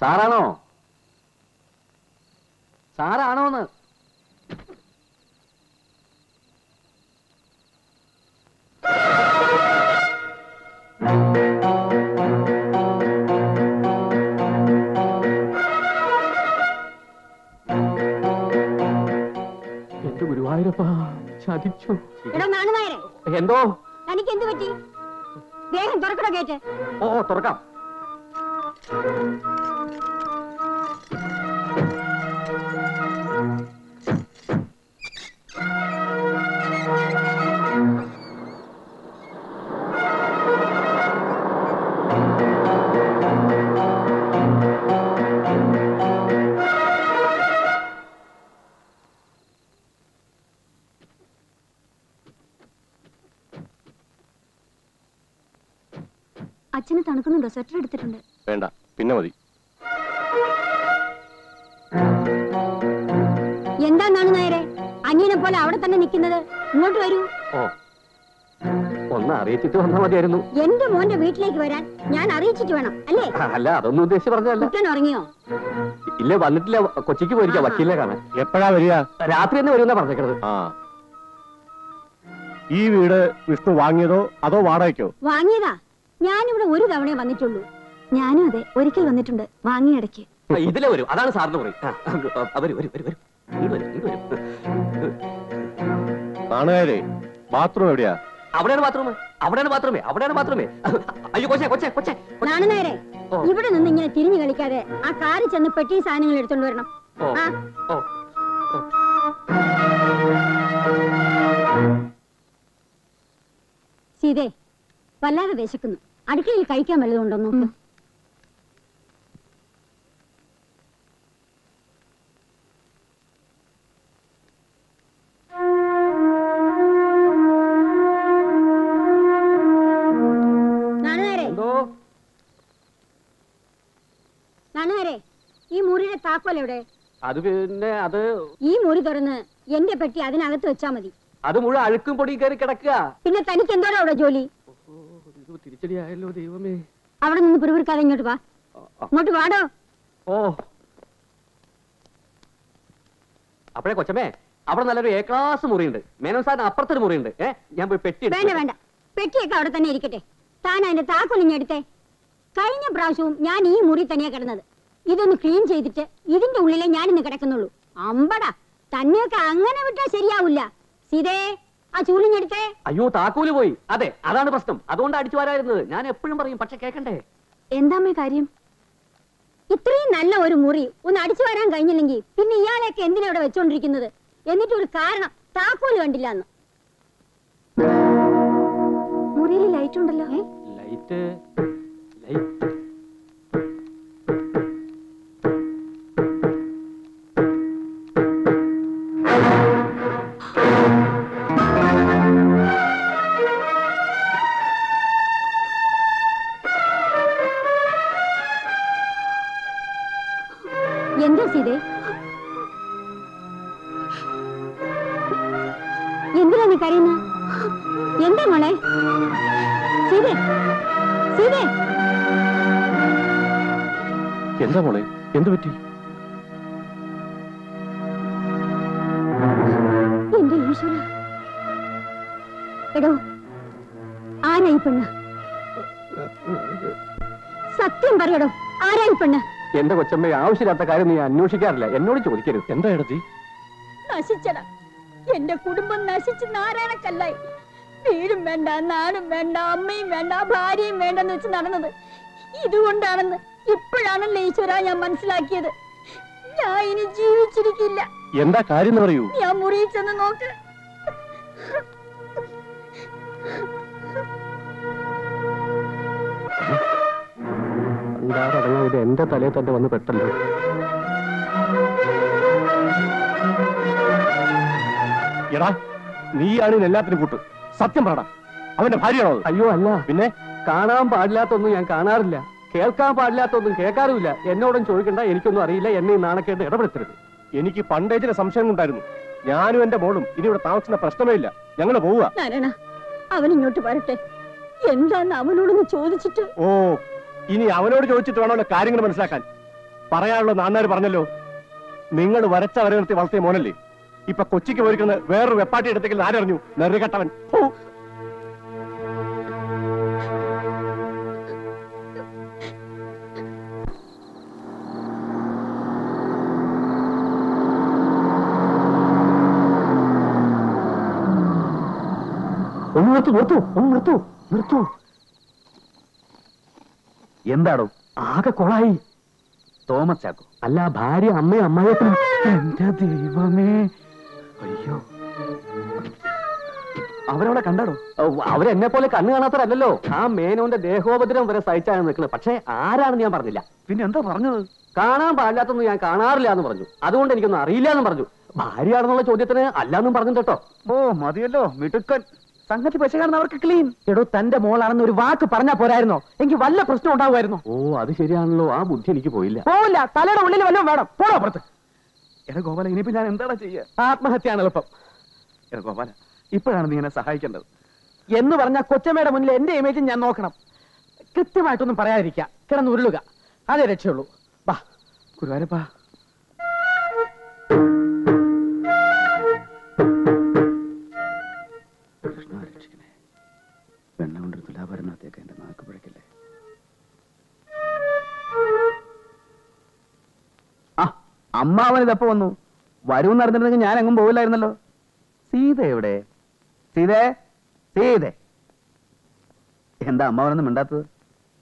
സാറാണോ? സാറാണോന്ന്? എന്റെ ഗുരുവായൂരപ്പ ചതിച്ചു. എന്തോ തനിക്ക് എന്ത് പറ്റി? വേഗം തുറക്കണോ ഗേറ്റ്? ഓ, തുറക്കാം. അച്ഛന് തണുക്കുന്നുണ്ടോ? സ്വെറ്റർ എടുത്തിട്ടുണ്ട്. വേണ്ട, പിന്നെ മതി. എന്താന്നാണ് നേരെ അനിയനെ പോലെ അവിടെ തന്നെ നിൽക്കുന്നത്? ഇങ്ങോട്ട് വരൂ. ഒന്ന് അറിയിച്ചിട്ട് വന്നാൽ മതിയായിരുന്നു. എന്റെ മോന്റെ വീട്ടിലേക്ക് വരാൻ ഞാൻ അറിയിച്ചിട്ട് വേണം അല്ലേ? അല്ല, അതൊന്നും ഉദ്ദേശിച്ച് പറഞ്ഞതല്ല. ഉറങ്ങിയോ? ഇല്ല, വന്നിട്ടില്ല. കൊച്ചിക്ക് പോയിരിക്കാം വക്കീലിനെ കാണാൻ. എപ്പോഴാ വരിക? രാത്രി തന്നെ വരുമെന്നാ പറഞ്ഞേക്കണത്. ഈ വീട് വിഷ്ണു വാങ്ങിയതോ അതോ വാടകയ്ക്കോ? വാങ്ങിയതാ. ഞാനിവിടെ ഒരു തവണ വന്നിട്ടുള്ളൂ. ഞാനും അതെ ഒരിക്കൽ വന്നിട്ടുണ്ട് വാങ്ങിയിടയ്ക്ക്. ഇതിലെ വരും, അതാണ് സാറിന് പറയും. ബാത്റൂം എവിടെയാ? അവിടെയാണ് ബാത്റൂം, അവിടെയാണ് ബാത്റൂമേ, അവിടെയാണ് ബാത്റൂമേ. അയ്യോ കൊച്ചേ കൊച്ചേ കൊച്ചേ, നാണുനേരെ ഇവിടെ നിന്ന് ഇങ്ങനെ തിരിഞ്ഞു കളിക്കാതെ ആ കാറി ചെന്ന് പെട്ടി സാധനങ്ങൾ എടുത്തോണ്ട് വരണം. സീതേ, വല്ലാതെ വിശക്കുന്നു. അടുക്കളയിൽ കഴിക്കാൻ വല്ലതുണ്ടോ നോക്ക്. ഈ മുറിയുടെ താക്കോൽ എവിടെ? അത് പിന്നെ അത് ഈ മുറി തുറന്ന് എന്റെ പെട്ടി അതിനകത്ത് വെച്ചാ മതി. അത് മുഴുവൻ അഴുക്കും പൊടി കയറി കിടക്കുക. പിന്നെ തനിക്ക് എന്തോടെ അവിടെ ജോലി? തിരിച്ചടിയായല്ലോ ദൈവമേ. അവിടെ നിന്ന് പിറുപിറുക്കാതെ ഇങ്ങോട്ട് വാ, ഇങ്ങോട്ട് വാടോ. ഓ അപ്പഴേ കൊച്ചമ്മേ, അവിടെ നല്ലൊരു എ ക്ലാസ് മുറിയുണ്ട്. മേനോൻ സാറിന് അപ്പുറത്തൊരു മുറിയുണ്ട്. ഞാൻ പോയി പെട്ടി. വേണ്ട വേണ്ട, പെട്ടിയൊക്കെ അവിടെ തന്നെ ഇരിക്കട്ടെ. താൻ അതിന്റെ താക്കോലിഞ്ഞെടുത്തേ. കഴിഞ്ഞ പ്രാവശ്യവും ഞാൻ ഈ മുറി തനിയാ കിടന്നത്. ഇതൊന്ന് ക്ലീൻ ചെയ്തിട്ട് ഇതിന്റെ ഉള്ളിലെ ഞാൻ ഇന്ന് കിടക്കുന്നുള്ളൂ. അമ്പടാ, തന്നെയൊക്കെ അങ്ങനെ വിട്ടാൽ ശരിയാവില്ല. സീതേ, ആ ചൂലിഞ്ഞെടുത്തേ. അയ്യോ താക്കോല് പോയി. അതെ അതാണ് പ്രശ്നം, അതുകൊണ്ട് അടിച്ചു വരായിരുന്നത്. ഞാൻ എപ്പോഴും പറയും, പക്ഷെ കേക്കണ്ടേ. എന്താമ്മേ കാര്യം? ഇത്രയും നല്ല ഒരു മുറി ഒന്ന് അടിച്ചു വരാൻ കഴിഞ്ഞില്ലെങ്കിൽ പിന്നെ ഇയാളെയൊക്കെ എന്തിനാ ഇവിടെ വെച്ചോണ്ടിരിക്കുന്നത്? എന്നിട്ടൊരു കാരണം, താക്കോല് കണ്ടില്ല. മുറിയിൽ ലൈറ്റ് ഉണ്ടല്ലോ. ലൈറ്റ് ആവശ്യമില്ലാത്ത കാര്യം നീ അന്വേഷിക്കാറില്ല, എന്നോട് ചോദിക്കരുത്. എന്താ എടതി? നശിച്ചടാ എന്റെ കുടുംബം, നശിച്ച് നാരായണക്കല്ലായി. വീടും വേണ്ട, നാടും വേണ്ട, അമ്മയും വേണ്ട, ഭാര്യയും വേണ്ടെന്ന് വെച്ച് നടന്നത് ഇതുകൊണ്ടാണെന്ന് ഇപ്പോഴാണല്ലോ ഈശ്വര ഞാൻ മനസ്സിലാക്കിയത്. ഞാൻ ഇനി ജീവിച്ചിരിക്കില്ല. എന്താ കാര്യം പറയൂ. ഞാൻ മുറിയിൽ ചെന്ന് നോക്ക്. ഇത് എന്റെ തലയിൽ തന്നെ വന്ന് പെട്ടല്ലോ. എടാ നീയാണ് എല്ലാത്തിനും കൂട്ട്. സത്യം പറടാ, അവന്റെ ഭാര്യയാണോ? അയ്യോ അല്ല. പിന്നെ കാണാൻ പാടില്ലാത്തൊന്നും ഞാൻ കാണാറില്ല, കേൾക്കാൻ പാടില്ലാത്തൊന്നും കേൾക്കാറുമില്ല. എന്നോടും ചോദിക്കണ്ട, എനിക്കൊന്നും അറിയില്ല. എന്നെ നാണക്കേട്ട് ഇടപെടുത്തരുത്. എനിക്ക് പണ്ടേ ചില സംശയം ഉണ്ടായിരുന്നു. ഞാനും എന്റെ മോളും ഇനി ഇവിടെ താമസിക്കുന്ന പ്രശ്നമേ ഇല്ല. ഞങ്ങള് പോവുക. അവൻ ഇങ്ങോട്ട് വരട്ടെ, എന്താന്ന് അവനോടൊന്ന് ചോദിച്ചിട്ട്. ഓ ഇനി അവനോട് ചോദിച്ചിട്ട് വേണമല്ലോ കാര്യങ്ങൾ മനസ്സിലാക്കാൻ. പറയാനുള്ള നാന്നാര് പറഞ്ഞല്ലോ. നിങ്ങൾ വരച്ച വരെ നിർത്തി വളർത്തിയ മോനല്ലേ ഇപ്പൊ കൊച്ചിക്ക് പോയിരിക്കുന്ന വേറൊരു വെപ്പാട്ടി എടുത്തേക്ക് ആരറിഞ്ഞു? നെറുകെട്ടവൻ. ഒന്ന് നിർത്തു, നിർത്തു, ഒന്ന് നിർത്തു, നിർത്തു. എന്താണോ ആകെ കൊളായി? തോമസ് ചാക്കോ അല്ല, ഭാര്യ, അമ്മയും അമ്മായിയപ്പനും. എന്റെ ദൈവമേ, അയ്യോ അവരവിടെ കണ്ടാടോ? അവരെന്നെ പോലെ കണ്ണു കാണാത്തവരല്ലോ. ആ മേനോന്റെ ദേഹോപദ്രവം വരെ സഹിച്ചാണ് നിൽക്കുന്നത്. പക്ഷെ ആരാണെന്ന് ഞാൻ പറഞ്ഞില്ല. പിന്നെ എന്താ പറഞ്ഞത്? കാണാൻ പാടില്ലാത്തൊന്നും ഞാൻ കാണാറില്ല എന്ന് പറഞ്ഞു. അതുകൊണ്ട് എനിക്കൊന്നും അറിയില്ല എന്ന് പറഞ്ഞു. ഭാര്യയാണെന്നുള്ള ചോദ്യത്തിന് അല്ലാന്നും പറഞ്ഞു കേട്ടോ. ഓ മതിയല്ലോ മിടുക്കൻ. സംഗതി പശ കാരണം അവർക്ക് ക്ലീൻ. എടോ തന്റെ മോളാണെന്ന് ഒരു വാക്ക് പറഞ്ഞാൽ പോരായിരുന്നോ? എനിക്ക് വല്ല പ്രശ്നം ഉണ്ടാവുമായിരുന്നു. ഓ അത് ശരിയാണല്ലോ, ആ ബുദ്ധി എനിക്ക് പോയില്ല. പോയില്ല, തലയുടെ ഉള്ളിൽ വല്ലതും വേണം. പോണോ അപ്പുറത്ത്? എടാ ഗോപാല, ഇനിയിപ്പോ ഞാൻ എന്താടാ ചെയ്യുക? ആത്മഹത്യാണ് എളുപ്പം. എടാ ഗോപാല, ഇപ്പോഴാണ് നീ എന്നെ സഹായിക്കേണ്ടത്. എന്ന് പറഞ്ഞാൽ കൊച്ചമ്മയുടെ മുന്നിൽ എന്റെ ഇമേജ് ഞാൻ നോക്കണം. കൃത്യമായിട്ടൊന്നും പറയാതിരിക്കുക, കിടന്ന് ഉരുളുക, അതേ രക്ഷയുള്ളൂ. വാ ഗുരുവായൂരപ്പാ. അമ്മാവന് ഇതപ്പോ വന്നു. വരുമെന്ന് അറിഞ്ഞിരുന്നെങ്കിൽ ഞാൻ എങ്ങും പോവില്ലായിരുന്നല്ലോ. സീത എവിടെ? സീതേ, സീതേ, എന്താ അമ്മാവനൊന്നും മിണ്ടാത്തത്?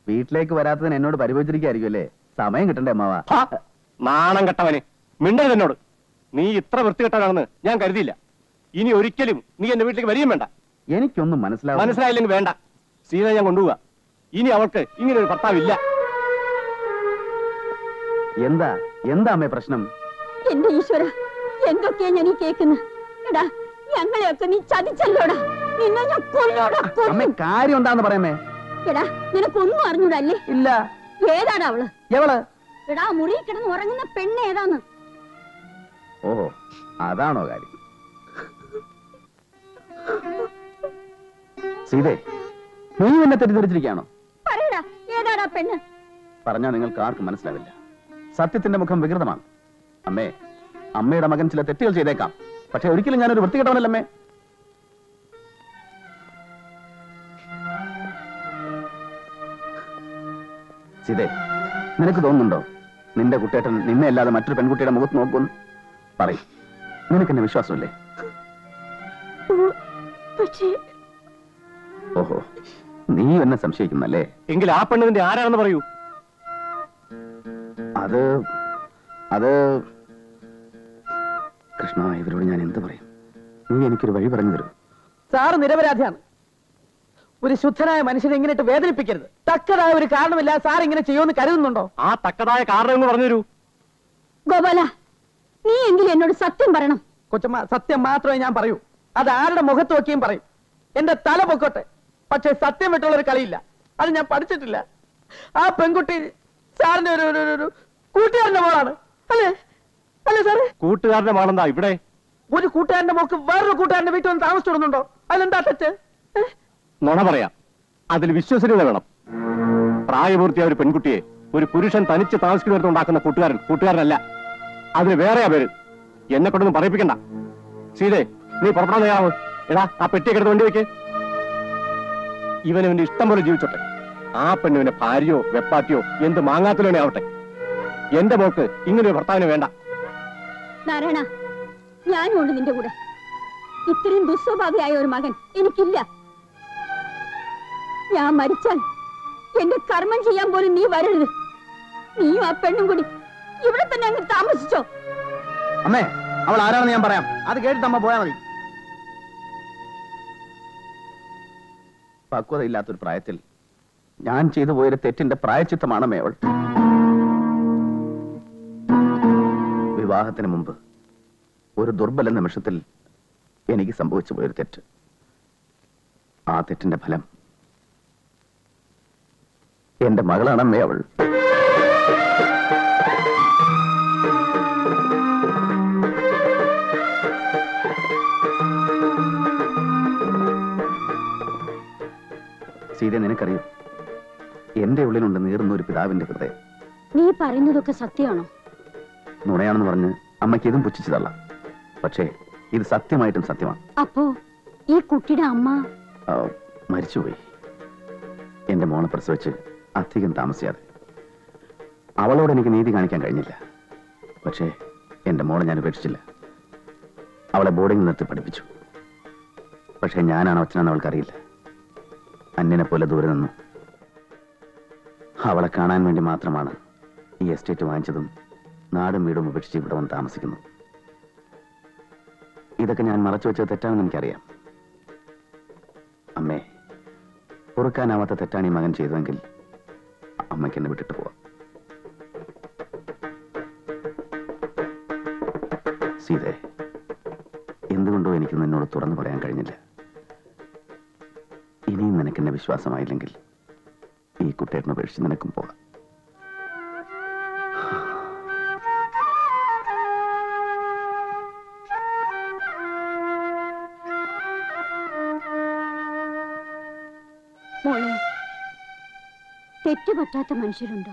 വീട്ടിലേക്ക് വരാത്തതിന് എന്നോട് പരിഭവിച്ചിരിക്കായിരിക്കും അല്ലേ? സമയം കിട്ടണ്ടേ അമ്മാവാ. നാണം കെട്ടവനെ, മിണ്ടരുത് എന്നോട്. നീ ഇത്ര വൃത്തികെട്ടവനാണെന്ന് ഞാൻ കരുതിയില്ല. ഇനി ഒരിക്കലും നീ എന്റെ വീട്ടിലേക്ക് വരികയും വേണ്ട. എനിക്കൊന്നും മനസ്സിലായില്ലെങ്കിൽ വേണ്ട. സീത ഞാൻ കൊണ്ടുപോവാ. ഇനി അവൾക്ക് ഇങ്ങനെ ഒരു ഭർത്താവില്ല. എന്താ എന്താ അമ്മേ പ്രശ്നം? എന്റെ ഈശ്വര, എന്തൊക്കെയാ ഞാൻ ഈ കേൾക്കുന്നത്? എടാ, ഞങ്ങളെയൊക്കെ നീ ചതിച്ചല്ലോടാ. നിന്നെ ഞാൻ കൊല്ലോടാ. അമ്മേ, കാര്യം എന്താന്ന് പറയമ്മേ. എടാ, നിനക്കൊന്നും അറിഞ്ഞൂടല്ലേ? ഇല്ല. ഏതാണ് അവള്? എവള്? എടാ, മുറി കിടന്ന് ഉറങ്ങുന്ന പെണ്ണ് ഏതാന്ന്? ഓഹോ, അതാണോ കാര്യം? സീതേ, നീ എന്നെ തെറ്റിദ്ധരിച്ചിരിക്കുകയാണോ? പറയടാ, ഏതാടാ പെണ്ണ്? പറഞ്ഞാൽ നിങ്ങൾക്ക് ആർക്കും മനസ്സിലാവില്ല. സത്യത്തിന്റെ മുഖം വികൃതമാണ്. അമ്മേ, അമ്മയുടെ മകൻ ചില തെറ്റുകൾ ചെയ്തേക്കാം, പക്ഷെ ഒരിക്കലും ഞാനൊരു വൃത്തികെട്ടവനല്ല അമ്മേ. സീതേ, നിനക്ക് തോന്നുന്നുണ്ടോ നിന്റെ കുട്ടേട്ടൻ നിന്നെ അല്ലാതെ മറ്റൊരു പെൺകുട്ടിയുടെ മുഖത്ത് നോക്കും? പറയ്, നിനക്കെന്നെ വിശ്വാസമില്ലേ? ഓഹോ, നീ എന്നെ സംശയിക്കുന്നല്ലേ? എങ്കിൽ ആ പെണ്ണിന്റെ ആരാണെന്ന് പറയൂ. അത് അത് കൃഷ്ണ, ഇവരോട് ഞാൻ എന്ത് പറയും? നീ എനിക്കൊരു വഴി പറഞ്ഞു തരൂ. സാറ് നിരപരാധിയാണ്. ഒരു ശുദ്ധനായ മനുഷ്യനെ ഇങ്ങനെയിട്ട് വേദനിപ്പിക്കരുത്. തക്കതായ ഒരു കാരണമില്ല സാർ ഇങ്ങനെ ചെയ്യുമെന്ന് കരുതുന്നുണ്ടോ? ആ തക്കതായ കാരണം എന്ന് പറഞ്ഞു തരൂ. ഗോപാല, നീ എങ്കിലും എന്നോട് സത്യം പറയണം. കൊച്ചമ്മ, സത്യം മാത്രമേ ഞാൻ പറയൂ. അത് ആരുടെ മുഖത്ത് നോക്കിയും പറയും. എന്റെ തല പൊക്കോട്ടെ, പക്ഷെ സത്യം വിട്ടുള്ളൊരു കളിയില്ല. അത് ഞാൻ പഠിച്ചിട്ടില്ല. ആ പെൺകുട്ടി സാറിന്റെ ഒരു കൂട്ടുകാരന്റെ മോളാണ്. അല്ലേ അല്ലേ സാറേ? കൂട്ടുകാരന്റെ മോളെന്താ ഇവിടെ? ഒരു കൂട്ടുകാരന്റെ മോക്ക് വേറൊരു കൂട്ടുകാരന്റെ വീട്ടിൽ വന്ന് താമസിച്ചു കൊടുക്കുന്നുണ്ടോ? അതിലെന്താ തെറ്റ്? നുണ പറയാം, അതിൽ വിശ്വസനീയത വേണം. പ്രായപൂർത്തിയായ ഒരു പെൺകുട്ടിയെ ഒരു പുരുഷൻ തനിച്ച് താമസിക്കുന്നിടത്ത് ഉണ്ടാക്കുന്ന കൂട്ടുകാരൻ കൂട്ടുകാരനല്ല. അതിന് വേറെയാ പേര്. എന്നെ കൊണ്ടൊന്നും പറയിപ്പിക്കണ്ട. സീതേ, നീ പുറപ്പെടാൻ തയ്യാറാവോ? എടാ, ആ പെട്ടിയൊക്കെ എടുത്ത് വണ്ടി വെക്ക്. ഇവനവന്റെ ഇഷ്ടം പോലെ ജീവിച്ചോട്ടെ. ആ പെണ്ണിവന്റെ ഭാര്യയോ വെപ്പാറ്റിയോ എന്ത് മാങ്ങാത്തലോനെ ആവട്ടെ. എന്റെ മോക്ക് ഇങ്ങനെ ഒരു ഭർത്താവിനെ വേണ്ട. നാരായണ, ഞാനും ഉണ്ട് നിന്റെ കൂടെ. ഇത്രയും ദുസ്വഭാവിയായ ഒരു മകൻ എനിക്കില്ല. ഞാൻ മരിച്ചാൽ എന്റെ കർമ്മം ചെയ്യാൻ പോലും നീ വരരുത്. നീയും ആ പെണ്ണും കൂടി ഇവിടെ തന്നെ അങ്ങ് താമസിച്ചോ? അമ്മേ, അവൾ ആരാണെന്ന് ഞാൻ പറയാം. അത് കേട്ടിട്ട് അമ്മ പോയാൽ മതി. പക്വതയില്ലാത്തൊരു പ്രായത്തിൽ ഞാൻ ചെയ്തു പോയൊരു തെറ്റിന്റെ പ്രായച്ചിത്തമാണ് അമ്മേ അവൾ. വിവാഹത്തിന് മുമ്പ് ഒരു ദുർബല നിമിഷത്തിൽ എനിക്ക് സംഭവിച്ചു പോയൊരു തെറ്റ്. ആ തെറ്റിന്റെ ഫലം എന്റെ മകളാണ് അമ്മേ അവൾ. സീത, നിനക്കറിയോ എന്റെ ഉള്ളിലുണ്ട് നീറുന്ന ഒരു പിതാവിന്റെ ഹൃദയം. നീ പറയുന്നതൊക്കെ സത്യമാണോ? നുണയാണെന്ന് പറഞ്ഞ് അമ്മയ്ക്ക് ഇതും പുച്ഛിച്ചതല്ല, പക്ഷേ ഇത് സത്യമായിട്ടും സത്യമാണ്. അപ്പോ ഈ കുട്ടിയുടെ അമ്മ മരിച്ചുപോയി. എന്റെ മോളെ പ്രസവിച്ച് അധികം താമസിയാതെ. അവളോട് എനിക്ക് നീതി കാണിക്കാൻ കഴിഞ്ഞില്ല, പക്ഷേ എന്റെ മോളെ ഞാൻ ഉപേക്ഷിച്ചില്ല. അവളെ ബോർഡിംഗ് നിർത്തി പഠിപ്പിച്ചു. പക്ഷേ ഞാനാണ് അച്ഛനെന്ന് അവൾക്കറിയില്ല. അന്യനെ പോലെ ദൂരെ നിന്നു. അവളെ കാണാൻ വേണ്ടി മാത്രമാണ് ഈ എസ്റ്റേറ്റ് വാങ്ങിച്ചതും നാടും വീടും ഉപേക്ഷിച്ച് ഇവിടെ വന്ന് താമസിക്കുന്നു. ഇതൊക്കെ ഞാൻ മറച്ചു വെച്ചത് തെറ്റാണെന്ന് എനിക്കറിയാം. അമ്മേ, പൊറുക്കാനാവാത്ത തെറ്റാണ് ഈ മകൻ ചെയ്തതെങ്കിൽ അമ്മയ്ക്ക് എന്നെ വിട്ടിട്ട് പോവാം. സീതേ, എന്തുകൊണ്ടോ എനിക്ക് നിന്നോട് തുറന്നു പറയാൻ കഴിഞ്ഞില്ല. ഇനിയും നിനക്കെന്നെ വിശ്വാസമായില്ലെങ്കിൽ ഈ കുട്ടിയേട്ടനെ ഉപേക്ഷിച്ച് നിനക്കും പോകാം. തെറ്റുപറ്റാത്ത മനുഷ്യരുണ്ടോ?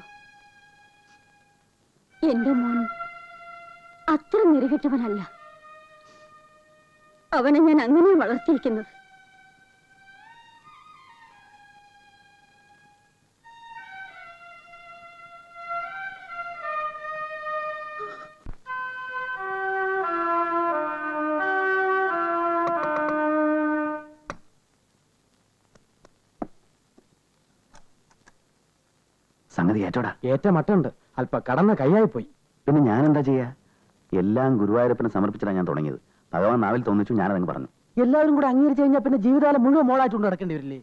എന്റെ മോൻ അത്ര നിരകെട്ടവനല്ല. അവനെ ഞാൻ അങ്ങനെ വളർത്തിയിരിക്കുന്നത്. സംഗതി ഏറ്റോടാ, ഏറ്റ മട്ടുണ്ട്, അല്പ കടന്ന കൈയായി പോയി. പിന്നെ ഞാൻ എന്താ ചെയ്യാ? എല്ലാം ഗുരുവായൂരപ്പനെ സമർപ്പിച്ചിട്ടാണ് ഞാൻ തുടങ്ങിയത്. ഭഗവാൻ നാവിൽ തോന്നിച്ചു, ഞാനതങ്ങ് പറഞ്ഞു. എല്ലാവരും കൂടെ അംഗീകരിച്ചു കഴിഞ്ഞാൽ പിന്നെ ജീവിതകാലം മുഴുവൻ മോളായിട്ടുകൊണ്ട് നടക്കേണ്ടി വരില്ലേ?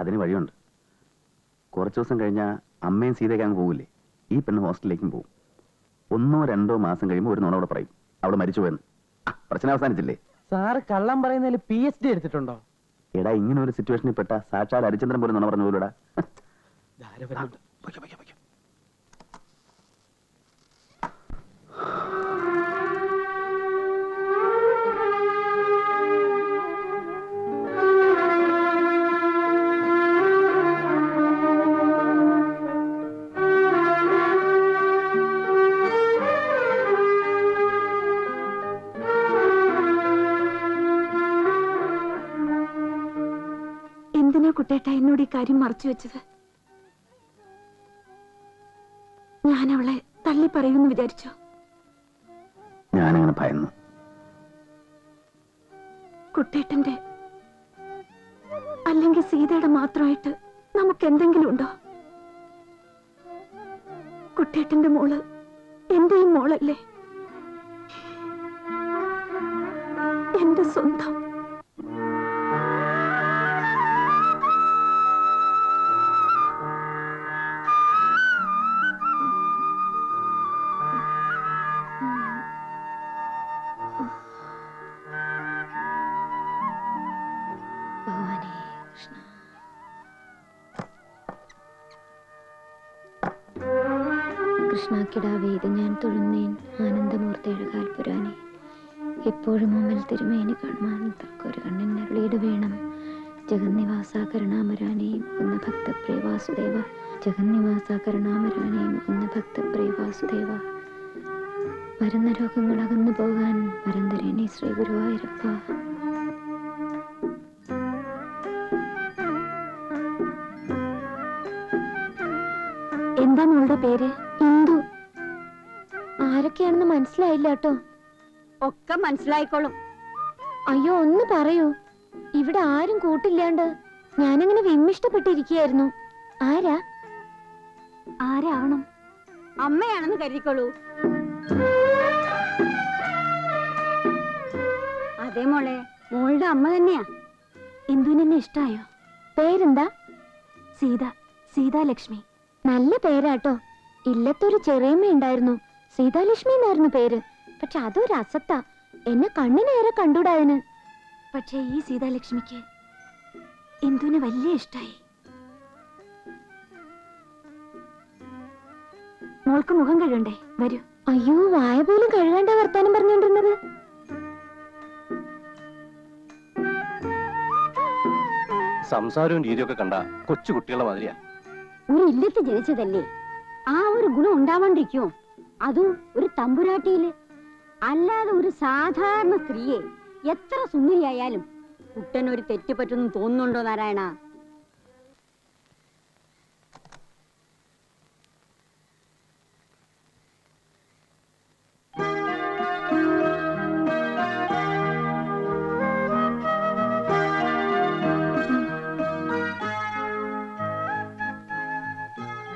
അതിന് വഴിയുണ്ട്. കുറച്ചു ദിവസം കഴിഞ്ഞാൽ അമ്മയും സീതയ്ക്ക് അങ്ങ് പോകില്ലേ? ഈ പെണ്ണ് ഹോസ്റ്റലിലേക്കും പോകും. 1 or 2 മാസം കഴിയുമ്പോൾ ഒരു നോളോടെ പറയും അവിടെ മരിച്ചു പോയെന്ന്. പ്രശ്നം അവസാനിച്ചില്ലേ? സാറ് കള്ളം പറയുന്നതിൽ PhD എടുത്തിട്ടുണ്ടോ? എടാ, ഇങ്ങനെ ഒരു സിറ്റുവേഷനിൽ പെട്ട സാക്ഷാൽ ഹരിചന്ദ്രൻ പോലും നുണ പറഞ്ഞു പോലൂടാ. കുട്ടേട്ട എന്നോട് ഈ കാര്യം മറച്ചു വെച്ചത്. ഞാൻ അവളെ തള്ളി പറയുമെന്ന് വിചാരിച്ചോ? ഞാനങ്ങനെ ഭയന്നു. കുട്ടേട്ടന്റെ അല്ലെങ്കിൽ സീതയുടെ മാത്രമായിട്ട് നമുക്ക് എന്തെങ്കിലും ഉണ്ടോ? കുട്ടേട്ടന്റെ മോള് എന്റെ ഈ മോളല്ലേ, എന്റെ സ്വന്തം. കൃഷ്ണാക്കിടാവേ ഇത് ഞാൻ തൊഴുന്നേൻ ആനന്ദമൂർത്തിയുടെ കാൽപുരാനെ, എപ്പോഴും മുമ്പിൽ തിരുമേനി കാണുമാനത്തക്കൊരു കണ്ണൻ അരുളീട് വേണം. ജഗന്നിവാസ കരുണാമരാനെ മുകുന്ന ഭക്തപ്രിയ വാസുദേവ, ജഗന്നിവാസ കരുണാമരാനെ മുകുന്ന ഭക്തപ്രിയ വാസുദേവ, വരുന്ന രോഗങ്ങൾ അകന്നു പോകാൻ വരം തരേണി ശ്രീ ഗുരുവായൂരപ്പ. എന്താ മോളുടെ പേര്? ഇന്ദു. ആരൊക്കെയാണെന്ന് മനസ്സിലായില്ല കേട്ടോ. ഒക്കെ മനസ്സിലായിക്കോളും. അയ്യോ ഒന്ന് പറയൂ. ഇവിടെ ആരും കൂട്ടില്ലാണ്ട് ഞാനങ്ങനെ വിമ്മിഷ്ടപ്പെട്ടിരിക്കുകയായിരുന്നു. ആരാ? ആരാവണം? അമ്മയാണെന്ന് കരുതിക്കോളൂ. അതേ മോളെ, മോളുടെ അമ്മ തന്നെയാ. ഇന്ദുവിനെന്നെ ഇഷ്ടായോ? പേരെന്താ? സീത. സീതാലക്ഷ്മി. നല്ല പേരാട്ടോ. ഇല്ലത്തൊരു ചെറിയമ്മയുണ്ടായിരുന്നു, സീതാലക്ഷ്മി എന്നായിരുന്നു പേര്. പക്ഷെ അതൊരു അസത്താ, എന്നെ കണ്ണിനേറെ കണ്ടുകൂടാതിന്. പക്ഷെ ഈ സീതാലക്ഷ്മിക്ക് ഇന്ദുവിനെ വലിയ ഇഷ്ടായി. മോൾക്ക് മുഖം കഴുകണ്ടേ? വരൂ. അയ്യോ വായ പോലും കഴുകണ്ട വർത്താനം പറഞ്ഞുകൊണ്ടിരുന്നത്. സംസാരവും രീതിയൊക്കെ കണ്ട കൊച്ചു കുട്ടികളുടെ മാതിരിയാ. ഒരു ഇല്ലത്ത് ജനിച്ചതല്ലേ, ആ ഒരു ഗുണം ഉണ്ടാവാണ്ടിരിക്കുമോ? അതും ഒരു തമ്പുരാട്ടിയില്. അല്ലാതെ ഒരു സാധാരണ സ്ത്രീയെ എത്ര സുന്ദരിയായാലും കുട്ടനൊരു തെറ്റ് പറ്റുമെന്ന് തോന്നുന്നുണ്ടോ നാരായണ?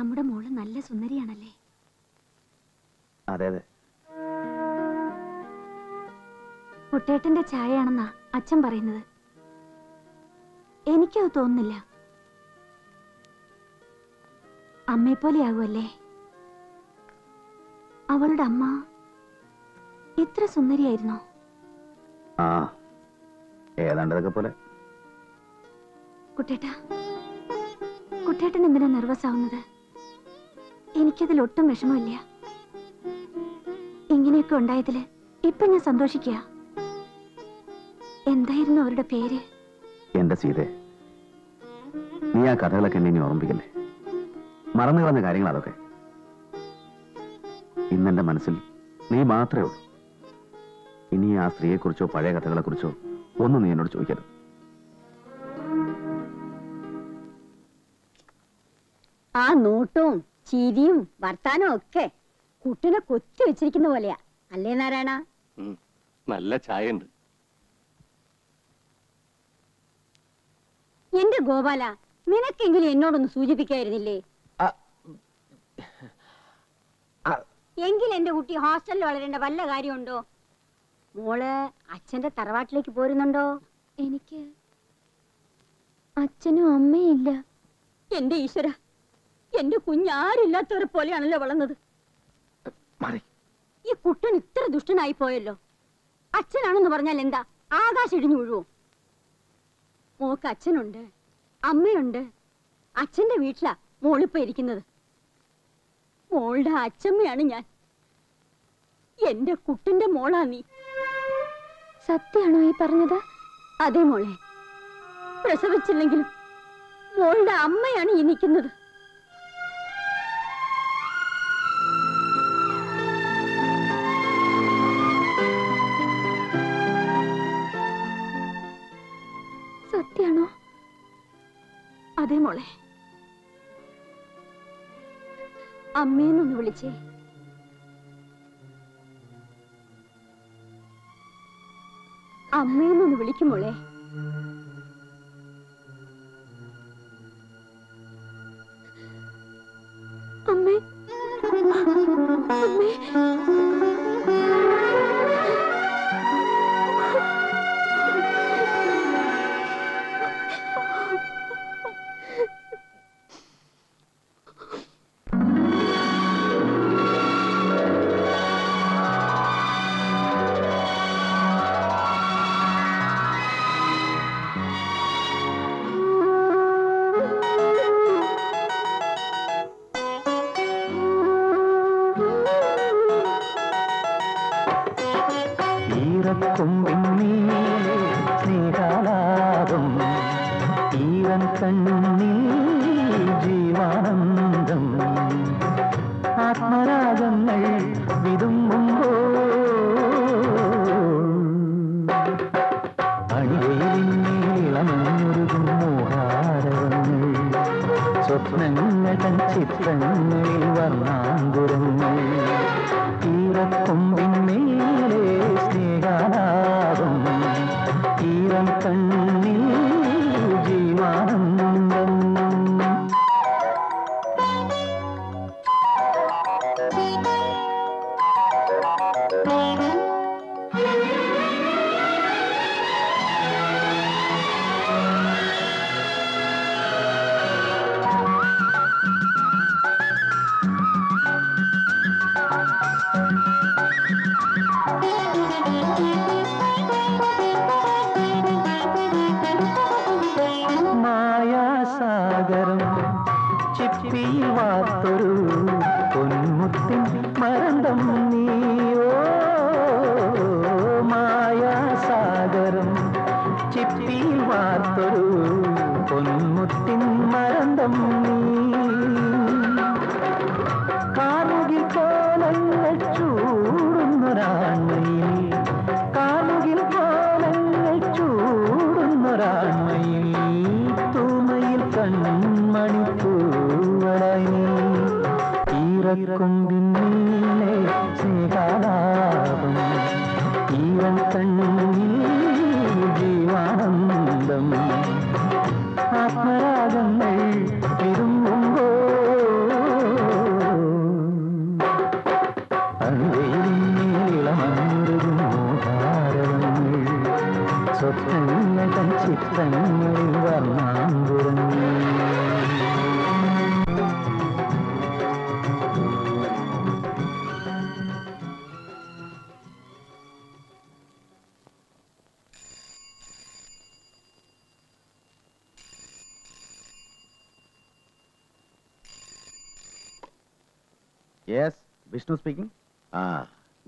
നമ്മുടെ മോള് നല്ല സുന്ദരിയാണല്ലേ? അതെ. കുട്ടേട്ടന്റെ ചായയാണെന്നാ അച്ഛൻ പറയുന്നത്. എനിക്കത് തോന്നുന്നില്ല. അമ്മയെപ്പോലെയാകുമല്ലേ? അവളുടെ അമ്മ ഇത്ര സുന്ദരിയായിരുന്നോ? കുട്ടേട്ടാ, കുട്ടേട്ടൻ എന്തിനാ നെർവസ് ആവുന്നത്? എനിക്കതിൽ ഒട്ടും വിഷമമില്ല. ഇങ്ങനെയൊക്കെ ഉണ്ടായതില് ഇപ്പൊ ഞാൻ സന്തോഷിക്കുക. എന്തായിരുന്നു അവരുടെ പേര്? എന്റെ സീത. നീ ആ കഥകളൊക്കെ എന്നെ ഓർമ്മിപ്പിക്കല്ലേ? മറന്നു കളഞ്ഞ കാര്യങ്ങൾ അതൊക്കെ. ഇന്നെന്റെ മനസ്സിൽ നീ മാത്രമേ ഉള്ളൂ. ഇനി ആ സ്ത്രീയെക്കുറിച്ചോ പഴയ കഥകളെക്കുറിച്ചോ ഒന്നും നീ എന്നോട് ചോദിക്കരുത്. ആ നോട്ടും ചിരിയും വർത്താനവും ഒക്കെ കുട്ടിനെ കൊത്തി വെച്ചിരിക്കുന്ന പോലെയാ അല്ലേ നാരായണ? നല്ല ചായ ഉണ്ട്. എന്റെ ഗോപാല, നിനക്കെങ്കിലും എന്നോടൊന്ന് സൂചിപ്പിക്കായിരുന്നില്ലേ? എങ്കിൽ എന്റെ കുട്ടി ഹോസ്റ്റലിൽ വളരേണ്ട വല്ല കാര്യമുണ്ടോ? മോള് അച്ഛന്റെ തറവാട്ടിലേക്ക് പോരുന്നുണ്ടോ? എനിക്ക് അച്ഛനും അമ്മയില്ല. എന്റെ ഈശ്വര, എന്റെ കുഞ്ഞാരില്ലാത്തവരെ പോലെയാണല്ലോ വളർന്നത്. ഈ കുട്ടൻ ഇത്ര ദുഷ്ടനായി പോയല്ലോ. അച്ഛനാണെന്ന് പറഞ്ഞാൽ എന്താ, ആകാശം ഇടിഞ്ഞു മുഴുവോ? മോക്ക് അച്ഛനുണ്ട്, അമ്മയുണ്ട്. അച്ഛന്റെ വീട്ടിലാ മോളിപ്പോ ഇരിക്കുന്നത്. മോളുടെ അച്ഛമ്മയാണ് ഞാൻ. എന്റെ കുട്ടന്റെ മോളാ നീ. സത്യാണോ ഈ പറഞ്ഞത്? അതേ മോളെ, പ്രസവിച്ചില്ലെങ്കിലും മോളുടെ അമ്മയാണ് ഈ നിൽക്കുന്നത്. സത്യാണോ? അതേ മോളെ. അമ്മേന്നൊന്ന് വിളിച്ചേ. അമ്മേന്നൊന്ന് വിളിക്കുമ്പോളേ. അമ്മേ,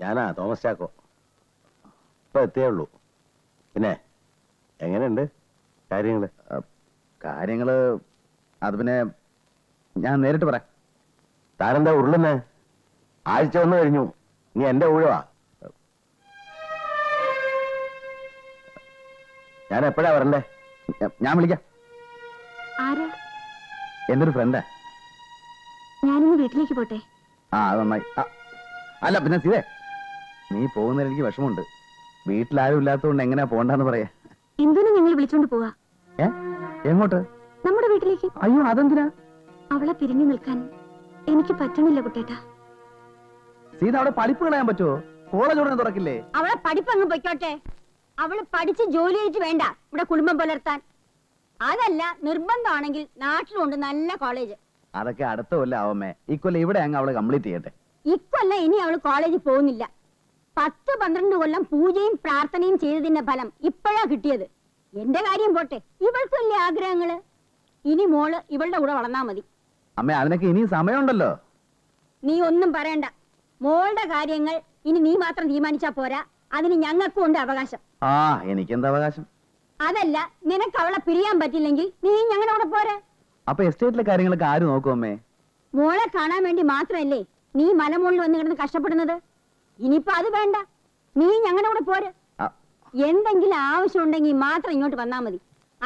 ഞാനാ തോമസ് ചാക്കോ. ഇപ്പൊ എത്തിയേ ഉള്ളൂ. പിന്നെ എങ്ങനെയുണ്ട് കാര്യങ്ങള്? കാര്യങ്ങള് അത് പിന്നെ ഞാൻ നേരിട്ട് പറയാം. താരെന്താ ഉരുളുന്നേ? ആഴ്ച ഒന്ന് കഴിഞ്ഞു, നീ എന്റെ ഊഴവാ. ഞാൻ എപ്പോഴാ വരണ്ടേ? ഞാൻ വിളിക്കാം. എന്റെ ഒരു ഫ്രണ്ടാ. ഞാനൊന്ന് വീട്ടിലേക്ക് പോട്ടെ. ആ നന്നായി. അല്ല പിന്നെ സീതേ, നീ പോകുന്നതിൽ എനിക്ക് വിഷമമുണ്ട്. വീട്ടിലാരും ഇല്ലാത്തതുകൊണ്ട് എങ്ങനെയാ പോണ്ടെന്ന് പറയാ? എന്തിനാ നിങ്ങൾ വിളിച്ചോണ്ട് പോവാ? എങ്ങോട്ട്? നമ്മുടെ വീട്ടിലേക്ക്. അയ്യോ അതെന്തിനാ? അവളെ പിരിഞ്ഞു നിൽക്കാൻ എനിക്ക് പറ്റണില്ല കുട്ടേട്ടാ. സീത അവിടെ പഠിപ്പ് കളയാൻ പറ്റുമോ? കോളേജ് ഉടനെ തുറക്കില്ലേ? അവളെ പഠിപ്പ് അങ്ങ് പൊയ്ക്കോട്ടെ. അവള് പഠിച്ച് ജോലി ആയിട്ട് വേണ്ട ഇവിടെ കുടുംബം പുലർത്താൻ. അതല്ല നിർബന്ധമാണെങ്കിൽ നാട്ടിലുണ്ട് നല്ല കോളേജ്. അതൊക്കെ അടുത്ത കൊല്ലാവമ്മേ. ഇക്കൊല്ലം ഇവിടെ അങ്ങ് അവള് കംപ്ലീറ്റ് ചെയ്യട്ടെ. ഇക്കൊല്ലം ഇനി അവള് കോളേജിൽ പോകുന്നില്ല. 10-12 കൊല്ലം പൂജയും പ്രാർത്ഥനയും ചെയ്തതിന്റെ ഫലം ഇപ്പോഴാ കിട്ടിയത്. എന്റെ കാര്യം പോട്ടെ, ഇവൾക്കല്ലേ ആഗ്രഹങ്ങള്. ഇനി മോള് ഇവളുടെ കൂടെ വളർന്നാ മതി. അമ്മേ അതിനൊക്കെ ഇനി സമയമുണ്ടല്ലോ. നീ ഒന്നും പറയണ്ട. മോളുടെ കാര്യങ്ങൾ ഇനി നീ മാത്രം തീരുമാനിച്ചാ പോരാ, അതിന് ഞങ്ങൾക്കും ഉണ്ട് അവകാശം. ആ എനിക്കെന്താ അവകാശം? അതല്ല, നിനക്ക് അവളെ പിരിയാൻ പറ്റില്ലെങ്കിൽ നീ ഞങ്ങളുടെ കൂടെ പോരാ. അപ്പൊ എസ്റ്റേറ്റിലെ കാര്യങ്ങളൊക്കെ ആര് നോക്കും അമ്മേ? മോളെ കാണാൻ വേണ്ടി മാത്രമല്ലേ നീ മലമുകളിൽ വന്ന് കിടന്ന് കഷ്ടപ്പെടുന്നത്. ഇനിയിപ്പോ അത് വേണ്ട, നീ ഞങ്ങളുടെ കൂടെ പോര്. എന്തെങ്കിലും ആവശ്യം ഉണ്ടെങ്കിൽ മാത്രം ഇങ്ങോട്ട് വന്നാ മതി,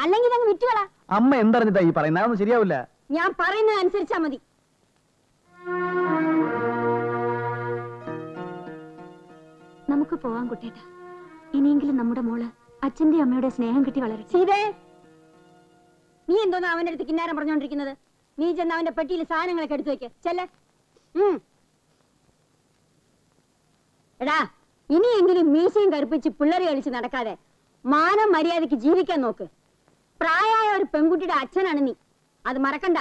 അല്ലെങ്കിൽ അങ്ങ് വിറ്റുകളാ. അമ്മ എന്തറിഞ്ഞിട്ടാ ഈ പറയുന്നത്? ശരിയാവില്ല. ഞാൻ പറയുന്നത് അനുസരിച്ചാ മതി. നമുക്ക് പോവാൻ കുട്ടേട്ടാ. ഇനിയെങ്കിലും നമ്മുടെ മോള് അച്ഛന്റെ അമ്മയുടെ സ്നേഹം കിട്ടി വളരും. സീതേ, നീ എന്തോന്നാ അവന്റെ അടുത്ത് കിന്നാരം പറഞ്ഞോണ്ടിരിക്കുന്നത്? നീ ചെന്ന് അവന്റെ പെട്ടിയിൽ സാധനങ്ങളൊക്കെ എടുത്തു വെക്ക്. ചെല്ലേ. എടാ, ഇനിയെങ്കിലും മീശയും കറുപ്പിച്ച് പിള്ളേരെ കളിച്ച് നടക്കാതെ മാനം മര്യാദയ്ക്ക് ജീവിക്കാൻ നോക്ക്. പ്രായമായ ഒരു പെൺകുട്ടിയുടെ അച്ഛനാണ് നീ, അത് മറക്കണ്ട.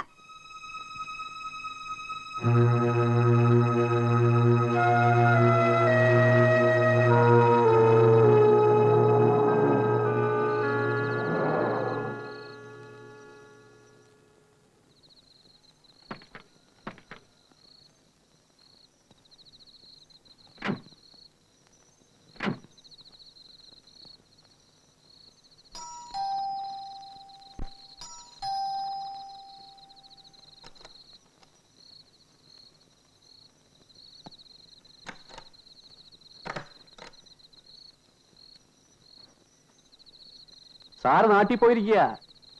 സാറ് നാട്ടിൽ പോയിരിക്കുക.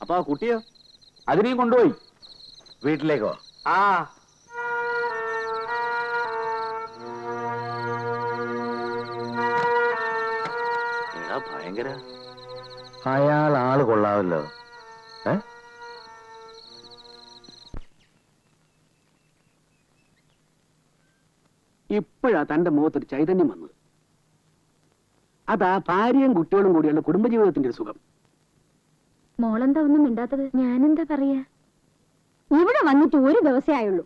അപ്പൊ ആ കുട്ടിയോ? അതിനെയും കൊണ്ടുപോയി വീട്ടിലേക്കോ? ആ ഭയങ്കര അയാൾ ആള് കൊള്ളാവല്ലോ. ഇപ്പോഴാ തന്റെ മുഖത്തൊരു ചൈതന്യം വന്നത്. അതാ ഭാര്യയും കുട്ടികളും കൂടിയുള്ള കുടുംബജീവിതത്തിന്റെ ഒരു സുഖം. മോളെന്താ ഒന്നും മിണ്ടാത്തത്? ഞാനെന്താ പറയാ, ഇവിടെ വന്നിട്ട് ഒരു ദിവസമായുള്ളൂ.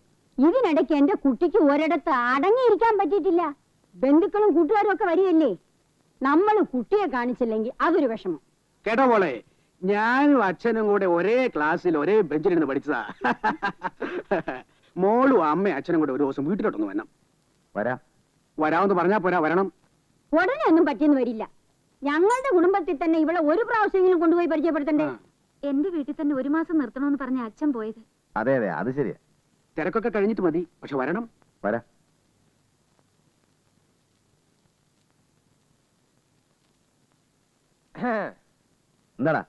ഇതിനിടയ്ക്ക് എന്റെ കുട്ടിക്ക് ഒരിടത്ത് അടങ്ങിയിരിക്കാൻ പറ്റിയിട്ടില്ല. ബന്ധുക്കളും കൂട്ടുകാരും ഒക്കെ വരികയല്ലേ. നമ്മൾ കുട്ടിയെ കാണിച്ചില്ലെങ്കിൽ അതൊരു വിഷമം. കേട്ടോ മോളെ, ഞാനും അച്ഛനും കൂടെ ഒരേ ക്ലാസ്സിൽ ഒരേ ബെഞ്ചിലിരുന്ന് പഠിച്ചതാ. മോളും അമ്മയും അച്ഛനും കൂടെ ഒരു ദിവസം വീട്ടിലോട്ടൊന്ന് വരണം. വരാമെന്ന് പറഞ്ഞാ പോരാ? വരണം. ഉടനെ ഒന്നും പറ്റിയെന്ന് വരില്ല. ഞങ്ങളുടെ കുടുംബത്തിൽ തന്നെ ഇവിടെ ഒരു പ്രാവശ്യം കൊണ്ടുപോയി പരിചയപ്പെടുത്തണ്ടേ? എന്റെ വീട്ടിൽ തന്നെ ഒരു മാസം നിർത്തണമെന്ന് പറഞ്ഞ അച്ഛൻ പോയത്. അതെ അതെ, അത് ശരിയാ. തിരക്കൊക്കെ കഴിഞ്ഞിട്ട് മതി, പക്ഷെ വരണം. വരാ. എന്താടാ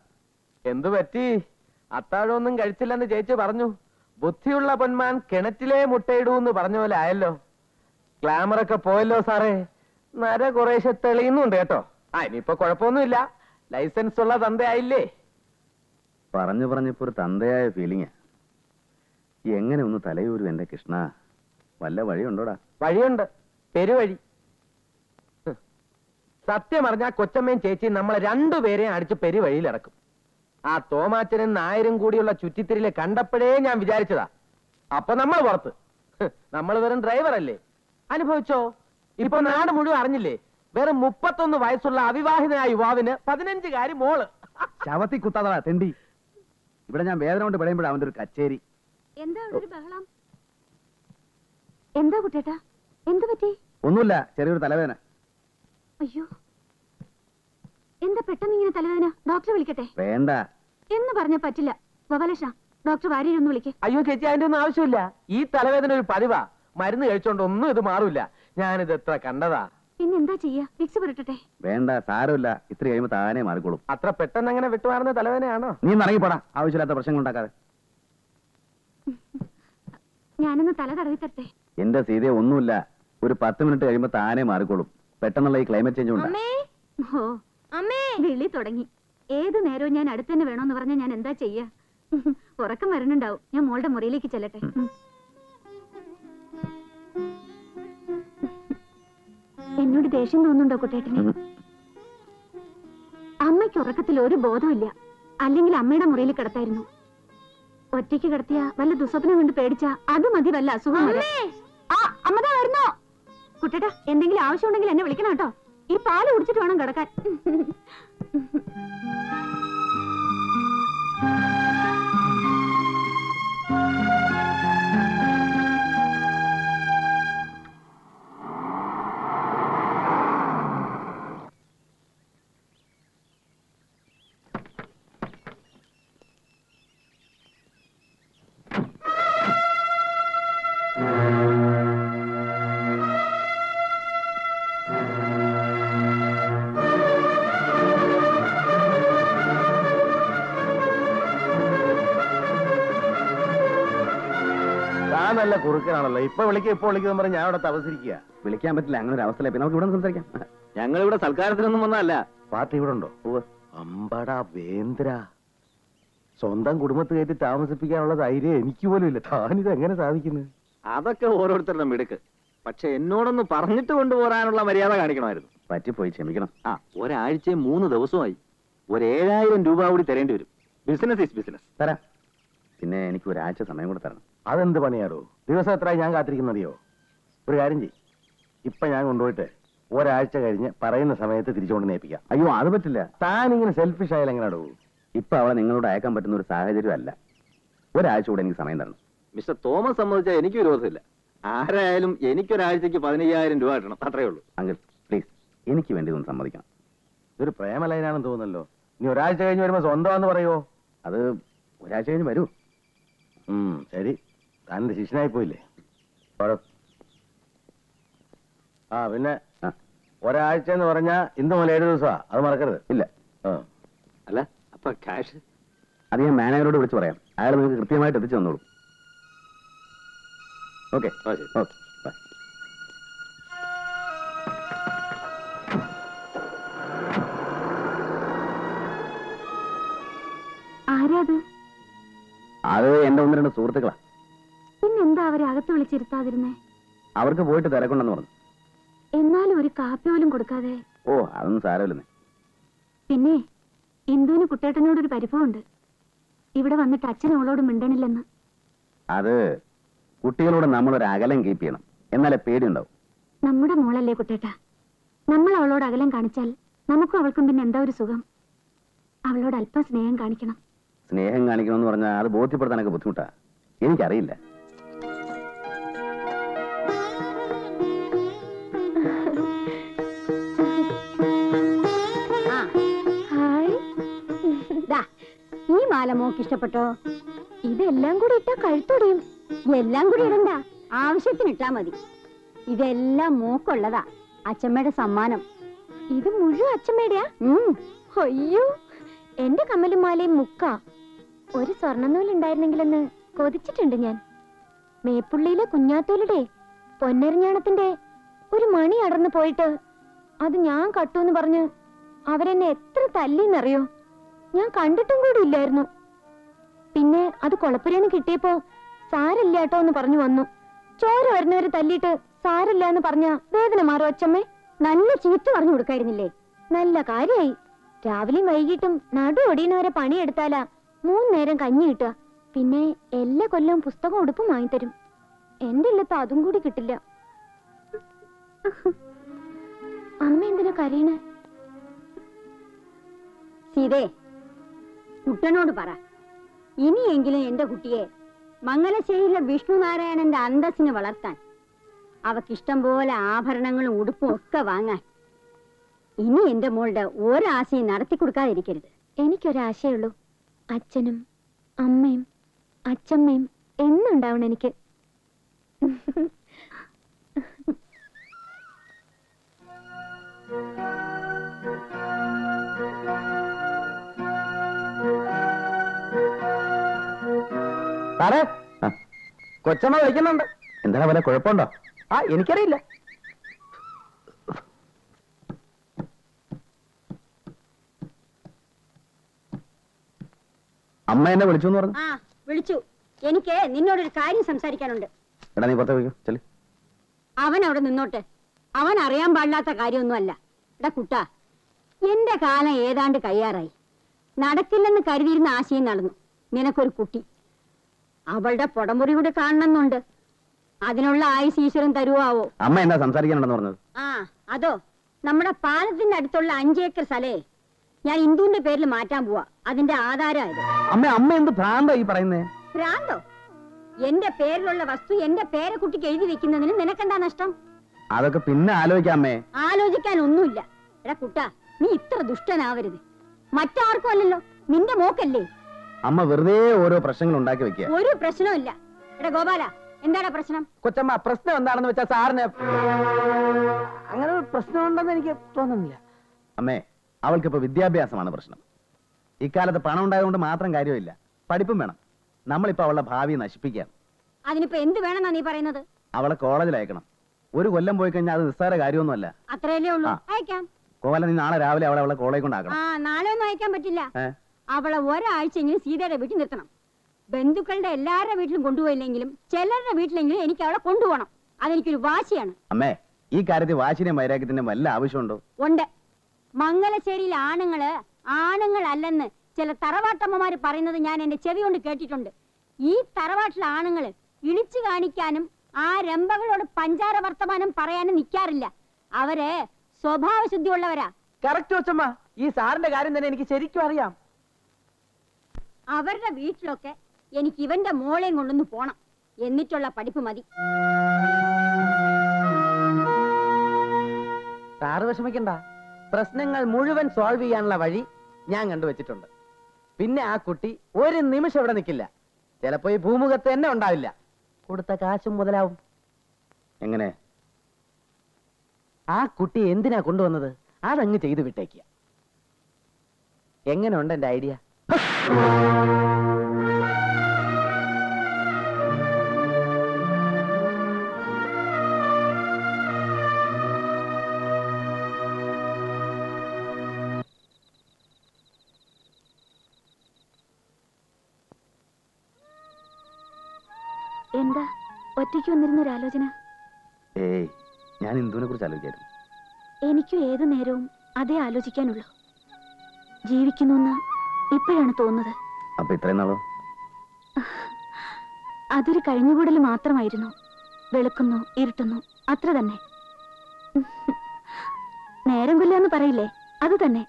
എന്തു പറ്റി? അത്താഴമൊന്നും കഴിച്ചില്ലെന്ന് ചേച്ചി പറഞ്ഞു. ബുദ്ധിയുള്ള പൊന്മാൻ കിണറ്റിലെ മുട്ടയിടൂന്ന് പറഞ്ഞ പോലെ ആയല്ലോ. ഗ്ലാമറൊക്കെ പോയല്ലോ സാറേ. നര കുറേശ്ശെ തെളിയുന്നുണ്ട് കേട്ടോ. ഇനിയിപ്പോ കുഴപ്പമൊന്നുമില്ല, ലൈസൻസ് ഉള്ള തന്തയായില്ലേ. പറഞ്ഞു പറഞ്ഞിപ്പോ ഒരു തന്തയായ ഫീലിംഗാ. എങ്ങനെ ഒന്ന് തലയൂരും എന്റെ കൃഷ്ണ. വല്ല വഴിയുണ്ടോടാ? വഴിയുണ്ട്, പെരുവഴി. സത്യം പറഞ്ഞാ കൊച്ചമ്മയും ചേച്ചിയും നമ്മളെ രണ്ടുപേരെയും അടിച്ച് പെരുവഴിയിൽ ഇറക്കും. ആ തോമാച്ചനും നായരും കൂടിയുള്ള ചുറ്റിത്തിരിയിലെ കണ്ടപ്പോഴേ ഞാൻ വിചാരിച്ചതാ അപ്പൊ നമ്മൾ പുറത്ത്. നമ്മൾ വെറും ഡ്രൈവറല്ലേ. അനുഭവിച്ചോ? ഇപ്പൊ നാട് മുഴുവൻ അറിഞ്ഞില്ലേ. വെറും 31 വയസ്സുള്ള അവിവാഹിതനായ യുവാവിന് 15-കാരി മോള്. ശവത്തി കുത്താതാ തെണ്ടി. ഇവിടെ ഞാൻ വേദന കൊണ്ട് പിടയുമ്പോഴാ അവന്റെ ഒരു കച്ചേരി. എന്താ കുട്ടേട്ടാ, എന്ത് പറ്റി? ഒന്നുമില്ല, ചെറിയൊരു തലവേദന. അയ്യോ, എന്താ പെട്ടെന്ന് ഇങ്ങനെ തലവേദന? ഡോക്ടറെ വിളിക്കട്ടെ? വേണ്ട എന്ന് പറഞ്ഞ പറ്റില്ല. ഗോപാലേഷ, ഡോക്ടർ വാര്യരൊന്ന് വിളിക്കേ. അയ്യോ ചേച്ചി, അതിന്റെ ഒന്നും ആവശ്യമില്ല. ഈ തലവേദന ഒരു പതിവാ. മരുന്ന് കഴിച്ചോണ്ടൊന്നും ഇത് മാറില്ല. ഞാനിത് എത്ര കണ്ടതാ. പിന്നെ എന്താ ചെയ്യാ? വിക്സ് പുരട്ടട്ടെ? വേണ്ട, സാരമില്ല, ഇത്ര കഴിയുമ്പോ താനേ മാറിക്കോളും. അത്ര പെട്ടെന്ന് അങ്ങനെ വിട്ടുമാറുന്ന തലവേദനയാണോ? നീ ഇറങ്ങിപ്പോടാ, ആവശ്യമില്ലാത്ത പ്രശ്നങ്ങൾ ഉണ്ടാക്കാതെ. ഞാനൊന്ന് തല തടവി തരട്ടെ? എന്റെ സീതയെ ഒന്നുമില്ല, ഒരു 10 മിനിറ്റ് കഴിയുമ്പോ താനേ മാറിക്കോളും. പെട്ടെന്നുള്ള ഈ ക്ലൈമറ്റ് ചേഞ്ച് ഉണ്ട്. അമ്മേ വിളി തുടങ്ങി. ഏത് നേരവും ഞാൻ അടുത്ത് തന്നെ വേണോന്ന് പറഞ്ഞാൽ ഞാൻ എന്താ ചെയ്യാ? ഉറക്കം വരണുണ്ടാവും. ഞാൻ മോളുടെ മുറിയിലേക്ക് ചെല്ലട്ടെ. എന്നോട് ദേഷ്യം തോന്നുന്നുണ്ടോ കുട്ടേട്ടന്? അമ്മയ്ക്ക് ഉറക്കത്തിൽ ഒരു ബോധമില്ല, അല്ലെങ്കിൽ അമ്മയുടെ മുറിയിൽ കിടത്തായിരുന്നു. ഒറ്റയ്ക്ക് കിടത്തിയ വല്ല ദുസ്വപ്നം കൊണ്ട് പേടിച്ച അത് മതി, വല്ല അസുഖം. അമ്മതാ വരുന്നോ? കുട്ടേട്ടാ, എന്തെങ്കിലും ആവശ്യമുണ്ടെങ്കിൽ എന്നെ വിളിക്കണം കേട്ടോ. ഈ പാല് കുടിച്ചിട്ട് വേണം കിടക്കാൻ. കുറുക്കനാണല്ലോ. ഇപ്പൊ വിളിക്കും പറഞ്ഞ ഞാൻ അവിടെ തപസിരിക്കുക. വിളിക്കാൻ പറ്റില്ല, അങ്ങനെ ഒരു അവസ്ഥ. നമുക്ക് ഇവിടെ സംസാരിക്കാം. ഞങ്ങൾ ഇവിടെ സൽക്കാരത്തിനൊന്നും വന്നതല്ല. പാർട്ടി ഇവിടെ ഉണ്ടോ? അമ്പടാ വേന്ദ്ര, സ്വന്തം കുടുംബത്ത് കയറ്റി താമസിപ്പിക്കാനുള്ള ധൈര്യം എനിക്ക് പോലും ഇല്ല. താനിത് എങ്ങനെ സാധിക്കുന്നത്? അതൊക്കെ ഓരോരുത്തരുടെ മിടുക്ക്. പക്ഷെ എന്നോടൊന്ന് പറഞ്ഞിട്ട് കൊണ്ടുപോകാനുള്ള മര്യാദ കാണിക്കണമായിരുന്നു. പറ്റിപ്പോയി, ക്ഷമിക്കണം. ആ, ഒരാഴ്ചയും 3 ദിവസമായി. ഒരു 7000 രൂപ കൂടി തരേണ്ടി വരും. Business is business. തരാം, പിന്നെ എനിക്ക് ഒരാഴ്ച സമയം കൂടെ തരണം. അതെന്ത് പണിയാടോ? ദിവസം എത്രയായി ഞാൻ കാത്തിരിക്കുന്നറിയോ? ഒരു കാര്യം ചെയ്യ്, ഇപ്പൊ ഞാൻ കൊണ്ടുപോയിട്ട് ഒരാഴ്ച കഴിഞ്ഞ് പറയുന്ന സമയത്ത് തിരിച്ചുകൊണ്ട് നേപ്പിക്കാം. അയ്യോ, അത് പറ്റില്ല. താനിങ്ങനെ സെൽഫിഷ് ആയാലും എങ്ങനെയാടോ? ഇപ്പൊ അവളെ നിങ്ങളോട് അയക്കാൻ പറ്റുന്ന ഒരു സാഹചര്യം അല്ല. ഒരാഴ്ച കൂടെ എനിക്ക് സമയം തരണം. മിസ്റ്റർ തോമസ് സംബന്ധിച്ചാൽ എനിക്ക് വിരോധമില്ല. ആരായാലും എനിക്കൊരാഴ്ചക്ക് 15,000 രൂപ കിട്ടണം, അത്രേ ഉള്ളൂ. അങ്കിൾ പ്ലീസ്, എനിക്ക് വേണ്ടി ഒന്ന് സമ്മതിക്കണം. ഇതൊരു പ്രേമ ലൈനാണെന്ന് തോന്നുന്നല്ലോ. ഇനി ഒരാഴ്ച കഴിഞ്ഞ് വരുമ്പോ സ്വന്തമാണെന്ന് പറയുമോ? അത് ഒരാഴ്ച കഴിഞ്ഞ് വരൂ. ശരി, തൻ്റെ ശിഷ്യനായി പോയില്ലേ. ആ പിന്നെ ഒരാഴ്ച എന്ന് പറഞ്ഞാൽ ഇന്ന് മുതൽ 7 ദിവസമാ, അത് മറക്കരുത്. ഇല്ല, അല്ല അപ്പൊ ക്യാഷ് അത് ഞാൻ മാനേജറോട് വിളിച്ച് പറയാം. അയാൾ നിങ്ങൾക്ക് കൃത്യമായിട്ട് എത്തിച്ചു തന്നോളൂ. Okay okay. ആരാത്? അത് എന്റെ 1-2 സുഹൃത്തുക്കളാ. പിന്നെന്താ അവരെ അകത്ത് വിളിച്ചിരുത്താതിരുന്നേ? അവർക്ക് പോയിട്ട് തിരക്കുണ്ടെന്ന് പറഞ്ഞു. എന്നാലും ഒരു കാപ്പി പോലും കൊടുക്കാതെ? ഓ, അതൊന്നും സാരമില്ലെന്നേ. പിന്നെ ഇന്ദുവിന് കുട്ടേട്ടനോടൊരു പരിഭവമുണ്ട്, ഇവിടെ വന്നിട്ട് അച്ഛൻ അവളോട് മിണ്ടണില്ലെന്ന്. അത് കുട്ടികളോട് നമ്മളൊരു അകലം കീപ്പ് ചെയ്യണം, എന്നാലേ പേടിയുണ്ടാവും. നമ്മുടെ മോളല്ലേ കുട്ടേട്ട, നമ്മൾ അവളോട് അകലം കാണിച്ചാൽ നമുക്കും അവൾക്കും പിന്നെ എന്താ ഒരു സുഖം. അവളോട് അല്പം സ്നേഹം കാണിക്കണം. സ്നേഹം കാണിക്കണമെന്ന് പറഞ്ഞാൽ അത് ബോധ്യപ്പെടുത്താനൊക്കെ ബുദ്ധിമുട്ടാ. എനിക്കറിയില്ല. ഈ മാല മോക്ക് ഇഷ്ടപ്പെട്ടോ? ഇതെല്ലാം കൂടി ഇട്ടാ കഴുത്തൊടിയും. എല്ലാം കൂടി ഇടണ്ട, ആവശ്യത്തിന് ഇട്ടാ മതി. ഇതെല്ലാം മോക്കുള്ളതാ, അച്ചമ്മയുടെ സമ്മാനം. ഇത് മുഴുവൻ അച്ചമ്മയുടെയാ? അയ്യോ, എന്റെ കമ്മലും മാലയും മുക്കാ. ഒരു സ്വർണ്ണനൂലുണ്ടായിരുന്നെങ്കിലെന്ന് കൊതിച്ചിട്ടുണ്ട് ഞാൻ. മേപ്പുള്ളിയിലെ കുഞ്ഞാത്തൂലിടെ പൊന്നരിഞ്ഞാണത്തിന്റെ ഒരു മണി അടർന്നു പോയിട്ട് അത് ഞാൻ കട്ടൂന്ന് പറഞ്ഞ് അവരെന്നെ എത്ര തല്ലിന്നറിയോ? ഞാൻ കണ്ടിട്ടും കൂടി ഇല്ലായിരുന്നു. പിന്നെ അത് കൊളപ്പുരേന്ന് കിട്ടിയപ്പോ സാരല്ലാട്ടോ എന്ന് പറഞ്ഞു വന്നു. ചോര വരുന്നവരെ തല്ലിയിട്ട് സാരല്ല എന്ന് പറഞ്ഞ വേദന മാറോ അച്ചമ്മേ? നല്ല ചീത്ത പറഞ്ഞു കൊടുക്കായിരുന്നില്ലേ? നല്ല കാര്യായി. രാവിലെയും വൈകിട്ടും നടു ഒടിയുന്നവരെ പണിയെടുത്താലാ 3 നേരം കഞ്ഞി കിട്ടുക. പിന്നെ എല്ലാ കൊല്ലവും പുസ്തകം ഉടുപ്പും വാങ്ങിത്തരും. എന്റെ ഇല്ലത്ത് അതും കൂടി കിട്ടില്ല. അമ്മ എന്തിനാ കരയണേ? സീതേ, കുട്ടനോട് പറ, ഇനിയെങ്കിലും എന്റെ കുട്ടിയെ മംഗലശ്ശേരിയിലെ വിഷ്ണു നാരായണന്റെ അന്തസ്സിന് വളർത്താൻ, അവക്കിഷ്ടം പോലെ ആഭരണങ്ങളും ഉടുപ്പും ഒക്കെ വാങ്ങാൻ. ഇനി എന്റെ മോളുടെ ഒരാശയും നടത്തി കൊടുക്കാതിരിക്കരുത്. എനിക്കൊരാശയുള്ളൂ, അച്ഛനും അമ്മയും അച്ചമ്മയും എന്നുണ്ടാവണം എനിക്ക്. സാറേ കൊച്ചമ്മ വിളിക്കുന്നുണ്ട്. എന്താണ് അവനെ കുഴപ്പമുണ്ടോ? ആ എനിക്കറിയില്ല. അമ്മ എന്നെ വിളിച്ചു എന്ന് പറഞ്ഞു. ആ വിളിച്ചു. എനിക്ക് നിന്നോടൊരു കാര്യം സംസാരിക്കാനുണ്ട്. എടാ നീ പുറത്ത് പോയിക്കോ. ചെല്ലി. അവൻ അവിടെ നിന്നോട്ടെ. അവൻ അറിയാൻ പാടില്ലാത്ത കാര്യമൊന്നുമല്ല. എടാ കുട്ടാ, എന്റെ കാലം ഏതാണ്ട് കയ്യാറായി. നടക്കില്ലെന്ന് കരുതിയിരുന്ന ആശയം നടന്നു. നിനക്കൊരു കുട്ടി, അവളുടെ പൊടമുറി കൂടെ കാണണമെന്നുണ്ട്. അതിനുള്ള ആയുസ് ഈശ്വരൻ തരുവാവോ? അമ്മ എന്താ സംസാരിക്കാനുണ്ടെന്ന് പറഞ്ഞത്? ആ അതോ, നമ്മുടെ പാലത്തിന്റെ അടുത്തുള്ള 5 ഏക്കർ സ്ഥലേ ഞാൻ ഇന്ദുവിന്റെ പേരിൽ മാറ്റാൻ പോവാ. അതിന്റെ ആധാരമായത്. അമ്മ അമ്മ എന്ത് ഭ്രാന്തോ ഈ പറയുന്നേ? ഭ്രാന്തോ? എന്റെ പേരിലുള്ള വസ്തു എന്റെ പേരെ കുട്ടിക്ക് എഴുതി വെക്കുന്നതിന് നിനക്കെന്താ നഷ്ടം? അതൊക്കെ പിന്നെ ആലോചിക്കാമേ. ആലോചിക്കാൻ ഒന്നുമില്ല. എടാ കുട്ടാ, നീ ഇത്ര ദുഷ്ടനാവരുത്. മറ്റാർക്കും അല്ലല്ലോ, നിന്റെ മോക്കല്ലേ. അമ്മ വെറുതെ ഓരോ പ്രശ്നങ്ങൾ ഉണ്ടാക്കി വെക്കുക. ഒരു പ്രശ്നവും ഇല്ല. എടാ ഗോപാല, എന്താണ് പ്രശ്നം? കൊച്ചമ്മ പ്രശ്നം എന്താണെന്ന് വെച്ചാൽ സാറിന് അങ്ങനെ ഒരു പ്രശ്നം ഉണ്ടെന്ന് എനിക്ക് തോന്നുന്നില്ല. അമ്മേ, അവൾക്കിപ്പോ വിദ്യാഭ്യാസമാണ് പ്രശ്നം. ഇക്കാലത്ത് പണം ഉണ്ടായതുകൊണ്ട് മാത്രം കാര്യമില്ല, പഠിപ്പും വേണം. നമ്മളിപ്പോ അവളുടെ ഭാവി നശിപ്പിക്കാൻ. അതിനിപ്പോ എന്ത് വേണമെന്നാ നീ പറയുന്നത്? അവളെ കോളേജിൽ അയക്കണം. 1 കൊല്ലം പോയി കഴിഞ്ഞാൽ അത് നിസ്സാര കാര്യമൊന്നുമല്ല. അത്രയല്ലേ ഉള്ളൂ? അയക്കാം. കോല നീ നാളെ രാവിലെ അവളെ അവളെ കോളേജ് കൊണ്ടാക്കണം. ആ നാളെ ഒന്നും അയക്കാൻ പറ്റില്ല. അവളെ ഒരാഴ്ചയെങ്കിലും സീതയുടെ വീട്ടിൽ നിർത്തണം. ബന്ധുക്കളുടെ എല്ലാവരുടെ വീട്ടിലും കൊണ്ടുപോയില്ലെങ്കിലും ചിലരുടെ വീട്ടിലെങ്കിലും എനിക്ക് അവളെ കൊണ്ടുപോകണം. അതെനിക്കൊരു വാശിയാണ്. അമ്മേ, ഈ കാര്യത്തിൽ വാശിനെ വൈരാഗ്യത്തിന്റെ വല്ല ആവശ്യമുണ്ടോ? ഉണ്ട്. മംഗലശ്ശേരിയിൽ ആണുങ്ങളല്ലെന്ന് ചില തറവാട്ടമ്മമാര് പറയുന്നത് ഞാൻ എന്റെ ചെവി കൊണ്ട് കേട്ടിട്ടുണ്ട്. ഈ തറവാട്ടിലെ ആണുങ്ങള് ഇളിച്ചു കാണിക്കാനും ആ രമ്പകളോട് പഞ്ചാര വർത്തമാനം പറയാനും നിൽക്കാറില്ല. അവര് സ്വഭാവ ശുദ്ധിയുള്ളവരാ. കറക്റ്റ് കൊച്ചമ്മ, ഈ സാറിന്റെ കാര്യം തന്നെ എനിക്ക് ശരിക്കും അറിയാം. അവരുടെ വീട്ടിലൊക്കെ എനിക്ക് ഇവന്റെ മോളെയും കൊണ്ടൊന്ന് പോണം. എന്നിട്ടുള്ള പഠിപ്പ് മതി. സാറ് വിഷമിക്കണ്ട. പ്രശ്നങ്ങൾ മുഴുവൻ സോൾവ് ചെയ്യാനുള്ള വഴി ഞാൻ കണ്ടുവച്ചിട്ടുണ്ട്. പിന്നെ ആ കുട്ടി ഒരു നിമിഷം ഇവിടെ നിൽക്കില്ല. ചിലപ്പോ ഈ ഭൂമുഖത്ത് തന്നെ ഉണ്ടാവില്ല. കൊടുത്ത കാശും മുതലാവും. എങ്ങനെ? ആ കുട്ടി എന്തിനാ കൊണ്ടുവന്നത് അതങ്ങ് ചെയ്തു വിട്ടേക്കുക. എങ്ങനെ ഉണ്ട് എന്റെ ഐഡിയ? എന്താ ഒറ്റയ്ക്ക് വന്നിരുന്ന ഒരാലോചന? ഏയ്, ഞാൻ ഇന്ദുവിനെ കുറിച്ച് ആലോചിക്കായിരുന്നു. എനിക്കും ഏത് നേരവും അതേ ആലോചിക്കാനുള്ളൂ. ജീവിക്കുന്നു ഇപ്പോഴാണ് തോന്നുന്നത്. അപ്പൊ ഇത്രയും നാളോ? അതൊരു കഴിഞ്ഞുകൂടൽ മാത്രമായിരുന്നു. വെളുക്കുന്നു ഇരുട്ടുന്നു, അത്ര തന്നെ. നേരം കൊല്ലാന്ന് പറയില്ലേ, അത് തന്നെ.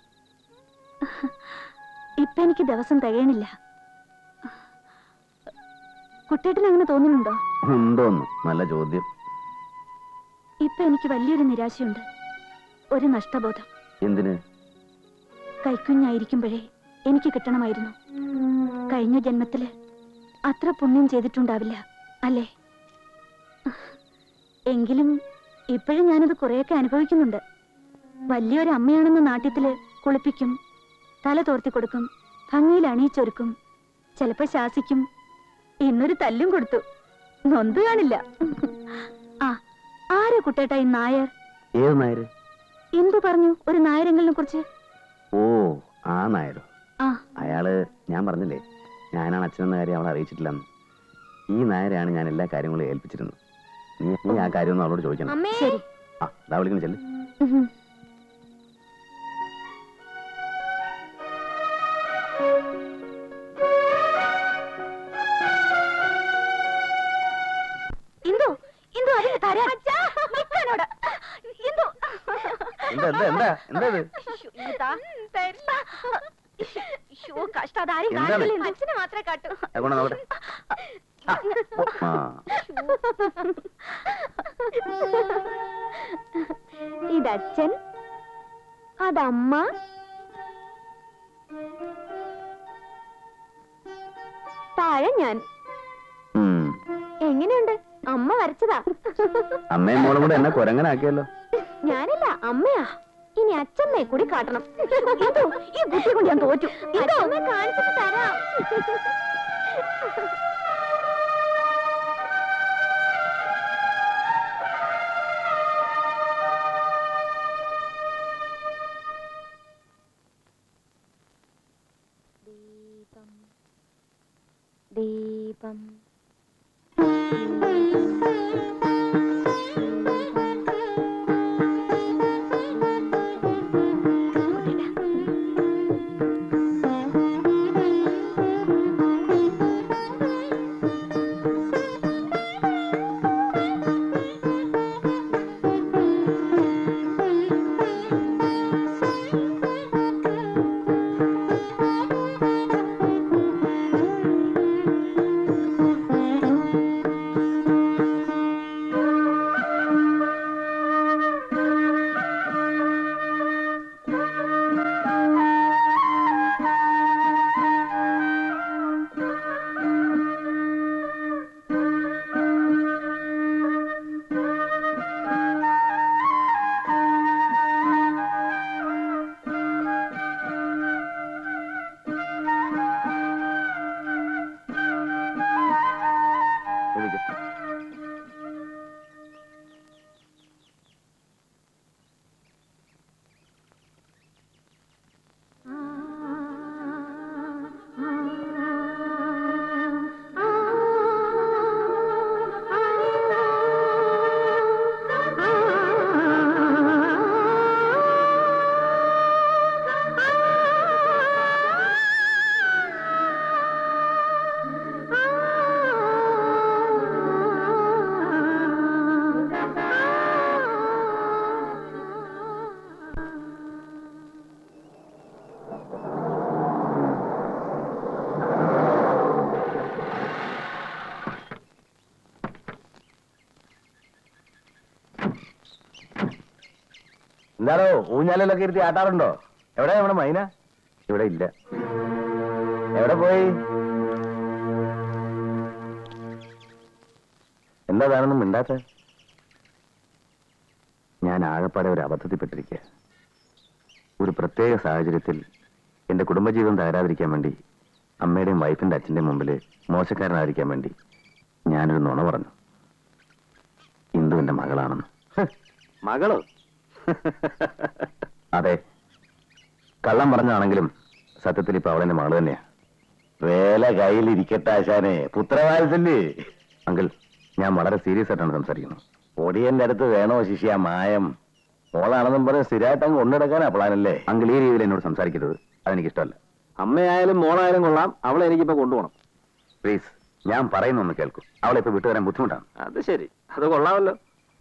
ഇപ്പൊ എനിക്ക് ദിവസം തികയണില്ല. കുട്ടേട്ടന് അങ്ങനെ തോന്നുന്നുണ്ടോ? ഉണ്ടോന്ന് നല്ല ചോദ്യം. ഇപ്പൊ എനിക്ക് വലിയൊരു നിരാശയുണ്ട്, ഒരു നഷ്ടബോധം. എന്തിന്? കൈക്കുഞ്ഞായിരിക്കുമ്പോഴേ എനിക്ക് കിട്ടണമായിരുന്നു. കഴിഞ്ഞ ജന്മത്തില് അത്ര പുണ്യം ചെയ്തിട്ടുണ്ടാവില്ല അല്ലേ? എങ്കിലും ഇപ്പോഴും ഞാനത് കുറെയൊക്കെ അനുഭവിക്കുന്നുണ്ട്. വലിയൊരു അമ്മയാണെന്ന നാട്യത്തില് കുളിപ്പിക്കും, തല തോർത്തിക്കൊടുക്കും, ഭംഗിയിൽ അണിയിച്ചൊരുക്കും, ചിലപ്പോൾ ശാസിക്കും. ഇന്നൊരു തല്ലും കൊടുത്തു. നൊന്തു കാണില്ല. ആ ആരാ കുട്ടേട്ടാ ഈ നായർ? ഏത് നായർ? എന്തു പറഞ്ഞു ഒരു നായരെങ്കിലിനെ കുറിച്ച്? ഓ ആ നായരോ? അയാള്, ഞാൻ പറഞ്ഞില്ലേ ഞാനാണ് അച്ഛനെന്ന കാര്യം അവളെ അറിയിച്ചിട്ടില്ലെന്ന്. ഈ നായരാണ് ഞാൻ എല്ലാ കാര്യങ്ങളും ഏൽപ്പിച്ചിരുന്നത്. നീ ആ കാര്യമൊന്നും അവളോട് ചോദിക്കണം. ആ അതാ വിളിക്കുന്നു. ചെല്ലു. ഇതച്ഛൻ, അതമ്മ, താഴെ ഞാൻ. എങ്ങനെയുണ്ട്? അമ്മ വരച്ചതാ. അമ്മയും മോളും കൂടെ എന്നെ കൊരങ്ങനാക്കിയല്ലോ. ഞാനല്ല, അമ്മയാ. ഇനി അച്ഛമ്മയെ കൂടി കാട്ടണം. ഈ കുട്ടി കൊണ്ട് ഞാൻ തോറ്റു. കാണിച്ചിട്ട് തരാം. தீபம் ഊഞ്ഞാലൊക്കെ ഇരുത്തി ആട്ടാറുണ്ടോ? എവിടെ നമ്മുടെ മൈന? ഇവിടെ ഇല്ല. എവിടെ പോയി? എന്താ താനൊന്നും മിണ്ടാത്ത? ഞാൻ ആകപ്പാടെ ഒരു അബദ്ധത്തിൽപ്പെട്ടിരിക്കുക. ഒരു പ്രത്യേക സാഹചര്യത്തിൽ എൻ്റെ കുടുംബജീവിതം തകരാതിരിക്കാൻ വേണ്ടി, അമ്മയുടെയും വൈഫിൻ്റെ അച്ഛൻ്റെയും മുമ്പിൽ മോശക്കാരനായിരിക്കാൻ വേണ്ടി ഞാനൊരു നുണ പറഞ്ഞു. ഇന്ദു എൻ്റെ മകളാണെന്ന്. മകളോ? അതെ, കള്ളം പറഞ്ഞാണെങ്കിലും സത്യത്തിൽ ഇപ്പൊ അവളെന്റെ മകള് തന്നെയാ. വേല കയ്യിലിരിക്കട്ടെ ആശാനെ, പുത്രവാത്സല്യ. അങ്കിൾ, ഞാൻ വളരെ സീരിയസ് ആയിട്ടാണ് സംസാരിക്കുന്നത്. ഒടിയന്റെ അടുത്ത് വേണോ ശിഷ്യ മായം? മോളാണെന്നും പറഞ്ഞ് സ്ഥിരമായിട്ട് അങ്ങ് കൊണ്ടെടുക്കാനാ പ്ലാനല്ലേ? അങ്കിൾ ഈ രീതിയിൽ എന്നോട് സംസാരിക്കരുത്, അതെനിക്കിഷ്ടമല്ല. അമ്മയായാലും മോളായാലും കൊള്ളാം, അവളെ എനിക്കിപ്പോ കൊണ്ടുപോകണം. പ്ലീസ്, ഞാൻ പറയുന്നൊന്ന് കേൾക്കും. അവളെ ഇപ്പൊ വിട്ടുവരാൻ ബുദ്ധിമുട്ടാണ്. അത് ശരി, അത് കൊള്ളാമല്ലോ.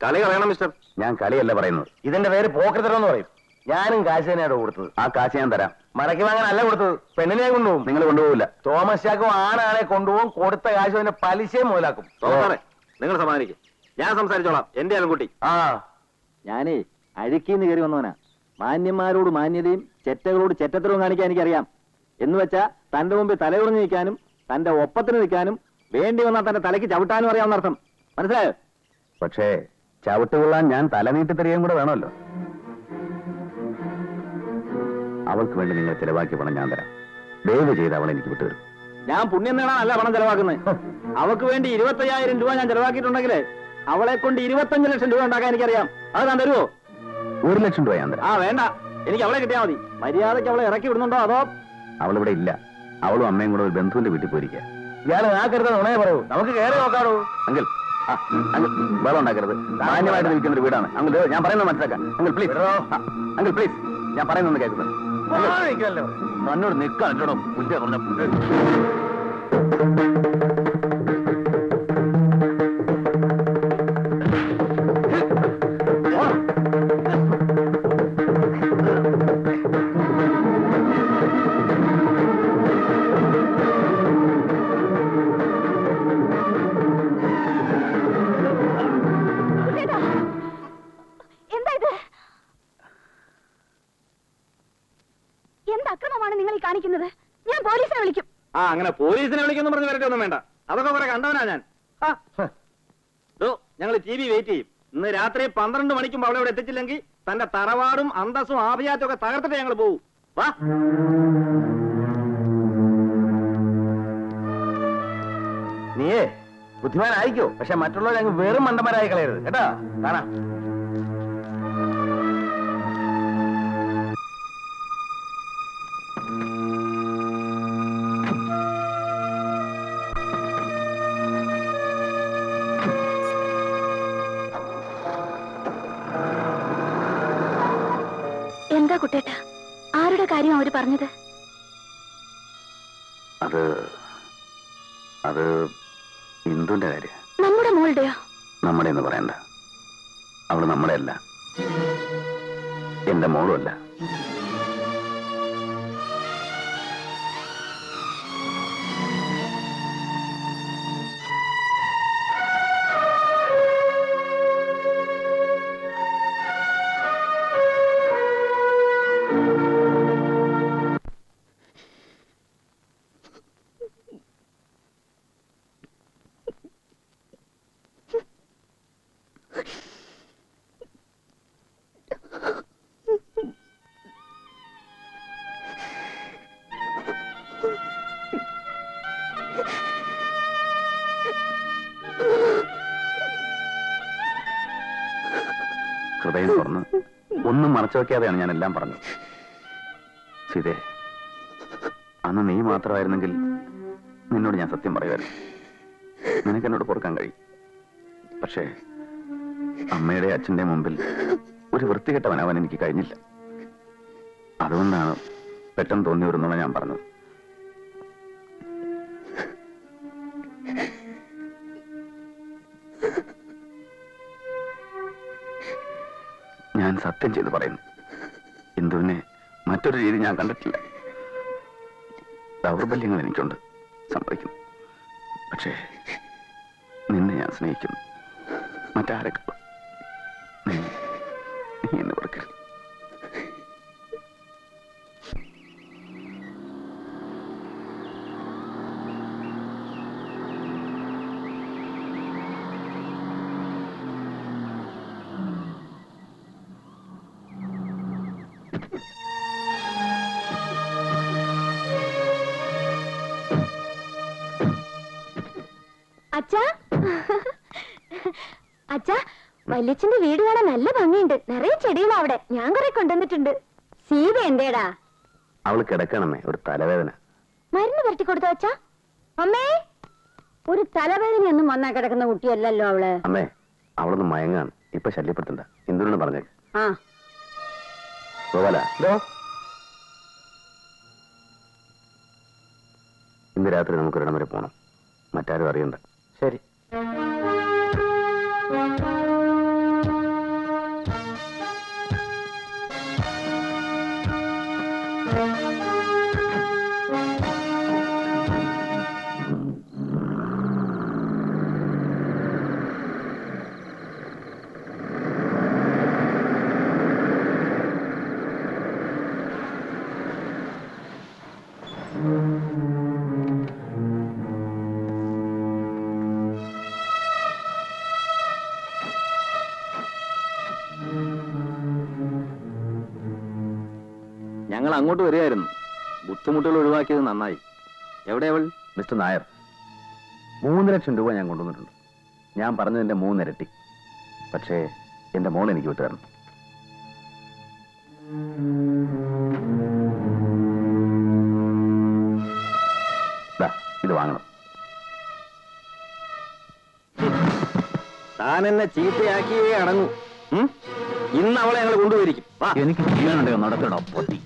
കളി കളയണം മിസ്റ്റർ. ഞാൻ കളിയല്ല പറയുന്നത്, ഇതിന്റെ പേര് പോക്കറ്റെന്ന് പറയും. ഞാനും കാശിനാണ് കൊടുത്തത്. ആ കാശ് ഞാൻ തരാം. മടക്കി വാങ്ങാനല്ല കൊടുത്തത്, പെണ്ണിനെ കൊണ്ടുപോകും. നിങ്ങൾ കൊണ്ടുപോകില്ല. തോമസ് ചാക്കും ആണാളെ കൊണ്ടുപോകും. കൊടുത്ത കാശ് അതിന്റെ പലിശയും മുതലാക്കും. തോമസ്, നിങ്ങൾ സമാധാനിക്കും, ഞാൻ സംസാരിച്ചോളാം. എന്റെ ആലൻകുട്ടി. ആ, ഞാനേ അഴുക്കിന്ന് കയറി വന്നവനാ. മാന്യന്മാരോട് മാന്യതയും ചെറ്റകളോട് ചെറ്റത്തരവും കാണിക്കാൻ എനിക്കറിയാം. എന്ന് വെച്ചാ തന്റെ മുമ്പിൽ തലയുറഞ്ഞു നിൽക്കാനും തന്റെ ഒപ്പത്തിന് നിൽക്കാനും വേണ്ടി വന്നാൽ തന്റെ തലയ്ക്ക് ചവിട്ടാനും അറിയാവുന്ന അർത്ഥം. മനസ്സിലായോ? പക്ഷേ ചവിട്ടുകൊള്ളാൻ ഞാൻ തലനീട്ടി തരികയും കൂടെ വേണമല്ലോ. അവൾക്ക് വേണ്ടി നിങ്ങൾ ചെലവാക്കിയ പണം ഞാൻ തരാം. ദയവ് ചെയ്ത് അവളെ എനിക്ക് വിട്ടുതരും. ഞാൻ പുണ്യം നേടാനല്ല പണം ചെലവാക്കുന്നത്. അവൾക്ക് വേണ്ടി 25,000 രൂപ ഞാൻ ചെലവാക്കിയിട്ടുണ്ടെങ്കിൽ അവളെ കൊണ്ട് 25 ലക്ഷം രൂപ ഉണ്ടാക്കാൻ എനിക്കറിയാം. അത് ഞാൻ തരുമോ? 1 ലക്ഷം രൂപ ഞാൻ തരാം. ആ വേണ്ട, എനിക്ക് അവളെ കിട്ടിയാൽ മതി. മര്യാദയ്ക്ക് അവളെ ഇറക്കി വിടുന്നുണ്ടോ? അതോ? അവളിവിടെ ഇല്ല. അവളും അമ്മയും കൂടെ ഒരു ബന്ധുവിന്റെ വീട്ടിൽ പോയിരിക്കുക. ഇയാൾ ആക്കരുത് ഉണയെ പറയൂ. നമുക്ക് കയറി നോക്കാറൂ. അങ്കിൾ, വെള്ളം ഉണ്ടാക്കരുത്. മാന്യമായിട്ട് നിൽക്കുന്ന ഒരു വീടാണ്. അങ്കിൾ, ഞാൻ പറയുന്നത് മനസ്സിലാക്കാം. അങ്കിൾ പ്ലീസ്, അങ്കിൾ പ്ലീസ്, ഞാൻ പറയുന്നൊന്ന് കേൾക്കുന്നത്. തന്നോട് നിൽക്കാൻ കേട്ടോ. പുല്ല് പറഞ്ഞ അങ്ങനെ പോലീസിനെ വിളിക്കുന്നു പറഞ്ഞ് വരട്ടൊന്നും വേണ്ട. അതൊക്കെ കുറെ കണ്ടവനാ ഞാൻ. ഞങ്ങൾ TV വെയിറ്റ് ചെയ്യും. ഇന്ന് രാത്രി 12 മണിക്കും അവിടെ ഇവിടെ എത്തിച്ചില്ലെങ്കിൽ തന്റെ തറവാടും അന്തസ്സും ആഭിജാത്യം ഒക്കെ തകർത്തിട്ട് ഞങ്ങൾ പോകൂ. വാ. നീയേ ബുദ്ധിമാനായിക്കോ, പക്ഷെ മറ്റുള്ളവർ ഞങ്ങൾ വെറും മണ്ടന്മാരായി കളയരുത് കേട്ടാ. കാണാ. കുട്ടേട്ടാ, ആരുടെ കാര്യം അവര് പറഞ്ഞത്? അത് അത് ഇന്ദുന്റെ കാര്യം. നമ്മുടെ മോളുടെയോ? നമ്മുടെ എന്ന് പറയണ്ട, അവള് നമ്മുടെ അല്ല, എന്റെ മോളും അല്ല. ഹൃദയം തുറന്ന് ഒന്നും മറച്ചു വയ്ക്കാതെയാണ് ഞാനെല്ലാം പറഞ്ഞത്. സീതേ, അന്ന് നീ മാത്രമായിരുന്നെങ്കിൽ നിന്നോട് ഞാൻ സത്യം പറയുമായിരുന്നു, നിനക്കെന്നോട് പൊറുക്കാൻ കഴിയും. പക്ഷേ അമ്മയുടെ അച്ഛൻ്റെ മുമ്പിൽ ഒരു വൃത്തികെട്ടവനാവാൻ എനിക്ക് കഴിഞ്ഞില്ല. അതുകൊണ്ടാണ് പെട്ടെന്ന് തോന്നി വരുന്നോളെ ഞാൻ പറഞ്ഞത്. ഞാൻ സത്യം ചെയ്ത് പറയുന്നു, ഇന്ദുവിനെ മറ്റൊരു രീതി ഞാൻ കണ്ടിട്ടില്ല. ദൗർബല്യങ്ങൾ എനിക്കുണ്ട്, സംഭവിക്കുന്നു. പക്ഷേ നിന്നെ ഞാൻ സ്നേഹിക്കുന്നു, മറ്റാരൊക്കെ എന്ന് പറയരുത്. അച്ഛാ, വല്യച്ഛന്റെ വീട് കാണാൻ നല്ല ഭംഗിയുണ്ട്, നിറയെ ചെടികൾ അവിടെ ഞാൻ കുറെ കൊണ്ടുവന്നിട്ടുണ്ട്. സീത എന്തേടാ? അവൾ കിടക്കണമേ, ഒരു തലവേദന. മരുന്ന് പരട്ടി കൊടുത്തോ അച്ഛാ? അമ്മേ, ഒരു തലവേദനയൊന്നും വന്നാ കിടക്കുന്ന കുട്ടിയല്ലല്ലോ അവള്. അമ്മേ, അവളൊന്ന് മയങ്ങാണ്, ഇപ്പൊ ശല്യപ്പെടുത്തണ്ട. എന്തിനോട് പറഞ്ഞേ? ആ ഗോപാല, ഇന്ന് രാത്രി നമുക്കൊരിടം വരെ പോണം, മറ്റാരും അറിയണ്ട. ശരി. ഞങ്ങൾ അങ്ങോട്ട് വരികയായിരുന്നു, ബുദ്ധിമുട്ടുകൾ ഒഴിവാക്കിയത് നന്നായി. എവിടെയവൾ? മിസ്റ്റർ നായർ, 3 ലക്ഷം രൂപ ഞാൻ കൊണ്ടുവന്നിട്ടുണ്ട്. ഞാൻ പറഞ്ഞതിൻ്റെ 3 ഇരട്ടി. പക്ഷേ എൻ്റെ മോൾ എനിക്ക് വിട്ടുതരണം. ഇത് വാങ്ങണം. താനെന്നെ ചീത്തയാക്കിയേ അടങ്ങൂ. ഇന്ന് അവളെ ഞങ്ങൾ കൊണ്ടുപോയിരിക്കും. എനിക്ക് ചെയ്യാനുണ്ടോ? നടക്കണോ? പൊട്ടി.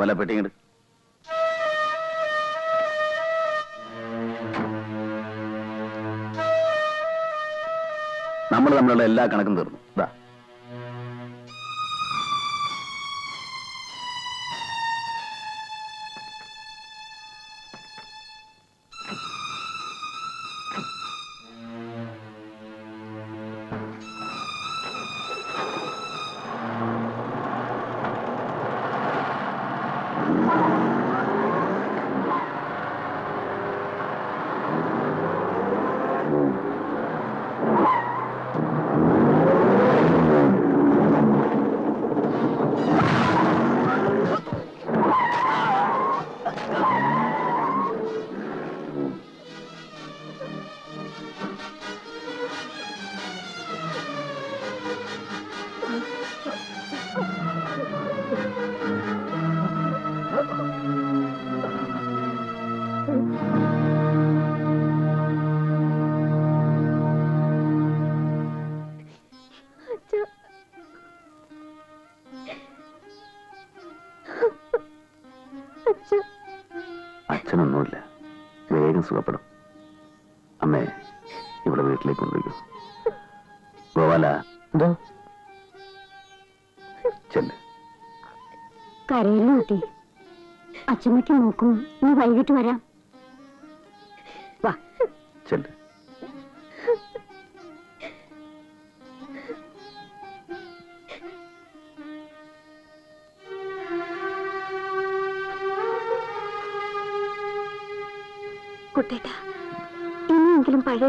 ഓല പെട്ടിങ്ങട് നമ്മൾ നമ്മളുള്ള എല്ലാ കണക്കും തീർന്നു. ഇതാ അച്ഛനൊന്നുമില്ല, വേഗം സുഖപ്പെടും. അമ്മേ ഇവിടെ വീട്ടിലേക്ക് കൊണ്ടുപോയി. ഗോപാല എന്തോ കരയില്ല കുട്ടി. അച്ഛമ്മയ്ക്ക് നോക്കും, ഇനി വൈകിട്ട് വരാം. വാ ചെല്ല്. കുട്ടേട്ടാ, ഇനിയെങ്കിലും പഴയ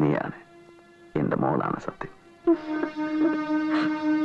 നീയാണ്, എന്റെ മോളാണ് സത്യം.